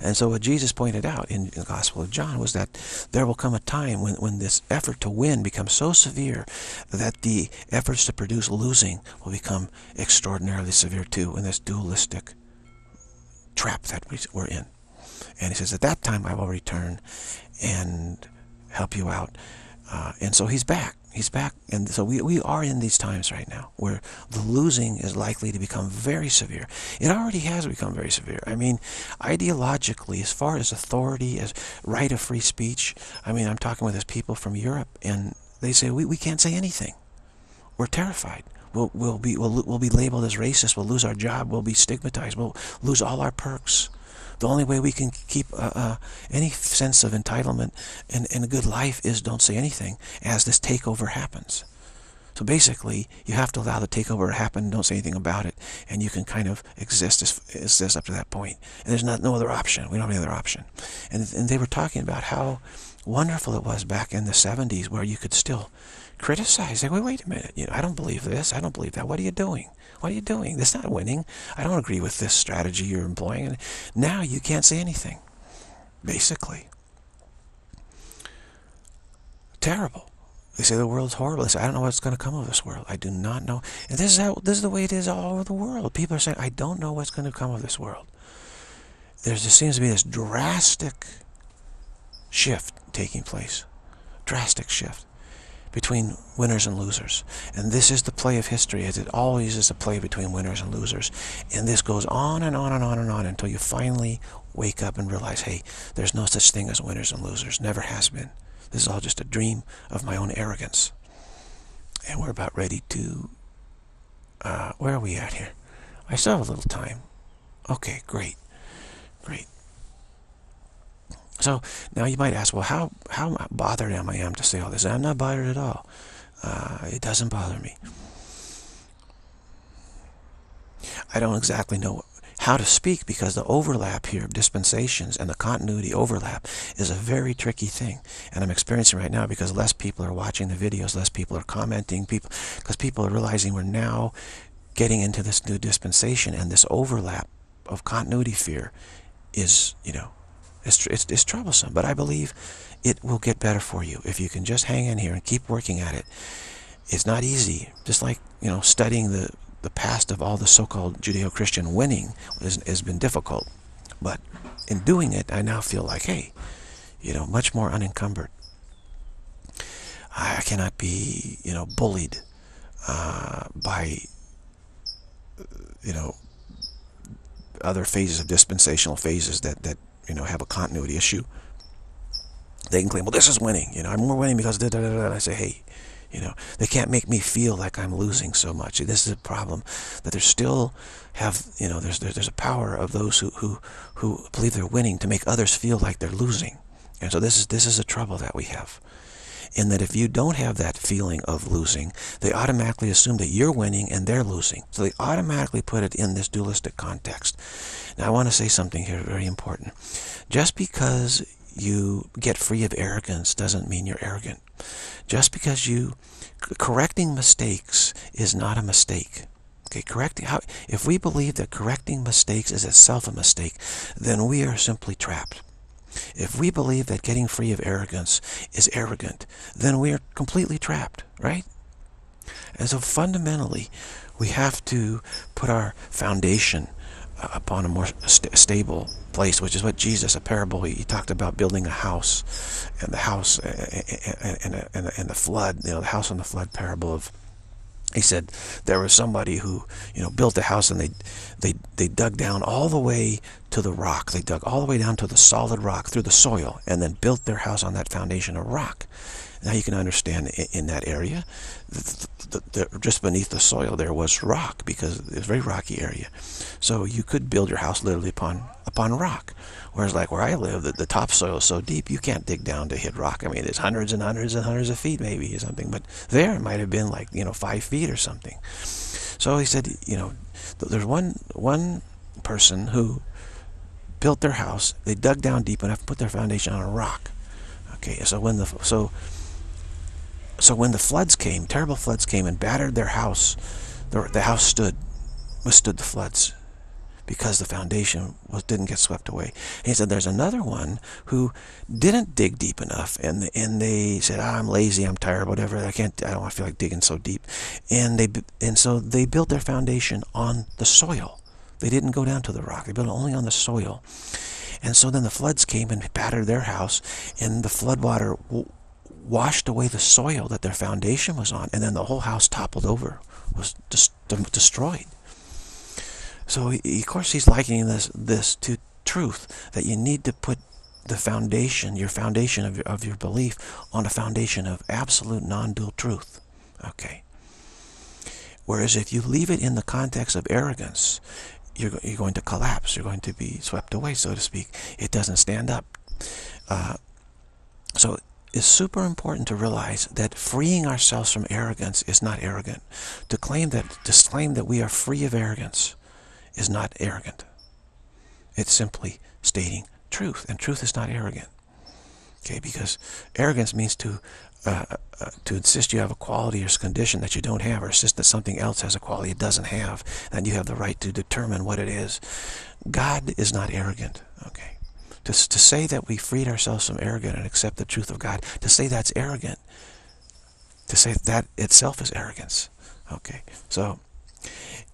And so what Jesus pointed out in the Gospel of John was that there will come a time when, when this effort to win becomes so severe that the efforts to produce losing will become extraordinarily severe too, in this dualistic trap that we're in. And he says, at that time I will return and help you out. Uh, and so he's back. He's back. And so we, we are in these times right now where the losing is likely to become very severe. It already has become very severe. I mean, ideologically, as far as authority, as right of free speech, I mean, I'm talking with these people from Europe, and they say, we, we can't say anything. We're terrified. We'll, we'll, be, we'll, we'll be labeled as racist. We'll lose our job. We'll be stigmatized. We'll lose all our perks. The only way we can keep uh, uh, any sense of entitlement and, and a good life is don't say anything as this takeover happens. So basically, you have to allow the takeover to happen, don't say anything about it, and you can kind of exist as, exist up to that point. And there's not no other option. We don't have any other option. And, and they were talking about how wonderful it was back in the seventies where you could still criticize. They went, wait a minute, you know, I don't believe this, I don't believe that. What are you doing? What are you doing? That's not winning. I don't agree with this strategy you're employing. And now you can't say anything, basically. Terrible. They say the world's horrible. They say, I don't know what's going to come of this world. I do not know. And this is, how, this is the way it is all over the world. People are saying, I don't know what's going to come of this world. There's, there seems to be this drastic shift taking place. Drastic shift between winners and losers. And this is the play of history, as it always is a play between winners and losers. And this goes on and on and on and on until you finally wake up and realize, hey, there's no such thing as winners and losers. Never has been. This is all just a dream of my own arrogance. And we're about ready to... Uh, where are we at here? I still have a little time. Okay, great. Great. So now you might ask, well, how, how bothered am I am to say all this? I'm not bothered at all. Uh, it doesn't bother me. I don't exactly know how to speak, because the overlap here of dispensations and the continuity overlap is a very tricky thing. And I'm experiencing right now because less people are watching the videos, less people are commenting, people, because people are realizing we're now getting into this new dispensation, and this overlap of continuity fear is, you know, it's, it's, it's troublesome. But I believe it will get better for you if you can just hang in here and keep working at it. It's not easy. Just like, you know, studying the the past of all the so-called Judeo-Christian winning has, has been difficult. But in doing it, I now feel like, hey, you know, much more unencumbered. I cannot be, you know, bullied uh, by, you know, other phases of dispensational phases that, that, you know, have a continuity issue. They can claim, well, this is winning. You know, I'm more winning because da da da da. And I say, hey, you know, they can't make me feel like I'm losing so much. This is a problem that there's still have, you know, there's, there's a power of those who, who, who believe they're winning to make others feel like they're losing. And so this is, this is a trouble that we have. In that if you don't have that feeling of losing, they automatically assume that you're winning and they're losing. So they automatically put it in this dualistic context. Now I want to say something here very important. Just because you get free of arrogance doesn't mean you're arrogant. Just because you correcting mistakes is not a mistake. Okay, correcting how if we believe that correcting mistakes is itself a mistake, then we are simply trapped. If we believe that getting free of arrogance is arrogant, then we are completely trapped, right? And so fundamentally, we have to put our foundation upon a more st stable place, which is what Jesus, a parable, he, he talked about building a house, and the house and, and, and, and the flood, you know, the house on the flood parable of, he said, there was somebody who, you know, built the house and they, they, they dug down all the way to the rock. They dug all the way down to the solid rock through the soil and then built their house on that foundation of rock. Now you can understand in, in that area, the, the, the, just beneath the soil there was rock, because it's a very rocky area. So you could build your house literally upon upon rock. Whereas like where I live, the, the topsoil is so deep, you can't dig down to hit rock. I mean, it's hundreds and hundreds and hundreds of feet maybe or something. But there it might have been like, you know, five feet or something. So he said, you know, there's one, one person who built their house. They dug down deep enough to put their foundation on a rock. Okay, so when the... so. So when the floods came, terrible floods came and battered their house, the, the house stood, withstood the floods because the foundation was, didn't get swept away. And he said, there's another one who didn't dig deep enough, and, and they said, oh, I'm lazy, I'm tired, whatever, I can't, I don't want to feel like digging so deep. And, they, and so they built their foundation on the soil. They didn't go down to the rock, they built it only on the soil. And so then the floods came and battered their house, and the flood water washed away the soil that their foundation was on, and then the whole house toppled over, was just destroyed. So he, of course he's likening this this to truth, that you need to put the foundation, your foundation of your, of your belief, on a foundation of absolute non-dual truth. Okay, whereas if you leave it in the context of arrogance, you're, you're going to collapse, you're going to be swept away, so to speak. It doesn't stand up. Uh, so it's super important to realize that freeing ourselves from arrogance is not arrogant. To claim that, to claim that we are free of arrogance is not arrogant. It's simply stating truth, and truth is not arrogant. Okay, because arrogance means to uh, uh, to insist you have a quality or condition that you don't have, or insist that something else has a quality it doesn't have, and you have the right to determine what it is. God is not arrogant. Okay. To, to say that we freed ourselves from arrogance and accept the truth of God, to say that's arrogant, to say that itself is arrogance. Okay, so,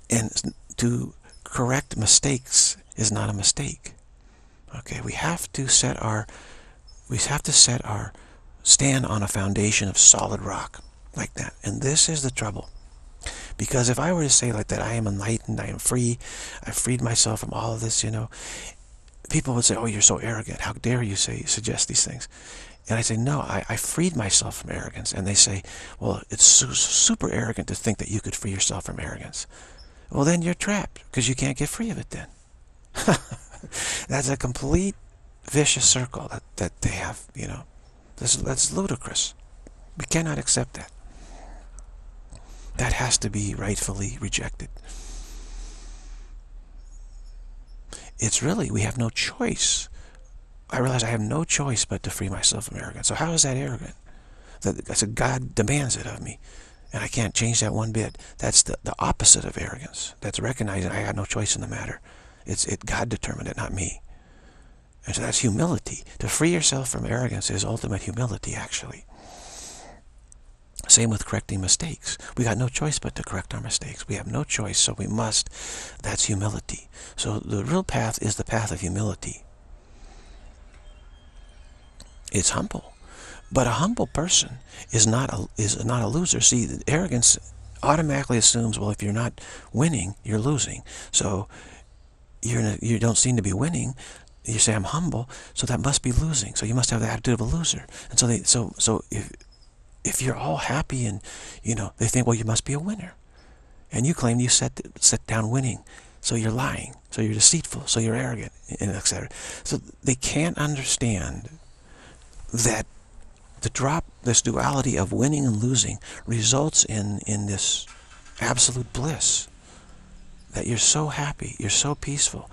and to correct mistakes is not a mistake. Okay, we have to set our, we have to set our stand on a foundation of solid rock, like that. And this is the trouble. Because if I were to say like that, I am enlightened, I am free, I freed myself from all of this, you know, people would say, oh, you're so arrogant. How dare you say suggest these things? And I say, no, I, I freed myself from arrogance. And they say, well, it's su super arrogant to think that you could free yourself from arrogance. Well, then you're trapped, because you can't get free of it then. That's a complete vicious circle that, that they have, you know. That's, that's ludicrous. We cannot accept that. That has to be rightfully rejected. it's really, we have no choice. I realize I have no choice but to free myself from arrogance. So how is that arrogant? That's a God demands it of me, and I can't change that one bit. That's the, the opposite of arrogance. That's recognizing I had no choice in the matter. It's it God determined it, not me. And so that's humility. To free yourself from arrogance is ultimate humility, actually. Same with correcting mistakes. We got no choice but to correct our mistakes. We have no choice, so we must. That's humility. So the real path is the path of humility. It's humble. But a humble person is not a, is not a loser. See, arrogance automatically assumes, well, if you're not winning, you're losing. So you're a, you don't seem to be winning. You say, I'm humble, so that must be losing. So you must have the attitude of a loser. And so, they, so, so if... If you're all happy and, you know, they think, well, you must be a winner. And you claim you set, set down winning. So you're lying. So you're deceitful. So you're arrogant, and et cetera. So they can't understand that the drop, this duality of winning and losing results in, in this absolute bliss. That you're so happy. You're so peaceful.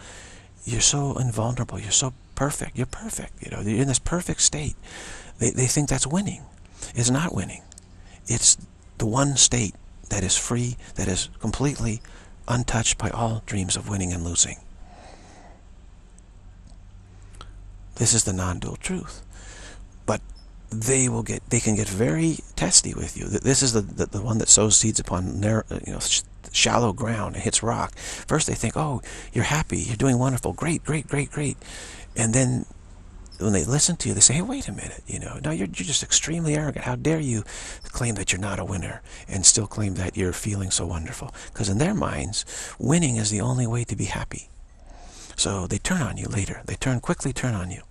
You're so invulnerable. You're so perfect. You're perfect. You know, you're in this perfect state. They, they think that's winning. It's not winning. It's the one state that is free, that is completely untouched by all dreams of winning and losing. This is the non-dual truth. But they will get, they can get very testy with you. This is the, the, the one that sows seeds upon narrow, you know, shallow ground and hits rock. First they think, oh, you're happy, you're doing wonderful, great, great, great, great. And then when they listen to you, they say, hey, wait a minute, you know, no, you're, you're just extremely arrogant. How dare you claim that you're not a winner and still claim that you're feeling so wonderful? Because in their minds, winning is the only way to be happy. So they turn on you later. They turn quickly turn on you.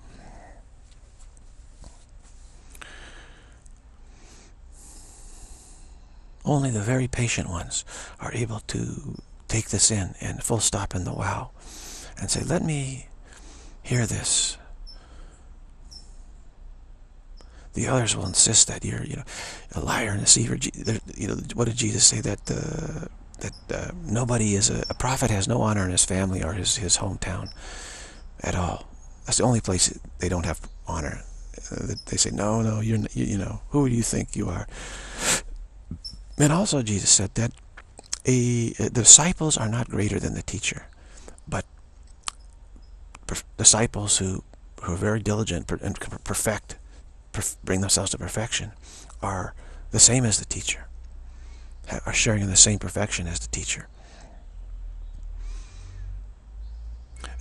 Only the very patient ones are able to take this in and full stop in the wow and say, let me hear this. The others will insist that you're, you know, a liar and a deceiver. You know, what did Jesus say? That uh, that uh, nobody is a, a prophet has no honor in his family or his his hometown at all. That's the only place they don't have honor. Uh, they say, no, no, you're, you, you know, who do you think you are? And also Jesus said that a, the disciples are not greater than the teacher, but disciples who who are very diligent and perfect. Bring themselves to perfection are the same as the teacher, are sharing in the same perfection as the teacher.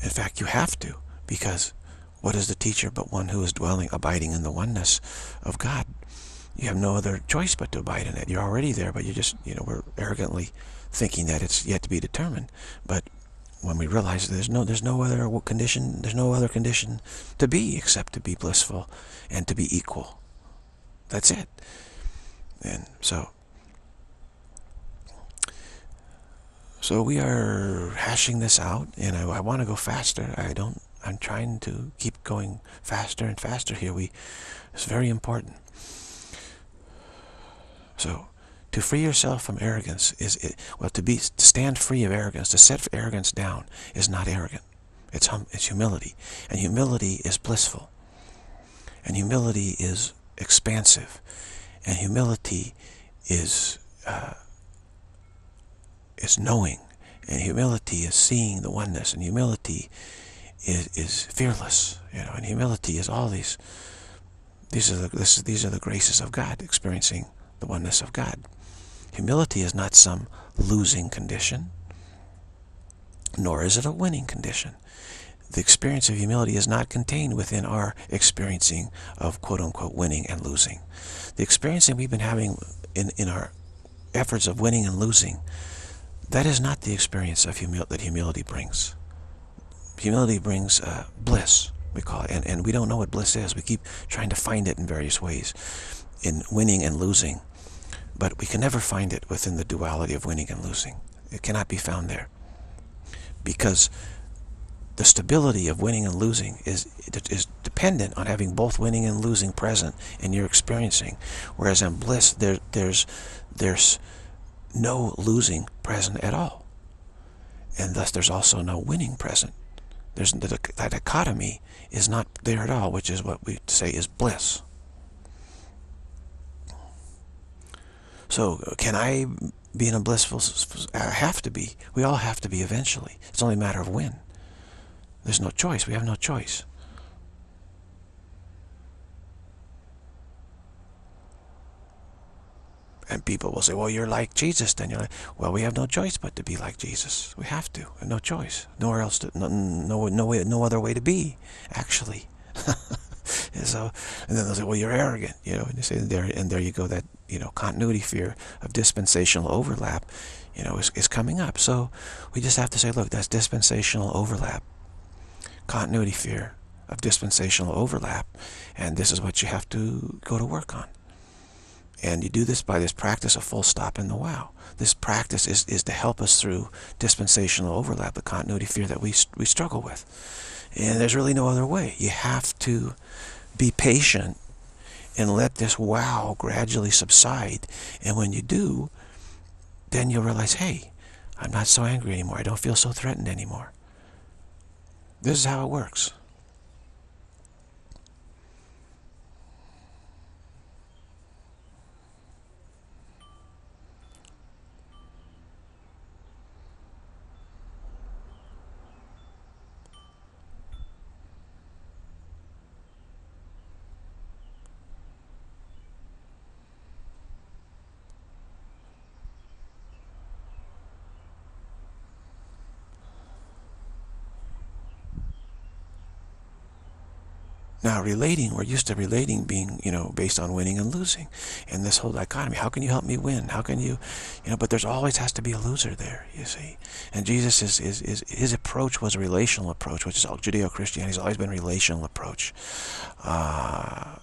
In fact, you have to, because what is the teacher but one who is dwelling, abiding in the oneness of God? You have no other choice but to abide in it. You're already there, but you just, you know, we're arrogantly thinking that it's yet to be determined. But when we realize there's no, there's no other condition, there's no other condition to be except to be blissful and to be equal. That's it. And so, so we are hashing this out, and I, I want to go faster. I don't. I'm trying to keep going faster and faster here. We, it's very important. So. To free yourself from arrogance is, well, to be, to stand free of arrogance, to set arrogance down is not arrogant. It's, hum, it's humility. And humility is blissful. And humility is expansive. And humility is, uh, is knowing. And humility is seeing the oneness. And humility is, is fearless. You know, and humility is all these, these are the, this, these are the graces of God, experiencing the oneness of God. Humility is not some losing condition, nor is it a winning condition. The experience of humility is not contained within our experiencing of quote-unquote winning and losing. The experiencing we've been having in, in our efforts of winning and losing, that is not the experience of humil that humility brings. Humility brings uh, bliss, we call it, and, and we don't know what bliss is. We keep trying to find it in various ways, in winning and losing. But we can never find it within the duality of winning and losing. It cannot be found there. Because the stability of winning and losing is, is dependent on having both winning and losing present in your experiencing. Whereas in bliss, there, there's, there's no losing present at all. And thus there's also no winning present. There's, the, that dichotomy is not there at all, which is what we say is bliss. So can I be in a blissful, I have to be. We all have to be eventually. It's only a matter of when. There's no choice. We have no choice. And people will say, well, you're like Jesus. Then you're like, well, we have no choice but to be like Jesus. We have to. No choice. Nowhere else to, no, no, no, way, no other way to be, actually. And so, and then they'll say, well, you're arrogant, you know, and, you say, there, and there you go, that, you know, continuity fear of dispensational overlap, you know, is, is coming up. So we just have to say, look, that's dispensational overlap, continuity fear of dispensational overlap, and this is what you have to go to work on. And you do this by this practice of full stop in the wow. This practice is, is to help us through dispensational overlap, the continuity fear that we, we struggle with. And there's really no other way. You have to be patient and let this wow gradually subside. And when you do, then you'll realize, hey, I'm not so angry anymore. I don't feel so threatened anymore. This is how it works. Now, relating, we're used to relating being, you know, based on winning and losing. And this whole dichotomy, how can you help me win? How can you, you know, but there's always has to be a loser there, you see. And Jesus, is, is, is, his approach was a relational approach, which is all Judeo-Christianity has always been a relational approach. Uh,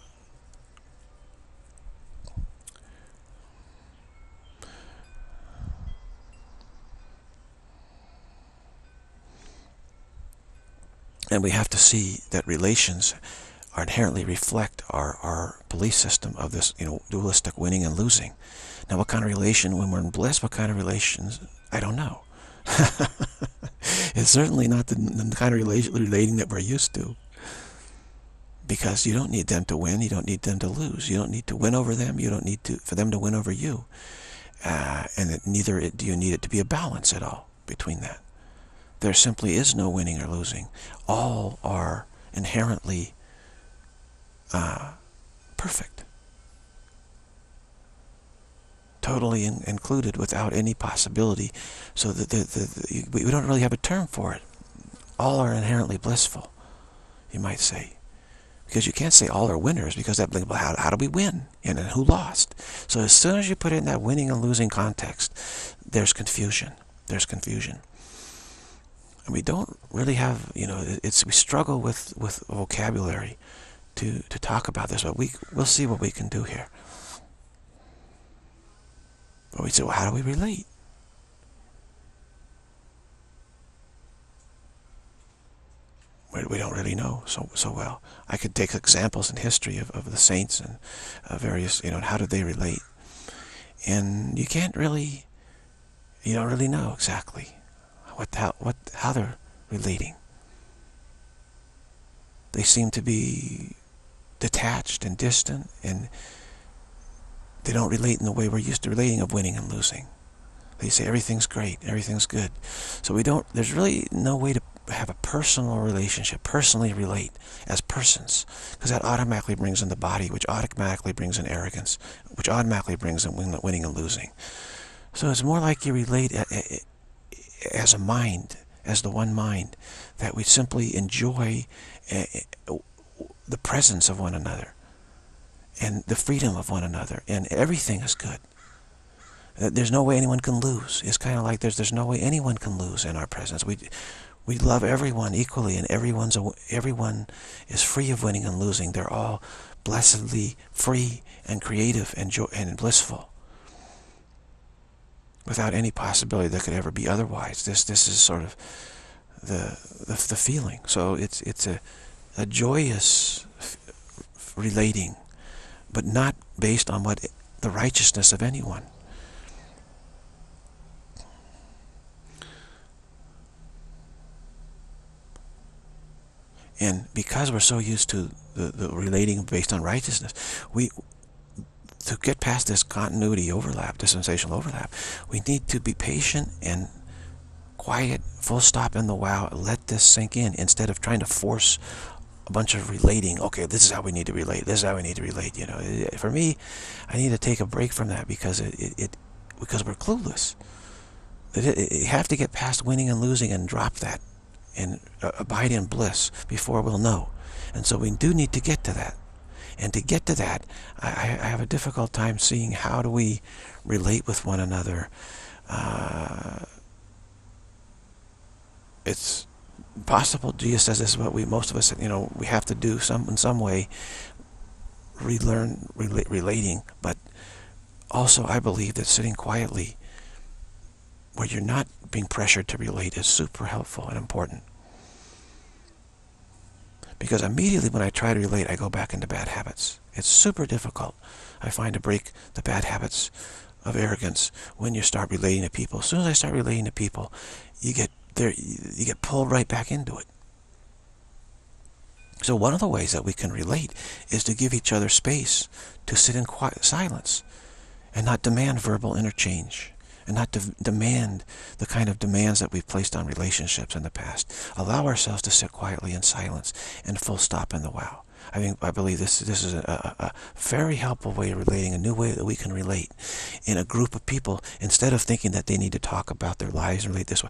and we have to see that relations are inherently reflect our, our belief system of this, you know, dualistic winning and losing. Now, what kind of relation, when we're in bliss, what kind of relations, I don't know. It's certainly not the, the kind of relation, relating that we're used to. Because you don't need them to win, you don't need them to lose. You don't need to win over them, you don't need to for them to win over you. Uh, and it, neither it, do you need it to be a balance at all between that. There simply is no winning or losing. All are inherently Uh, perfect, totally in, included without any possibility, so that the, the, the, we don't really have a term for it. All are inherently blissful, you might say, because you can't say all are winners, because that, well, how, how do we win, and then who lost? So as soon as you put it in that winning and losing context, there's confusion, there's confusion. And we don't really have, you know, it's we struggle with, with vocabulary To, to talk about this, but we, we'll see what we can do here. But we say, well, how do we relate? We, we don't really know so, so well. I could take examples in history of, of the saints and uh, various, you know, how did they relate? And you can't really, you don't really know exactly what how, what, how they're relating. They seem to be detached and distant, and they don't relate in the way we're used to relating of winning and losing. They say everything's great, everything's good. So we don't, there's really no way to have a personal relationship, personally relate as persons, because that automatically brings in the body, which automatically brings in arrogance, which automatically brings in winning and losing. So it's more like you relate as a mind, as the one mind, that we simply enjoy the presence of one another and the freedom of one another, and everything is good. There's no way anyone can lose. It's kind of like there's there's no way anyone can lose in our presence. We we love everyone equally, and everyone's everyone is free of winning and losing. They're all blessedly free and creative and joy and blissful, without any possibility that could ever be otherwise. This this is sort of The, the the feeling. So it's it's a a joyous f f relating, but not based on what it, the righteousness of anyone. And because we're so used to the, the relating based on righteousness, we to get past this continuity overlap, this sensational overlap, we need to be patient and quiet, full stop in the wow, let this sink in, instead of trying to force a bunch of relating. Okay, this is how we need to relate, this is how we need to relate, you know. For me, I need to take a break from that, because it, it, it because we're clueless. You have to get past winning and losing and drop that and abide in bliss before we'll know. And so we do need to get to that. And to get to that, I, I have a difficult time seeing how do we relate with one another. Uh, it's possible. Jesus says this is what we, most of us, you know, we have to do some in some way, relearn rela relating. But also, I believe that sitting quietly, where you're not being pressured to relate, is super helpful and important. Because immediately when I try to relate, I go back into bad habits. It's super difficult, I find, to break the bad habits of arrogance when you start relating to people. As soon as I start relating to people, you get there, you get pulled right back into it. So one of the ways that we can relate is to give each other space to sit in quiet silence and not demand verbal interchange. And not to demand the kind of demands that we've placed on relationships in the past. Allow ourselves to sit quietly in silence and full stop in the wow. I think I believe this this is a, a, a very helpful way of relating, a new way that we can relate in a group of people. Instead of thinking that they need to talk about their lives and relate this way,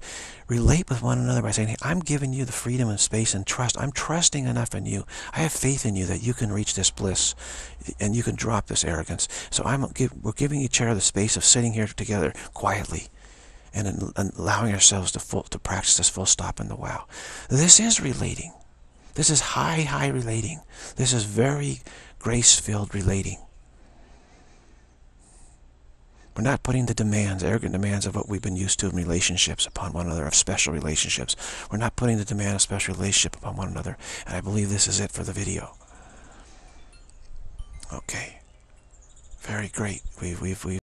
relate with one another by saying, hey, I'm giving you the freedom and space and trust. I'm trusting enough in you. I have faith in you that you can reach this bliss and you can drop this arrogance. So I'm give, we're giving each other the space of sitting here together quietly and, and allowing ourselves to full, to practice this full stop in the wow. This is relating. This is high, high relating. This is very grace-filled relating. We're not putting the demands, arrogant demands of what we've been used to in relationships upon one another, of special relationships. We're not putting the demand of special relationship upon one another. And I believe this is it for the video. Okay. Very great. We've, we've, we've